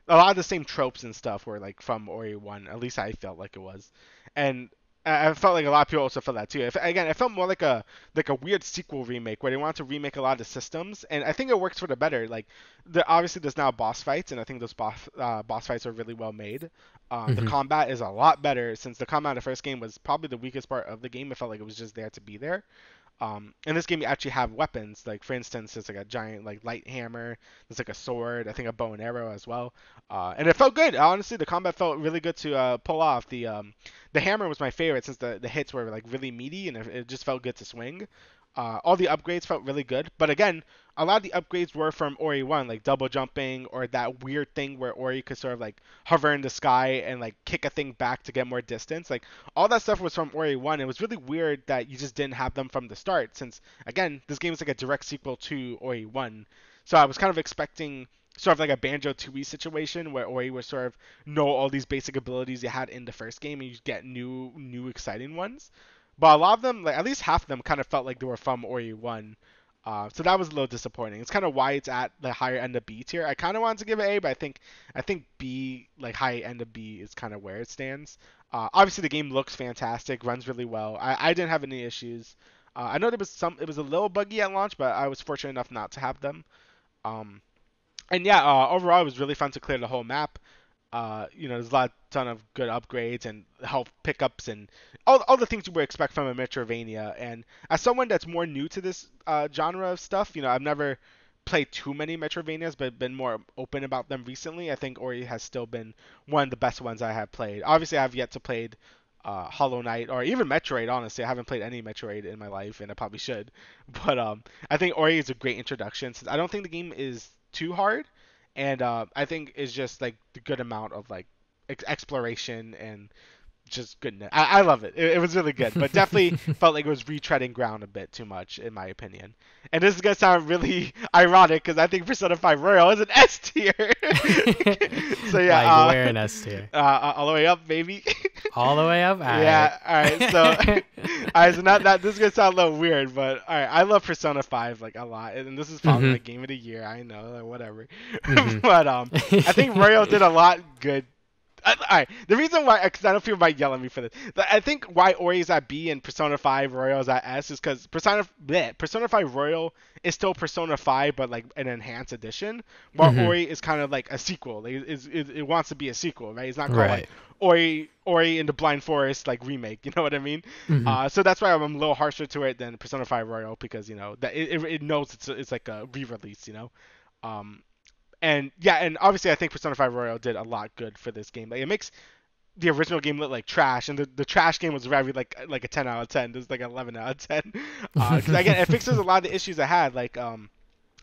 a lot of the same tropes and stuff were like from Ori one. At least I felt like it was. And I felt like a lot of people also felt that too. If, again, it felt more like a like a weird sequel remake where they wanted to remake a lot of systems, and I think it works for the better. Like, there obviously there's now boss fights, and I think those boss uh, boss fights are really well made. Uh, mm-hmm. The combat is a lot better, since the combat in the first game was probably the weakest part of the game. It felt like it was just there to be there. Um, in this game, you actually have weapons. Like, for instance, there's like a giant like light hammer. There's like a sword. I think a bow and arrow as well. Uh, and it felt good. Honestly, the combat felt really good to uh, pull off. The um, the hammer was my favorite, since the, the hits were like really meaty, and it, it just felt good to swing. Uh, all the upgrades felt really good. But again, a lot of the upgrades were from Ori one, like double jumping, or that weird thing where Ori could sort of like hover in the sky and like kick a thing back to get more distance. Like, all that stuff was from Ori one. It was really weird that you just didn't have them from the start, since, again, this game is like a direct sequel to Ori one. So I was kind of expecting sort of like a Banjo-Tooie situation where Ori would sort of know all these basic abilities you had in the first game, and you get new, new exciting ones. But a lot of them, like at least half of them, kind of felt like they were from Ori one. Uh, so that was a little disappointing. It's kind of why it's at the higher end of B tier. I kind of wanted to give it A, but I think I think B, like high end of B, is kind of where it stands. Uh, obviously, the game looks fantastic, runs really well. I, I didn't have any issues. Uh, I know there was some. It was a little buggy at launch, but I was fortunate enough not to have them. Um, and yeah, uh, overall, it was really fun to clear the whole map. Uh, you know, there's a lot, ton of good upgrades and health pickups and all, all the things you would expect from a Metroidvania. And as someone that's more new to this uh, genre of stuff, you know, I've never played too many Metroidvanias, but been more open about them recently. I think Ori has still been one of the best ones I have played. Obviously, I've yet to play uh, Hollow Knight or even Metroid. Honestly, I haven't played any Metroid in my life, and I probably should. But um, I think Ori is a great introduction, since I don't think the game is too hard. And uh, I think it's just like the good amount of like ex- exploration and just goodness. I, I love it. it. It was really good, but definitely felt like it was retreading ground a bit too much, in my opinion. And this is gonna sound really ironic, because I think Persona five Royal is an S tier. So yeah, like, uh, we're an S tier. Uh, uh, all the way up, baby. All the way up. All yeah. Right. All right. So, all right. So not that this is gonna sound a little weird, but all right. I love Persona five like a lot, and this is probably mm-hmm. the game of the year. I know, like, whatever. Mm-hmm. But um, I think Royal did a lot good. All right. The reason why, because I don't feel might yell at me for this. I think why Ori is at B and Persona five Royal is at S is because Persona bleh, Persona five Royal is still Persona five, but like an enhanced edition. While mm-hmm. Ori is kind of like a sequel. Like, it, it, it wants to be a sequel, right? It's not called right. like Ori Ori in the Blind Forest like remake. You know what I mean? Mm-hmm. Uh, so that's why I'm a little harsher to it than Persona five Royal, because you know that it, it, it knows it's it's like a re-release. You know. Um, And yeah, and obviously I think Persona five Royal did a lot good for this game. Like, it makes the original game look like trash, and the, the trash game was rather like like a ten out of ten. This is like an eleven out of ten. Because uh, again, it fixes a lot of the issues I had. Like um,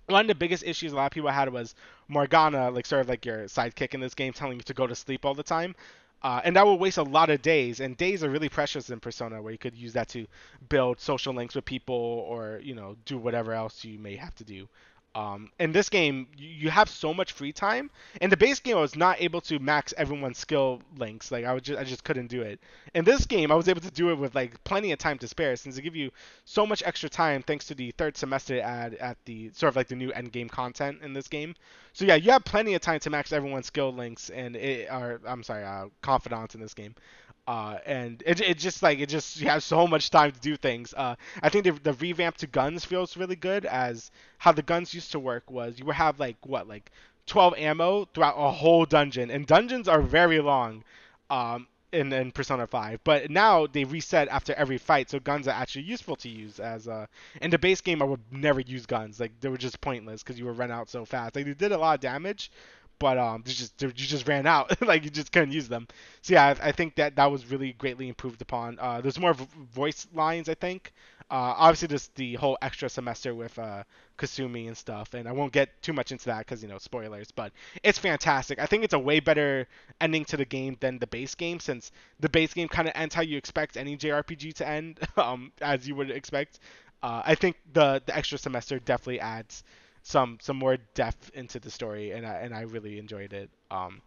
one of the biggest issues a lot of people had was Morgana, like sort of like your sidekick in this game, telling you to go to sleep all the time. Uh, and that will waste a lot of days, and days are really precious in Persona, where you could use that to build social links with people, or you know, do whatever else you may have to do. Um, in this game, you have so much free time. In the base game, I was not able to max everyone's skill links. Like, I would just, I just couldn't do it. In this game, I was able to do it with like plenty of time to spare, since they give you so much extra time thanks to the third semester ad at the sort of like the new end game content in this game. So yeah, you have plenty of time to max everyone's skill links and it are I'm sorry, uh, confidants in this game. Uh, and it it just like it just you have so much time to do things. Uh, I think the the revamp to guns feels really good, as how the guns used to work was you would have like what like twelve ammo throughout a whole dungeon, and dungeons are very long, um, in in Persona five. But now they reset after every fight, so guns are actually useful to use. As uh, in the base game, I would never use guns. Like, they were just pointless because you would run out so fast. Like, they did a lot of damage. But um, they just they, you just ran out, like you just couldn't use them. So yeah, I, I think that that was really greatly improved upon. Uh, there's more v- voice lines, I think. Uh, obviously, there's the whole extra semester with uh, Kasumi and stuff, and I won't get too much into that because you know spoilers. But it's fantastic. I think it's a way better ending to the game than the base game, since the base game kind of ends how you expect any J R P G to end, um, as you would expect. Uh, I think the the extra semester definitely adds some some more depth into the story, and I, and I really enjoyed it. Um,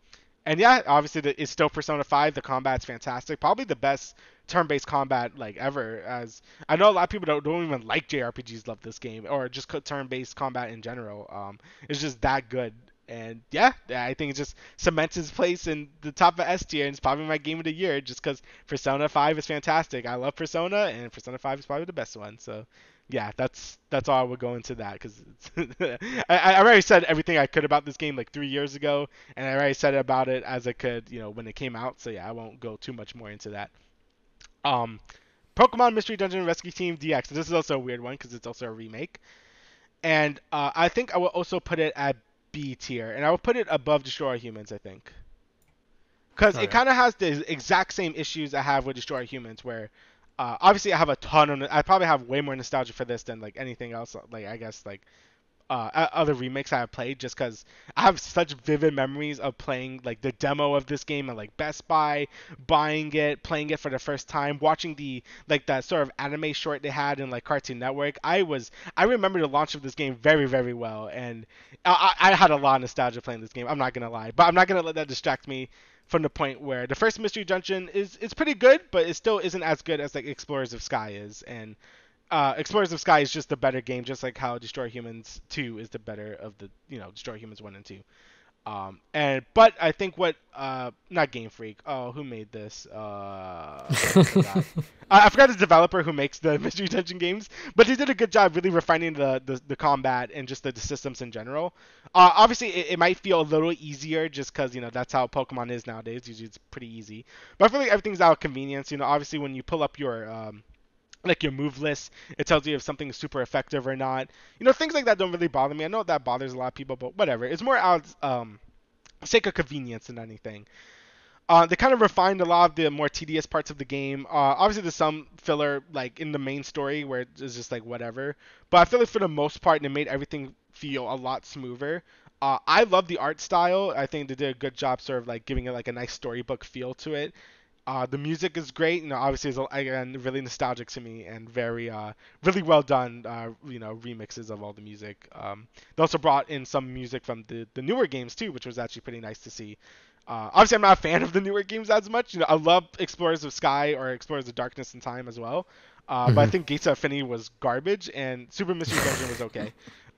and yeah, obviously the, it's still Persona five. The combat's fantastic, probably the best turn-based combat like ever. As I know a lot of people don't, don't even like J R P Gs love this game, or just turn-based combat in general. Um, it's just that good. And yeah, I think it just cements his place in the top of S tier, and it's probably my game of the year just because Persona five is fantastic. I love Persona, and Persona five is probably the best one. So yeah, that's that's all I would go into that, because I, I already said everything I could about this game like three years ago, and I already said about it as I could, you know, when it came out. So yeah, I won't go too much more into that. Um, Pokemon Mystery Dungeon Rescue Team D X. So this is also a weird one because it's also a remake, and uh, I think I will also put it at B tier, and I would put it above Destroy All Humans, I think, because it kind of has the exact same issues I have with Destroy All Humans, where uh, obviously I have a ton of, I probably have way more nostalgia for this than like anything else, like I guess like uh, other remakes I have played, just because I have such vivid memories of playing like the demo of this game at like Best Buy, buying it, playing it for the first time, watching the like that sort of anime short they had in like Cartoon Network. I was I remember the launch of this game very, very well, and I, I had a lot of nostalgia playing this game. I'm not gonna lie, but I'm not gonna let that distract me from the point where the first Mystery Dungeon is it's pretty good, but it still isn't as good as like Explorers of Sky is, and Uh, Explorers of Sky is just a better game, just like how Destroy Humans two is the better of the, you know, Destroy Humans one and two. Um, and but I think what, uh, not Game Freak. Oh, who made this? Uh, I, forgot. I, I forgot the developer who makes the Mystery Dungeon games, but they did a good job really refining the the, the combat and just the, the systems in general. Uh, obviously, it, it might feel a little easier just because, you know, that's how Pokemon is nowadays. Usually, it's pretty easy. But I feel like everything's out of convenience. You know, obviously, when you pull up your um. like your move list, it tells you if something's super effective or not. You know, things like that don't really bother me. I know that bothers a lot of people, but whatever. It's more out of um, sake of convenience than anything. Uh, they kind of refined a lot of the more tedious parts of the game. Uh, obviously, there's some filler like in the main story where it's just like whatever. But I feel like for the most part, they made everything feel a lot smoother. Uh, I love the art style. I think they did a good job sort of like giving it like a nice storybook feel to it. Uh, the music is great, you know, obviously it's, again, really nostalgic to me, and very, uh, really well done, uh, you know, remixes of all the music. Um, they also brought in some music from the, the newer games too, which was actually pretty nice to see. Uh, obviously I'm not a fan of the newer games as much, you know, I love Explorers of Sky or Explorers of Darkness and Time as well, uh, mm-hmm. but I think Gates of Affinity was garbage, and Super Mystery Dungeon was okay.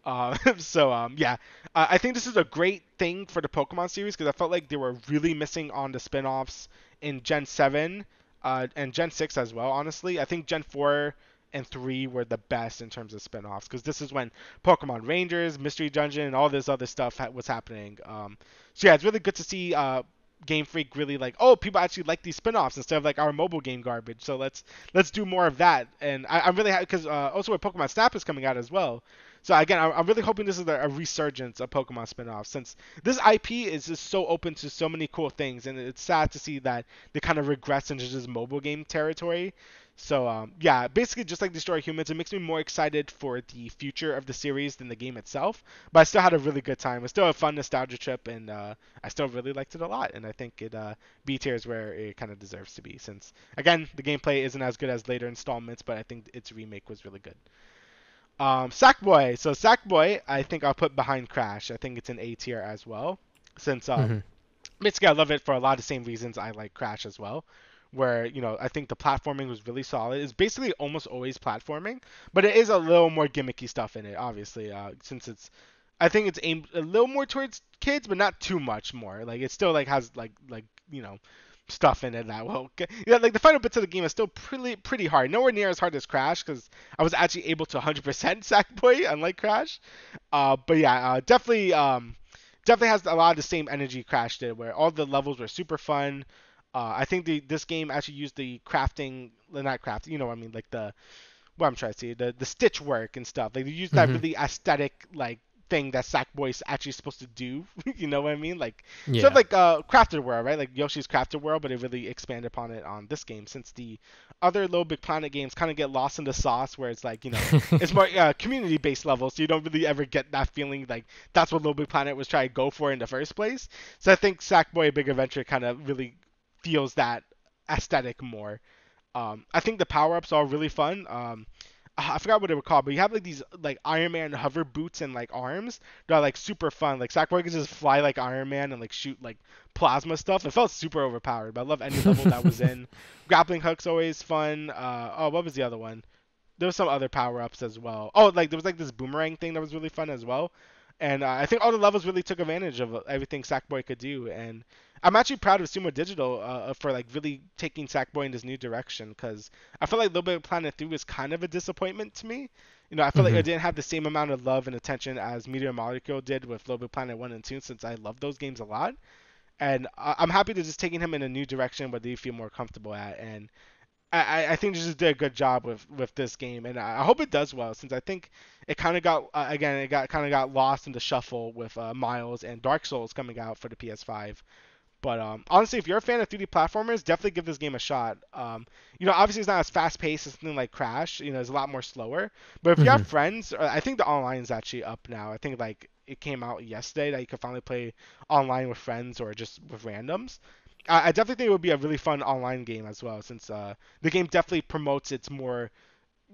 Uh, so, um, yeah, uh, I think this is a great thing for the Pokemon series, because I felt like they were really missing on the spin-offs in Gen seven uh, and Gen six as well, honestly. I think Gen four and three were the best in terms of spin-offs, because this is when Pokemon Rangers, Mystery Dungeon, and all this other stuff ha- was happening. Um, so, yeah, it's really good to see uh, Game Freak really like, oh, people actually like these spin-offs instead of like our mobile game garbage. So let's let's do more of that. And I, I'm really happy, because uh, also with Pokemon Snap is coming out as well. So again, I'm really hoping this is a resurgence of Pokemon spinoffs, since this I P is just so open to so many cool things, and it's sad to see that they kind of regress into just mobile game territory. So um, yeah, basically just like Destroy Humans, it makes me more excited for the future of the series than the game itself. But I still had a really good time. It was still a fun nostalgia trip, and uh, I still really liked it a lot. And I think it uh, B tier is where it kind of deserves to be, since again the gameplay isn't as good as later installments, but I think its remake was really good. Um, Sackboy. So Sackboy, I think I'll put behind Crash. I think it's an A tier as well, since um, mm-hmm. basically I love it for a lot of the same reasons I like Crash as well, where, you know, I think the platforming was really solid. It's basically almost always platforming, but it is a little more gimmicky stuff in it, obviously, uh, since it's, I think it's aimed a little more towards kids, but not too much more. Like it still like has like like you know. stuff in it that well yeah like the final bits of the game is still pretty pretty hard, nowhere near as hard as Crash, because I was actually able to one hundred percent Sackboy, unlike Crash. Uh but yeah, uh, definitely um definitely has a lot of the same energy Crash did, where all the levels were super fun. uh I think the this game actually used the crafting not crafting you know what I mean like the what I'm trying to say the the stitch work and stuff, like they used mm-hmm. that really aesthetic like thing that Sackboy's actually supposed to do. You know what I mean? Like yeah. sort of like uh, Crafted World, right? Like Yoshi's Crafted World, but it really expanded upon it on this game, since the other Little Big Planet games kind of get lost in the sauce, where it's like, you know, it's more uh, community-based level, so you don't really ever get that feeling like that's what Little Big Planet was trying to go for in the first place. So I think Sackboy A Big Adventure kind of really feels that aesthetic more. Um, I think the power-ups are really fun. Um, I forgot what they were called, but you have like these like Iron Man hover boots and like arms that are like super fun. Like Sackboy can just fly like Iron Man and like shoot like plasma stuff. It felt super overpowered, but I love any level that was in. Grappling hook's always fun. Uh, oh, what was the other one? There was some other power ups as well. Oh, like there was like this boomerang thing that was really fun as well. And uh, I think all the levels really took advantage of everything Sackboy could do. And I'm actually proud of Sumo Digital uh, for like really taking Sackboy in this new direction, because I feel like Little Big Planet three was kind of a disappointment to me. You know, I feel mm-hmm. like it didn't have the same amount of love and attention as Meteor Molecule did with Little Big Planet one and two, since I love those games a lot. And I- I'm happy to just taking him in a new direction where they feel more comfortable at. And I, I think they just did a good job with, with this game, and I hope it does well, since I think it kind of got uh, again it got kind of got lost in the shuffle with uh, Miles and Dark Souls coming out for the P S five. But um, honestly, if you're a fan of three D platformers, definitely give this game a shot. Um, you know, obviously it's not as fast paced as something like Crash. You know, it's a lot more slower. But if mm-hmm. you have friends, I think the online is actually up now. I think like it came out yesterday that you could finally play online with friends or just with randoms. I definitely think it would be a really fun online game as well, since uh, the game definitely promotes its more,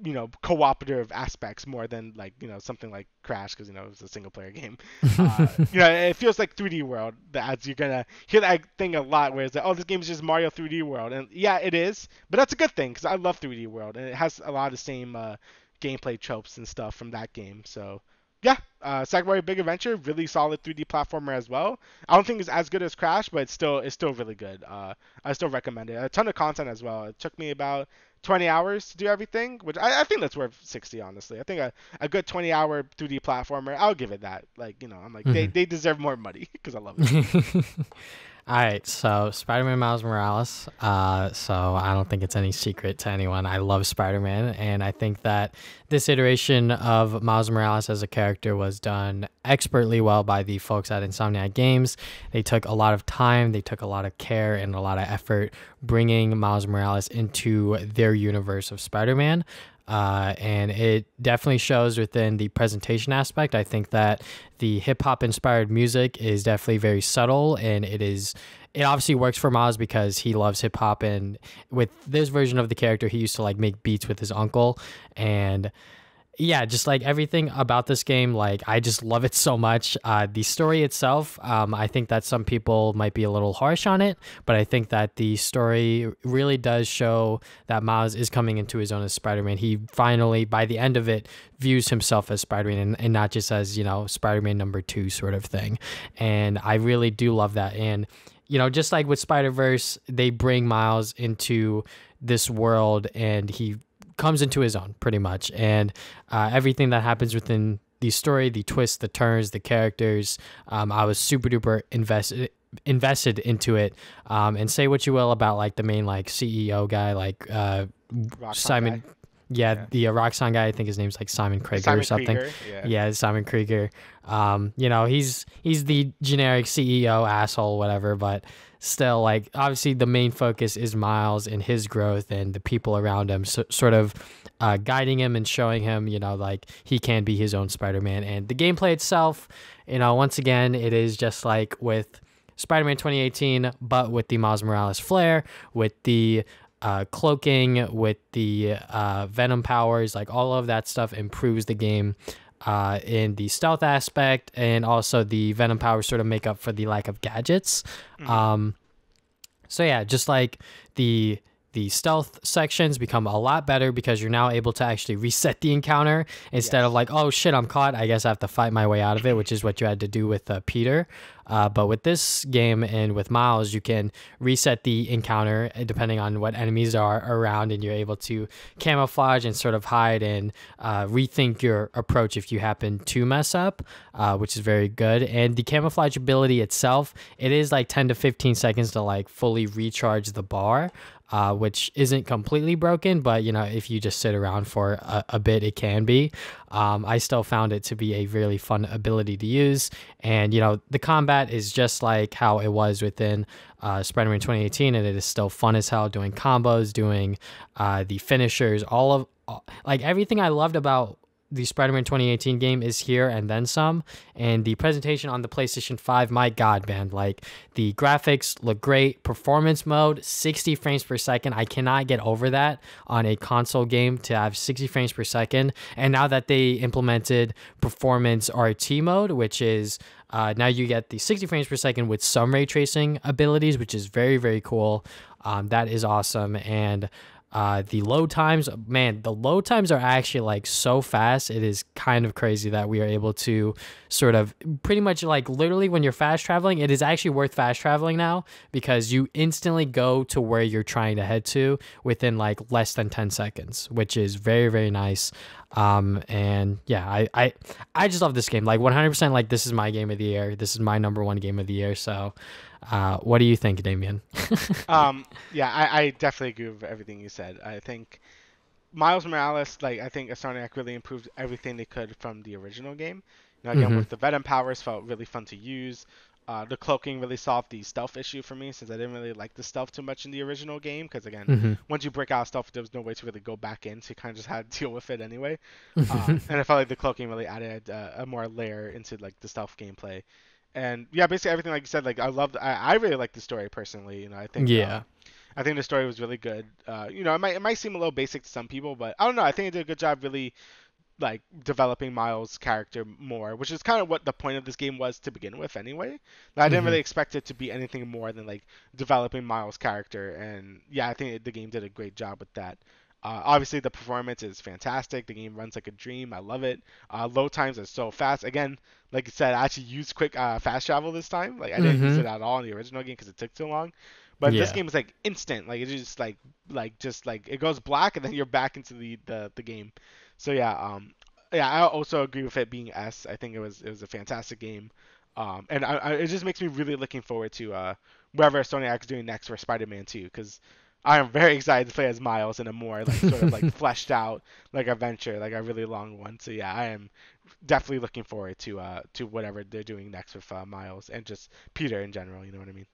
you know, cooperative aspects more than like, you know, something like Crash, because, you know, it's a single player game. Uh, you know, it feels like three D World. That's, you're going to hear that thing a lot where it's like, oh, this game is just Mario three D World. And yeah, it is. But that's a good thing, because I love three D World, and it has a lot of the same uh, gameplay tropes and stuff from that game. So yeah, uh, Sackboy A Big Adventure, really solid three D platformer as well. I don't think it's as good as Crash, but it's still it's still really good. Uh, I still recommend it. A ton of content as well. It took me about twenty hours to do everything, which I, I think that's worth sixty, honestly. I think a, a good twenty-hour three D platformer, I'll give it that. Like, you know, I'm like, mm-hmm. they, they deserve more money, because I love it. All right, so Spider-Man Miles Morales. Uh, so I don't think it's any secret to anyone. I love Spider-Man, and I think that this iteration of Miles Morales as a character was done expertly well by the folks at Insomniac Games. They took a lot of time, they took a lot of care, and a lot of effort bringing Miles Morales into their universe of Spider-Man. Uh, and it definitely shows within the presentation aspect. I think that the hip-hop inspired music is definitely very subtle, and it is it obviously works for Miles because he loves hip-hop, and with this version of the character, he used to like make beats with his uncle. And yeah, just like everything about this game, like I just love it so much. Uh, the story itself, um, I think that some people might be a little harsh on it, but I think that the story really does show that Miles is coming into his own as Spider-Man. He finally, by the end of it, views himself as Spider-Man, and, and not just as, you know, Spider-Man number two sort of thing. And I really do love that. And, you know, just like with Spider-Verse, they bring Miles into this world, and he comes into his own pretty much. And uh, everything that happens within the story, the twists, the turns, the characters, um, I was super duper invested invested into it. Um, and say what you will about like the main like C E O guy, like uh, Simon. Yeah, yeah, the uh, Roxxon guy, I think his name's like Simon Krieger Simon or something. Krieger, yeah. yeah, Simon Krieger. Um, you know, he's he's the generic C E O asshole, whatever. But still, like, obviously the main focus is Miles and his growth and the people around him, so, sort of uh, guiding him and showing him, you know, like he can be his own Spider-Man. And the gameplay itself, you know, once again, it is just like with Spider-Man twenty eighteen, but with the Miles Morales flair, with the Uh, cloaking, with the uh, venom powers, like all of that stuff improves the game uh, in the stealth aspect, and also the venom powers sort of make up for the lack of gadgets. Mm-hmm. Um, so yeah, just like the the stealth sections become a lot better because you're now able to actually reset the encounter instead yes. of like, oh shit, I'm caught, I guess I have to fight my way out of it, which is what you had to do with uh, Peter. Uh, but with this game and with Miles, you can reset the encounter depending on what enemies are around, and you're able to camouflage and sort of hide and uh, rethink your approach if you happen to mess up, uh, which is very good. And the camouflage ability itself, it is like ten to fifteen seconds to like fully recharge the bar, uh, which isn't completely broken, but you know, if you just sit around for a, a bit, it can be. Um, I still found it to be a really fun ability to use. And, you know, the combat is just like how it was within uh, Spider-Man twenty eighteen, and it is still fun as hell doing combos, doing uh, the finishers, all of, all, like, everything I loved about the Spider-Man twenty eighteen game is here and then some. And the presentation on the PlayStation five, my God, man, like the graphics look great. Performance mode, sixty frames per second. I cannot get over that on a console game to have sixty frames per second. And now that they implemented performance R T mode, which is uh, now you get the sixty frames per second with some ray tracing abilities, which is very, very cool. Um, that is awesome. And Uh, the load times, man, the load times are actually like so fast. It is kind of crazy that we are able to sort of pretty much like literally when you're fast traveling, it is actually worth fast traveling now because you instantly go to where you're trying to head to within like less than ten seconds, which is very, very nice. Um, and yeah, I, I, I just love this game. Like one hundred percent, like this is my game of the year. This is my number one game of the year. So, uh, what do you think, Damian? um, yeah, I, I definitely agree with everything you said. I think Miles Morales, like I think Insomniac really improved everything they could from the original game. You know, again, mm-hmm. with the Venom powers felt really fun to use. Uh, the cloaking really solved the stealth issue for me, since I didn't really like the stealth too much in the original game. Because again, mm-hmm. once you break out of stealth, there was no way to really go back in, so you kind of just had to deal with it anyway. uh, and I felt like the cloaking really added uh, a more layer into like the stealth gameplay. And yeah, basically everything like you said. Like I loved, I, I really liked the story personally. You know, I think yeah, uh, I think the story was really good. Uh, you know, it might it might seem a little basic to some people, but I don't know. I think it did a good job really, like developing Miles' character more, which is kind of what the point of this game was to begin with anyway. Now, I didn't mm-hmm. really expect it to be anything more than like developing Miles' character, and yeah, I think the game did a great job with that. Uh, obviously, the performance is fantastic. The game runs like a dream. I love it. Uh, load times are so fast. Again, like I said, I actually used quick uh, fast travel this time. Like I didn't mm-hmm. use it at all in the original game because it took too long. But yeah. this game is like instant. Like it's just like like just like it goes black and then you're back into the the, the game. So yeah, um, yeah, I also agree with it being S. I think it was it was a fantastic game, um, and I, I, it just makes me really looking forward to uh, whatever Insomniac is doing next for Spider-Man two, because I am very excited to play as Miles in a more like sort of like fleshed out like adventure, like a really long one. So yeah, I am definitely looking forward to uh, to whatever they're doing next with uh, Miles and just Peter in general. You know what I mean?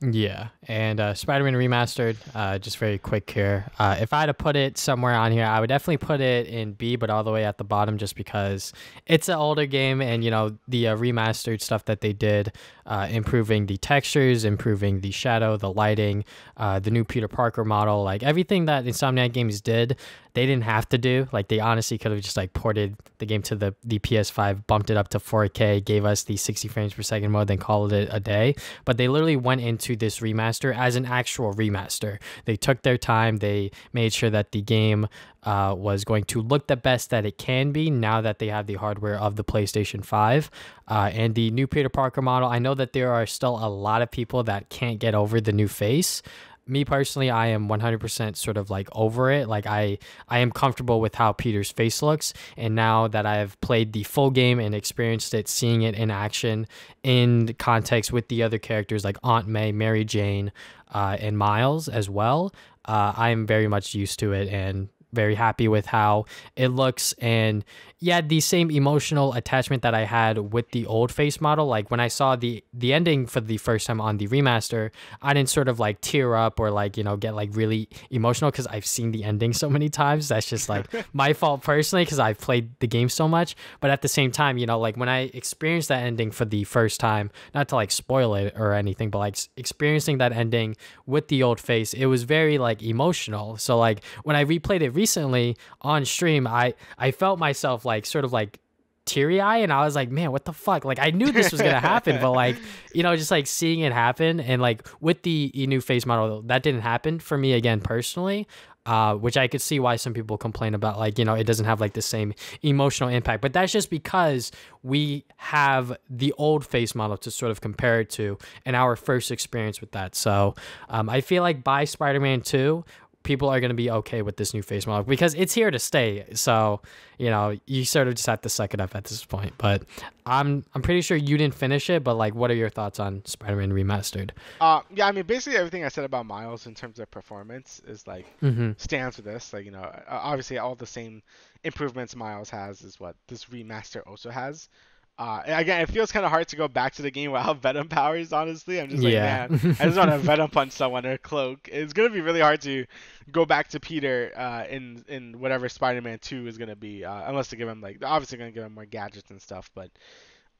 Yeah, and uh, Spider-Man Remastered, uh, just very quick here. Uh, if I had to put it somewhere on here, I would definitely put it in B, but all the way at the bottom just because it's an older game and, you know, the uh, remastered stuff that they did, uh, improving the textures, improving the shadow, the lighting, uh, the new Peter Parker model, like everything that Insomniac Games did, they didn't have to do. Like they honestly could have just like ported the game to the, the P S five, bumped it up to four K, gave us the sixty frames per second mode, then called it a day. But they literally went into this remaster as an actual remaster. They took their time. They made sure that the game uh, was going to look the best that it can be now that they have the hardware of the PlayStation five uh, and the new Peter Parker model. I know that there are still a lot of people that can't get over the new face. Me personally, I am one hundred percent sort of like over it. Like I, I am comfortable with how Peter's face looks. And now that I've played the full game and experienced it, seeing it in action in context with the other characters like Aunt May, Mary Jane, uh, and Miles as well, uh, I'm very much used to it and very happy with how it looks. And yeah, the same emotional attachment that I had with the old face model, like when I saw the the ending for the first time on the remaster, I didn't sort of like tear up or like, you know, get like really emotional because I've seen the ending so many times. That's just like my fault personally because I've played the game so much. But at the same time, you know, like when I experienced that ending for the first time, not to like spoil it or anything, but like experiencing that ending with the old face, it was very like emotional. So like when I replayed it recently on stream, I I felt myself like sort of like teary-eyed, and I was like, man, what the fuck? Like I knew this was gonna happen, but like, you know, just like seeing it happen, and like with the new face model, that didn't happen for me again personally. Uh, which I could see why some people complain about, like, you know, it doesn't have like the same emotional impact, but that's just because we have the old face model to sort of compare it to and our first experience with that. So um, I feel like by Spider-Man two, people are going to be okay with this new face model because it's here to stay. So, you know, you sort of just have to suck it up at this point. But I'm I'm pretty sure you didn't finish it. But, like, what are your thoughts on Spider-Man Remastered? Uh, yeah, I mean, basically everything I said about Miles in terms of performance is, like, mm-hmm. stands for this. Like, you know, obviously all the same improvements Miles has is what this remaster also has. Uh, again, it feels kind of hard to go back to the game without Venom powers, honestly. I'm just like, yeah. man, I just want to Venom punch someone or cloak. It's going to be really hard to go back to Peter uh, in in whatever Spider-Man two is going to be, uh, unless they give him, like, they're obviously going to give him more gadgets and stuff. But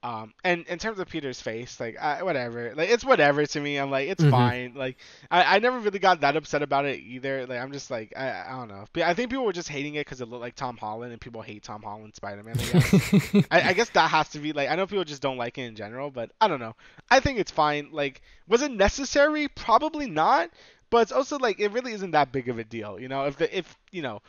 um, and in terms of Peter's face, like, I, whatever. Like, it's whatever to me. I'm like, it's mm-hmm. fine. Like, I, I never really got that upset about it either. Like, I'm just like, I, I don't know. I think people were just hating it because it looked like Tom Holland, and people hate Tom Holland Spider-Man, I guess. I, I guess that has to be, like, I know people just don't like it in general, but I don't know. I think it's fine. Like, was it necessary? Probably not. But it's also like it really isn't that big of a deal, you know. If the if you know,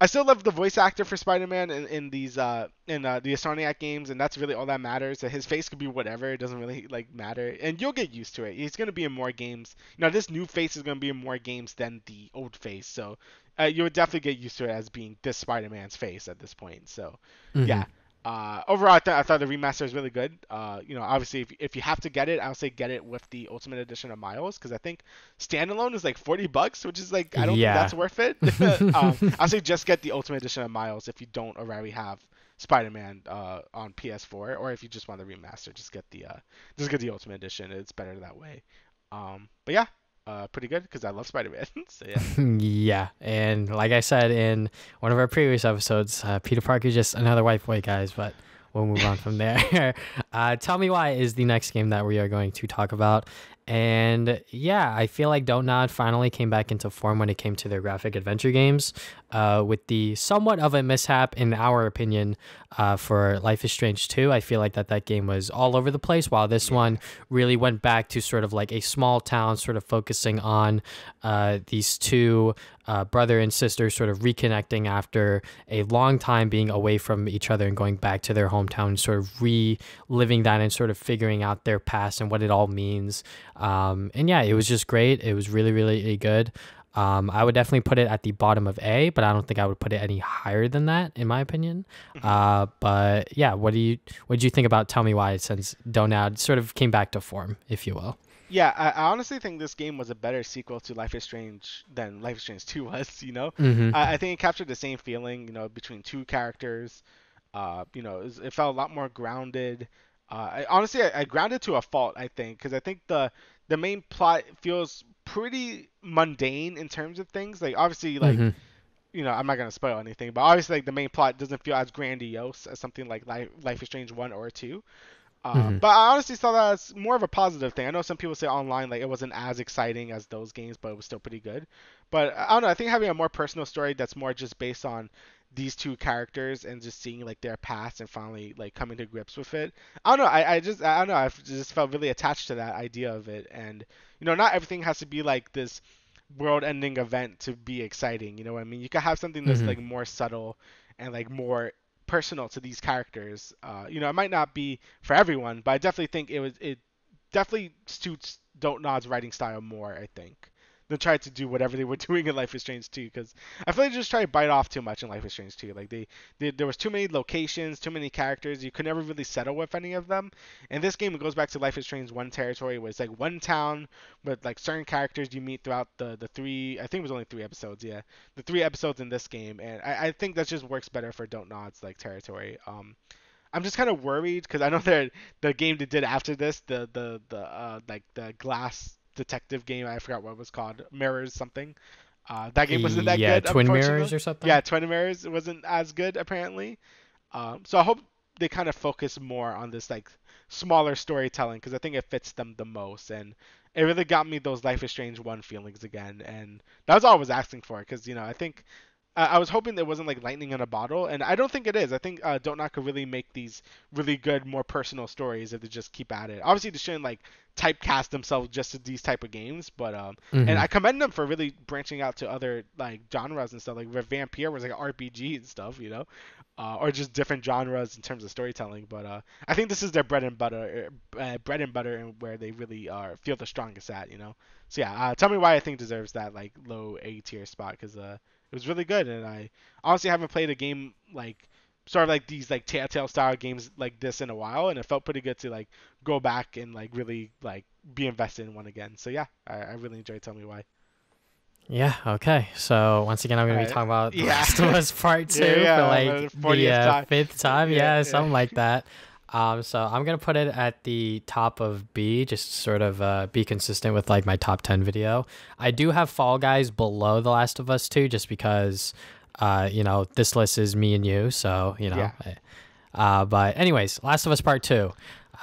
I still love the voice actor for Spider-Man in, in these uh in uh, the Insomniac games, and that's really all that matters. His face could be whatever; it doesn't really like matter, and you'll get used to it. He's gonna be in more games. You know, this new face is gonna be in more games than the old face, so uh, you'll definitely get used to it as being this Spider-Man's face at this point. So, mm-hmm. yeah. Uh, overall, I, th- I thought the remaster was really good. Uh, you know, obviously, if if you have to get it, I would say get it with the Ultimate Edition of Miles, because I think standalone is like forty bucks, which is like I don't yeah. think that's worth it. um, I'll say just get the Ultimate Edition of Miles if you don't already have Spider-Man uh, on P S four, or if you just want the remaster, just get the uh, just get the Ultimate Edition. It's better that way. Um, but yeah. Uh, pretty good because I love Spider-Man. So, yeah. yeah. And like I said in one of our previous episodes, uh, Peter Parker is just another white boy, guys, but we'll move on from there. uh, Tell Me Why is the next game that we are going to talk about. And yeah, I feel like Don't Nod finally came back into form when it came to their graphic adventure games uh, with the somewhat of a mishap, in our opinion, uh, for Life is Strange two. I feel like that that game was all over the place, while this yeah. one really went back to sort of like a small town, sort of focusing on uh, these two uh, brother and sister sort of reconnecting after a long time being away from each other and going back to their hometown, sort of reliving that and sort of figuring out their past and what it all means. Um, and yeah, it was just great. It was really, really good. Um, I would definitely put it at the bottom of A, but I don't think I would put it any higher than that, in my opinion. Uh, but yeah, what do you what do you think about Tell Me Why, since Don't Nod sort of came back to form, if you will? Yeah, I, I honestly think this game was a better sequel to Life is Strange than Life is Strange two was, you know? Mm-hmm. I, I think it captured the same feeling, you know, between two characters. Uh, you know, it, was, it felt a lot more grounded. Uh, I, honestly, I, I grounded to a fault, I think, because I think the the main plot feels pretty mundane in terms of things. Like, obviously, like, mm-hmm. you know, I'm not going to spoil anything, but obviously, like, the main plot doesn't feel as grandiose as something like Life, Life is Strange one or two. Uh, mm-hmm. But I honestly saw that as more of a positive thing. I know some people say online, like, it wasn't as exciting as those games, but it was still pretty good. But I don't know. I think having a more personal story that's more just based on these two characters and just seeing like their past and finally like coming to grips with it. I don't know. I, I just, I don't know. I just felt really attached to that idea of it. And, you know, not everything has to be like this world ending event to be exciting. You know what I mean? You could have something that's mm-hmm. like more subtle and like more personal to these characters. Uh, you know, it might not be for everyone, but I definitely think it was, it definitely suits Don't Nod's writing style more, I think. They tried to do whatever they were doing in Life is Strange two, because I feel like they just tried to bite off too much in Life is Strange two. Like they, they, there was too many locations, too many characters. You could never really settle with any of them. And this game, it goes back to Life is Strange one territory, where it's like one town with like certain characters you meet throughout the the three. I think it was only three episodes. Yeah, the three episodes in this game, and I, I think that just works better for Don't Nod's like territory. Um, I'm just kind of worried because I know that the game they did after this, the the the uh, like the glass detective game, I forgot what it was called, Mirrors something. Uh that game wasn't that yeah, good. Yeah, Twin Mirrors or something. Yeah, Twin Mirrors wasn't as good apparently. Um so I hope they kind of focus more on this like smaller storytelling, because I think it fits them the most, and it really got me those Life is Strange one feelings again, and that was all I was asking for, because you know I think I was hoping it wasn't like lightning in a bottle, and I don't think it is. I think uh, Don't Nod could really make these really good, more personal stories if they just keep at it. Obviously, they shouldn't like typecast themselves just to these type of games, but um, mm-hmm. and I commend them for really branching out to other like genres and stuff. Like Vampire was like R P G and stuff, you know, uh, or just different genres in terms of storytelling. But uh, I think this is their bread and butter, uh, bread and butter, and where they really are uh, feel the strongest at, you know. So yeah, uh, Tell Me Why I think deserves that like low A tier spot, because uh. It was really good, and I honestly haven't played a game like sort of like these like Telltale style games like this in a while, and it felt pretty good to like go back and like really like be invested in one again. So yeah, I, I really enjoyed Tell Me Why. Yeah. Okay. So once again, I'm gonna All be right. talking about The yeah. Last of Us Part Two yeah, yeah, for like the, the uh, time. fifth time, yeah, yeah something yeah. like that. Um, so I'm going to put it at the top of B, just sort of uh, be consistent with like my top ten video. I do have Fall Guys below The Last of Us two, just because, uh, you know, this list is me and you. So, you know, yeah. uh, but anyways, Last of Us Part two.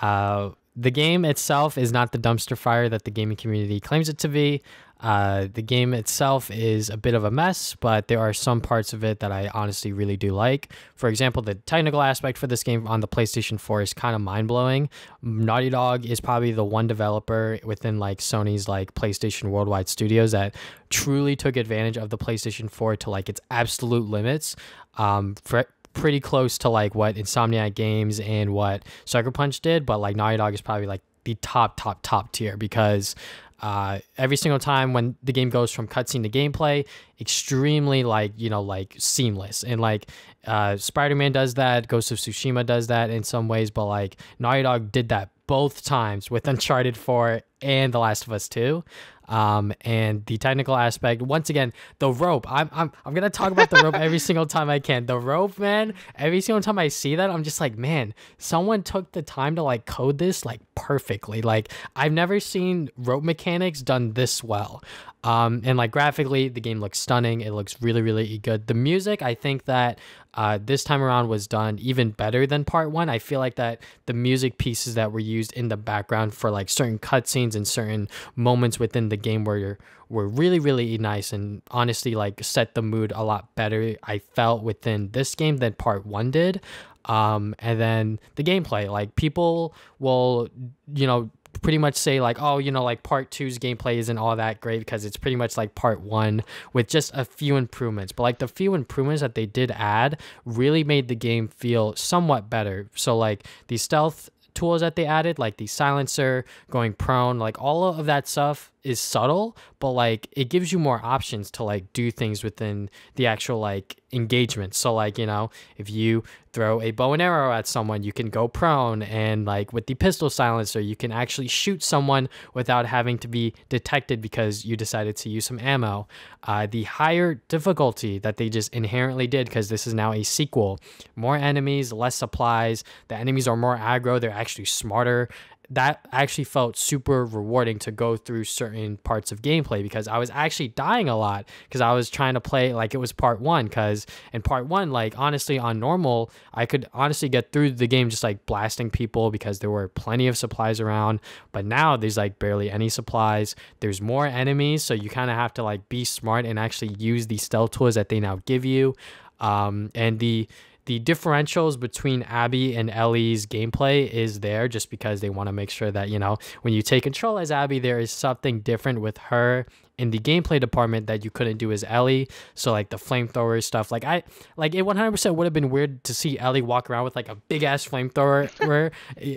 Uh, the game itself is not the dumpster fire that the gaming community claims it to be. Uh, the game itself is a bit of a mess, but there are some parts of it that I honestly really do like. For example, the technical aspect for this game on the PlayStation four is kind of mind-blowing. Naughty Dog is probably the one developer within like Sony's like PlayStation Worldwide Studios that truly took advantage of the PlayStation four to like its absolute limits. Um, for pretty close to like what Insomniac Games and what Sucker Punch did, but like Naughty Dog is probably like the top, top, top tier, because uh, every single time when the game goes from cutscene to gameplay, extremely like, you know, like seamless. And like uh, Spider-Man does that, Ghost of Tsushima does that in some ways, but like Naughty Dog did that both times with Uncharted four and The Last of Us two. Um, and the technical aspect, once again, the rope, I'm, I'm, I'm going to talk about the rope every single time I can. The rope, man, every single time I see that, I'm just like, man, someone took the time to like code this like perfectly. Like I've never seen rope mechanics done this well. Um, and like graphically, the game looks stunning. It looks really, really good. The music, I think that uh, this time around was done even better than part one. I feel like that the music pieces that were used in the background for like certain cutscenes and certain moments within the game were were really, really nice and honestly like set the mood a lot better, I felt, within this game than part one did. Um, and then the gameplay, like people will, you know, pretty much say like, oh, you know, like part two's gameplay isn't all that great because it's pretty much like part one with just a few improvements. But like the few improvements that they did add really made the game feel somewhat better. So like the stealth tools that they added, like the silencer, going prone, like all of that stuff is subtle, but like it gives you more options to like do things within the actual like engagement. So like, you know, if you throw a bow and arrow at someone, you can go prone, and like with the pistol silencer, you can actually shoot someone without having to be detected because you decided to use some ammo. Uh, the higher difficulty that they just inherently did, because this is now a sequel, more enemies, less supplies, the enemies are more aggro, they're actually smarter. That actually felt super rewarding to go through certain parts of gameplay, because I was actually dying a lot because I was trying to play like it was part one, because in part one, like honestly on normal, I could honestly get through the game just like blasting people because there were plenty of supplies around. But now there's like barely any supplies. There's more enemies, so you kind of have to like be smart and actually use the stealth tools that they now give you. Um, and the The differentials between Abby and Ellie's gameplay is there just because they want to make sure that, you know, when you take control as Abby, there is something different with her in the gameplay department that you couldn't do as Ellie. So like the flamethrower stuff, like I like it one hundred percent would have been weird to see Ellie walk around with like a big ass flamethrower.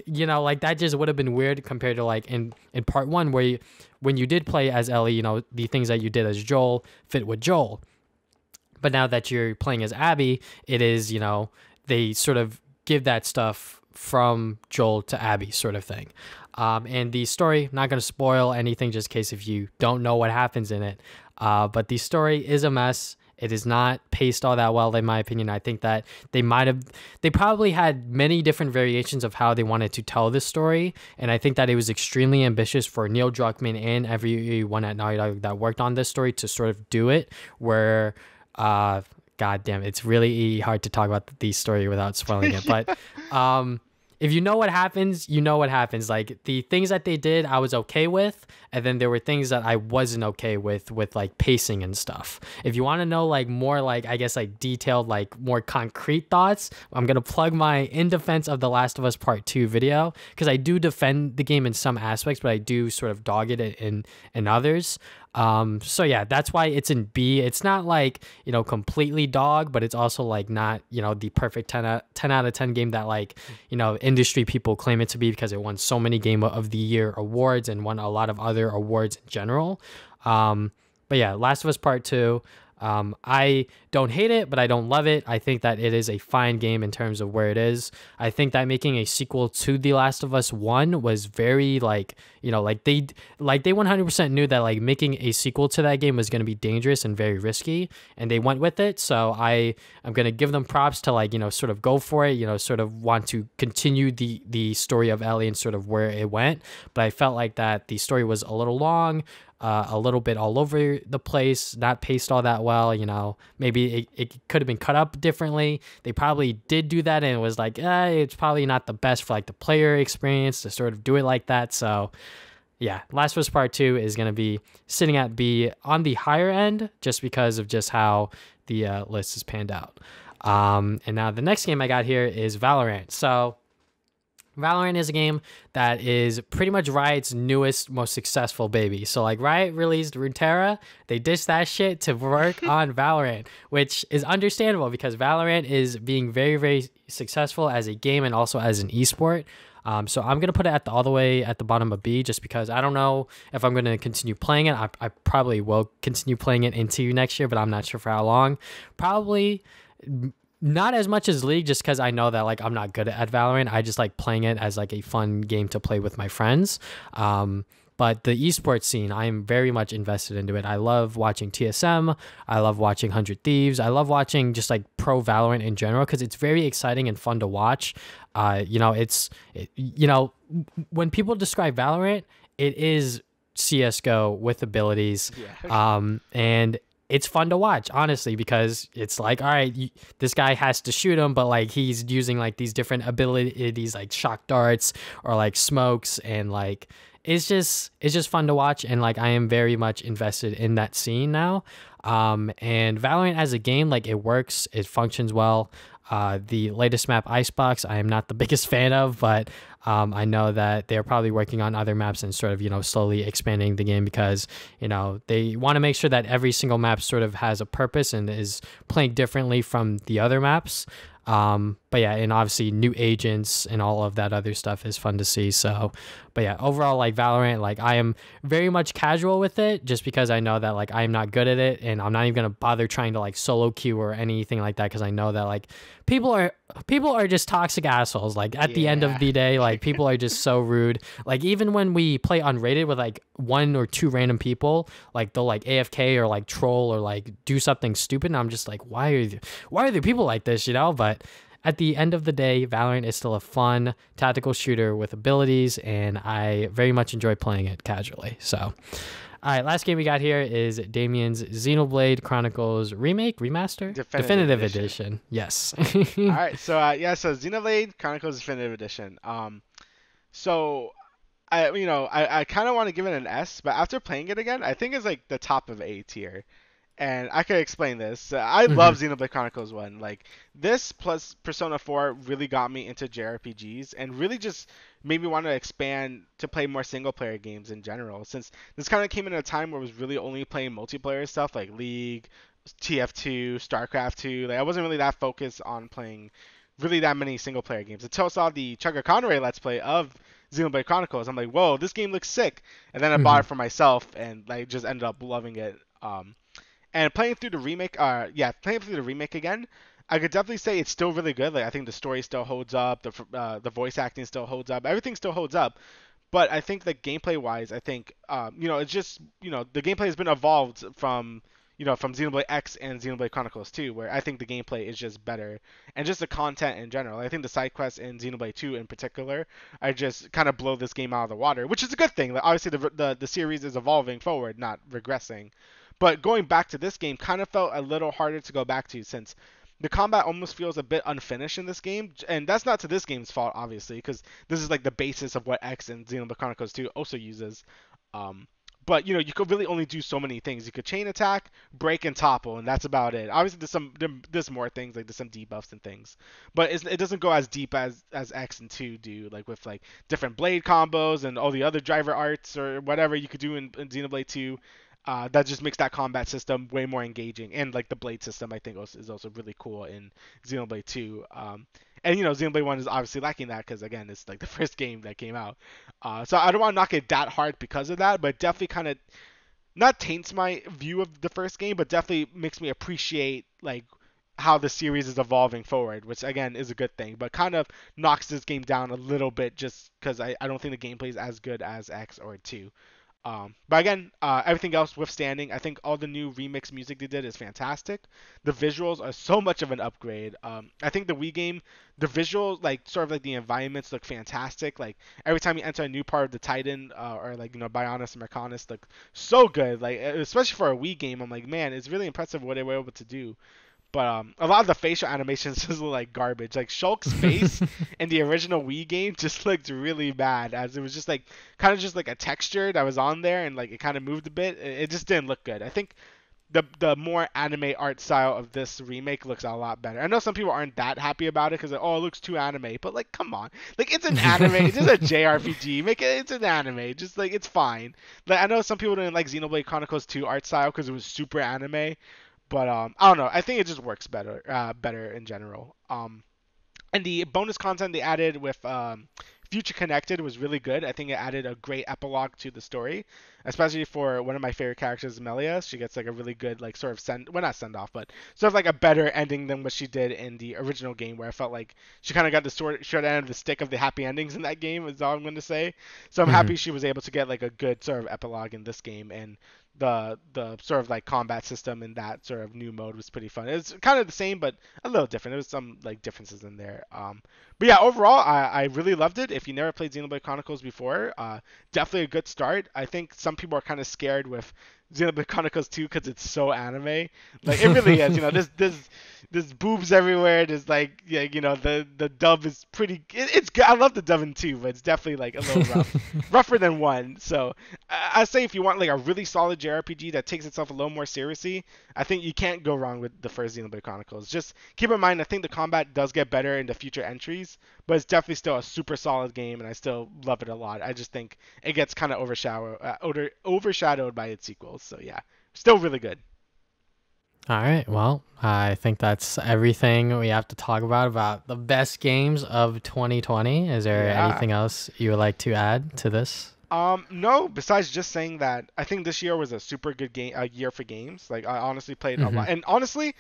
You know, like that just would have been weird compared to like in in part one where you, when you did play as Ellie, you know, the things that you did as Joel fit with Joel. But now that you're playing as Abby, it is, you know, they sort of give that stuff from Joel to Abby sort of thing. Um, and the story, not going to spoil anything just in case if you don't know what happens in it. Uh, but the story is a mess. It is not paced all that well, in my opinion. I think that they might have, they probably had many different variations of how they wanted to tell this story. And I think that it was extremely ambitious for Neil Druckmann and everyone at Naughty Dog that worked on this story to sort of do it where... Uh, God damn, it's really hard to talk about the story without spoiling it. But um, if you know what happens, you know what happens. Like the things that they did, I was okay with. And then there were things that I wasn't okay with, with like pacing and stuff. If you want to know like more like, I guess like detailed, like more concrete thoughts, I'm going to plug my In Defense of The Last of Us Part two video, because I do defend the game in some aspects, but I do sort of dog it in, in others. Um, so yeah, that's why it's in B. It's not like, you know, completely dog, but it's also like not, you know, the perfect ten out of ten game that like, you know, industry people claim it to be, because it won so many Game of the Year awards and won a lot of other awards in general. Um, but yeah, Last of Us Part two. Um, I don't hate it, but I don't love it. I think that it is a fine game in terms of where it is. I think that making a sequel to The Last of Us one was very like, you know, like they like they one hundred percent knew that like making a sequel to that game was going to be dangerous and very risky, and they went with it. So I I'm going to give them props to like, you know, sort of go for it, you know, sort of want to continue the the story of Ellie and sort of where it went. But I felt like that the story was a little long. uh, a little bit all over the place, not paced all that well, you know. Maybe it, it could have been cut up differently. They probably did do that, and it was like, eh, it's probably not the best for like the player experience to sort of do it like that. So yeah, Last of Us Part Two is going to be sitting at B on the higher end just because of just how the uh, list is panned out. Um, and now the next game I got here is Valorant. So Valorant is a game that is pretty much Riot's newest, most successful baby. So like Riot released Runeterra, they ditched that shit to work on Valorant, which is understandable because Valorant is being very, very successful as a game and also as an esport. Um, so I'm going to put it at the, all the way at the bottom of B just because I don't know if I'm going to continue playing it. I, I probably will continue playing it into next year, but I'm not sure for how long. Probably not as much as League, just because I know that like I'm not good at Valorant. I just like playing it as like a fun game to play with my friends. Um, but the esports scene, I'm very much invested into it. I love watching T S M. I love watching one hundred Thieves. I love watching just like pro Valorant in general because it's very exciting and fun to watch. Uh, you know, it's, it, you know, when people describe Valorant, it is C S G O with abilities. Yeah. Um, and it's fun to watch, honestly, because it's like, all right, you, this guy has to shoot him, but like he's using like these different abilities, like shock darts or like smokes, and like it's just it's just fun to watch. And like I am very much invested in that scene now. Um, and Valorant as a game, like it works, it functions well. Uh, the latest map, Icebox, I am not the biggest fan of, but um, I know that they're probably working on other maps and sort of, you know, slowly expanding the game because, you know, they want to make sure that every single map sort of has a purpose and is playing differently from the other maps. Um, but yeah, and obviously new agents and all of that other stuff is fun to see. So, but yeah, overall, like Valorant, like I am very much casual with it just because I know that like I am not good at it, and I'm not even going to bother trying to like solo queue or anything like that because I know that like people are, people are just toxic assholes. Like at yeah. the end of the day, like people are just so rude. Like even when we play unrated with like one or two random people, like they'll like A F K or like troll or like do something stupid. And I'm just like, why are there, why are there people like this, you know? But at the end of the day, Valorant is still a fun tactical shooter with abilities, and I very much enjoy playing it casually. So, all right, last game we got here is Damian's Xenoblade Chronicles Remake, Remaster? Definitive, Definitive Edition. Edition. Yes. All right, so, uh, yeah, so Xenoblade Chronicles Definitive Edition. Um, so, I you know, I, I kind of want to give it an S, but after playing it again, I think it's, like, the top of A tier. And I could explain this. Uh, I mm-hmm. love Xenoblade Chronicles one. Like, this plus Persona four really got me into J R P Gs and really just made me want to expand to play more single-player games in general. Since this kind of came in a time where I was really only playing multiplayer stuff like League, T F two, StarCraft two. Like, I wasn't really that focused on playing really that many single-player games. Until I saw the Chugga Conway Let's Play of Xenoblade Chronicles. I'm like, whoa, this game looks sick. And then I mm-hmm. bought it for myself and, like, just ended up loving it. Um... And playing through the remake, uh, yeah, playing through the remake again, I could definitely say it's still really good. Like, I think the story still holds up, the uh, the voice acting still holds up, everything still holds up. But I think, like, gameplay-wise, I think, um, you know, it's just, you know, the gameplay has been evolved from, you know, from Xenoblade X and Xenoblade Chronicles two, where I think the gameplay is just better. And just the content in general. I think the side quests in Xenoblade two in particular are just kind of blow this game out of the water, which is a good thing. Like, obviously, the the, the series is evolving forward, not regressing. But going back to this game kind of felt a little harder to go back to since the combat almost feels a bit unfinished in this game. And that's not to this game's fault, obviously, because this is like the basis of what X and Xenoblade Chronicles two also uses. Um, but, you know, you could really only do so many things. You could chain attack, break, and topple, and that's about it. Obviously, there's some there's more things, like there's some debuffs and things. But it's, it doesn't go as deep as, as X and two do, like with like different blade combos and all the other driver arts or whatever you could do in, in Xenoblade two. Uh, that just makes that combat system way more engaging. And, like, the blade system, I think, is also really cool in Xenoblade two. Um, and, you know, Xenoblade one is obviously lacking that because, again, it's, like, the first game that came out. Uh, so I don't want to knock it that hard because of that, but definitely kind of not taints my view of the first game, but definitely makes me appreciate, like, how the series is evolving forward, which, again, is a good thing, but kind of knocks this game down a little bit just because I, I don't think the gameplay is as good as X or two. Um, but again, uh, everything else withstanding, I think all the new remix music they did is fantastic. The visuals are so much of an upgrade. Um, I think the Wii game, the visuals, like sort of like the environments look fantastic. Like every time you enter a new part of the Titan uh, or like, you know, Bionis and Mercanis look so good. Like especially for a Wii game, I'm like, man, it's really impressive what they were able to do. But um, a lot of the facial animations just look like garbage. Like Shulk's face in the original Wii game just looked really bad, as it was just like kind of just like a texture that was on there, and like it kind of moved a bit. It just didn't look good. I think the the more anime art style of this remake looks a lot better. I know some people aren't that happy about it because like, oh, it looks too anime, but like come on, like it's an anime. It's just a J R P G. Make it. It's an anime. Just like it's fine. Like I know some people didn't like Xenoblade Chronicles two art style because it was super anime. But um, I don't know. I think it just works better, uh, better in general. Um, and the bonus content they added with um, Future Connected was really good. I think it added a great epilogue to the story, especially for one of my favorite characters, Amelia. She gets like a really good, like sort of send, well not send off, but sort of like a better ending than what she did in the original game, where I felt like she kind of got the short, short end of the stick of the happy endings in that game. Is all I'm going to say. So I'm mm-hmm. happy she was able to get like a good sort of epilogue in this game, and the the sort of like combat system in that sort of new mode was pretty fun. It's kind of the same but a little different. There was some like differences in there. Um, but yeah, overall I, I really loved it. If you never played Xenoblade Chronicles before, uh, definitely a good start. I think some people are kind of scared with Xenoblade Chronicles two because it's so anime. Like it really is. You know, there's there's there's boobs everywhere. There's like yeah, you know the the dub is pretty. It, it's I love the dub in two, but it's definitely like a little rough, rougher than one. So I, I say if you want like a really solid J R P G that takes itself a little more seriously, I think you can't go wrong with the first Xenoblade Chronicles. Just keep in mind, I think the combat does get better in the future entries, but it's definitely still a super solid game, and I still love it a lot. I just think it gets kind of overshadowed uh, over, overshadowed by its sequels. So yeah, still really good. All right, well, I think that's everything we have to talk about about the best games of twenty twenty. Is there yeah. anything else you would like to add to this? Um, no, besides just saying that I think this year was a super good game a year for games. Like I honestly played mm-hmm. a lot, and honestly,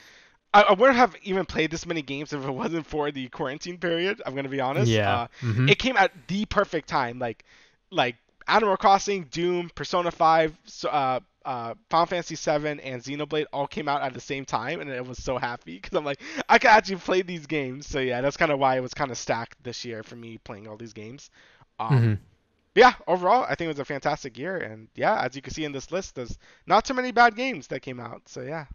I, I wouldn't have even played this many games if it wasn't for the quarantine period. I'm gonna be honest. Yeah, uh, mm-hmm. it came at the perfect time. Like, like Animal Crossing, Doom, Persona five, uh. Uh, Final Fantasy seven and Xenoblade all came out at the same time, and I was so happy because I'm like, I can actually play these games. So yeah, that's kind of why it was kind of stacked this year for me playing all these games. Um, mm-hmm. Yeah, overall, I think it was a fantastic year, and yeah, as you can see in this list, there's not too many bad games that came out. So yeah.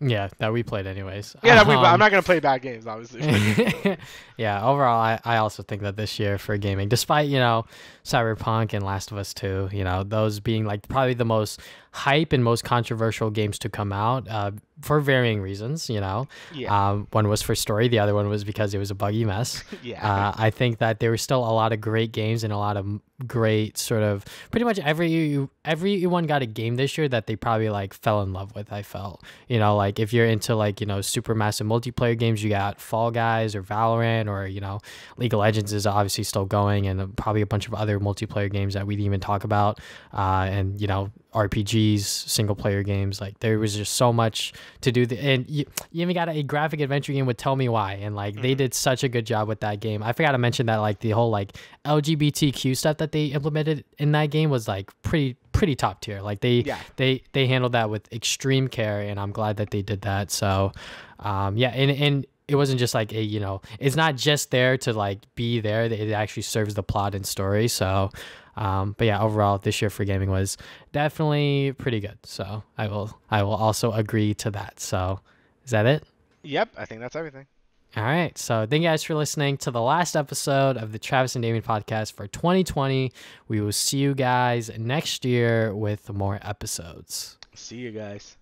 Yeah, that we played anyways. Yeah, that um, we, I'm not going to play bad games, obviously. Yeah, overall, I, I also think that this year for gaming, despite, you know, Cyberpunk and Last of Us two, you know, those being like probably the most hype and most controversial games to come out uh, for varying reasons, you know. Yeah. Um, one was for story. The other one was because it was a buggy mess. Yeah. Uh, I think that there were still a lot of great games and a lot of great sort of pretty much every everyone got a game this year that they probably like fell in love with. I felt, you know, like if you're into like, you know, super massive multiplayer games, you got Fall Guys or Valorant or, you know, League of Legends is obviously still going, and probably a bunch of other multiplayer games that we didn't even talk about. Uh, and, you know, R P Gs, single player games, like there was just so much to do. The, and you, you even got a graphic adventure game with Tell Me Why, and like mm-hmm. they did such a good job with that game. I forgot to mention that like the whole like L G B T Q stuff that they implemented in that game was like pretty pretty top tier. Like they yeah. they they handled that with extreme care, and I'm glad that they did that. So um yeah, and and it wasn't just like a, you know, it's not just there to like be there. It actually serves the plot and story. So Um, but yeah, overall, this year for gaming was definitely pretty good. So I will I will also agree to that. So is that it? Yep, I think that's everything. All right. So thank you guys for listening to the last episode of the Travis and Damian podcast for twenty twenty. We will see you guys next year with more episodes. See you guys.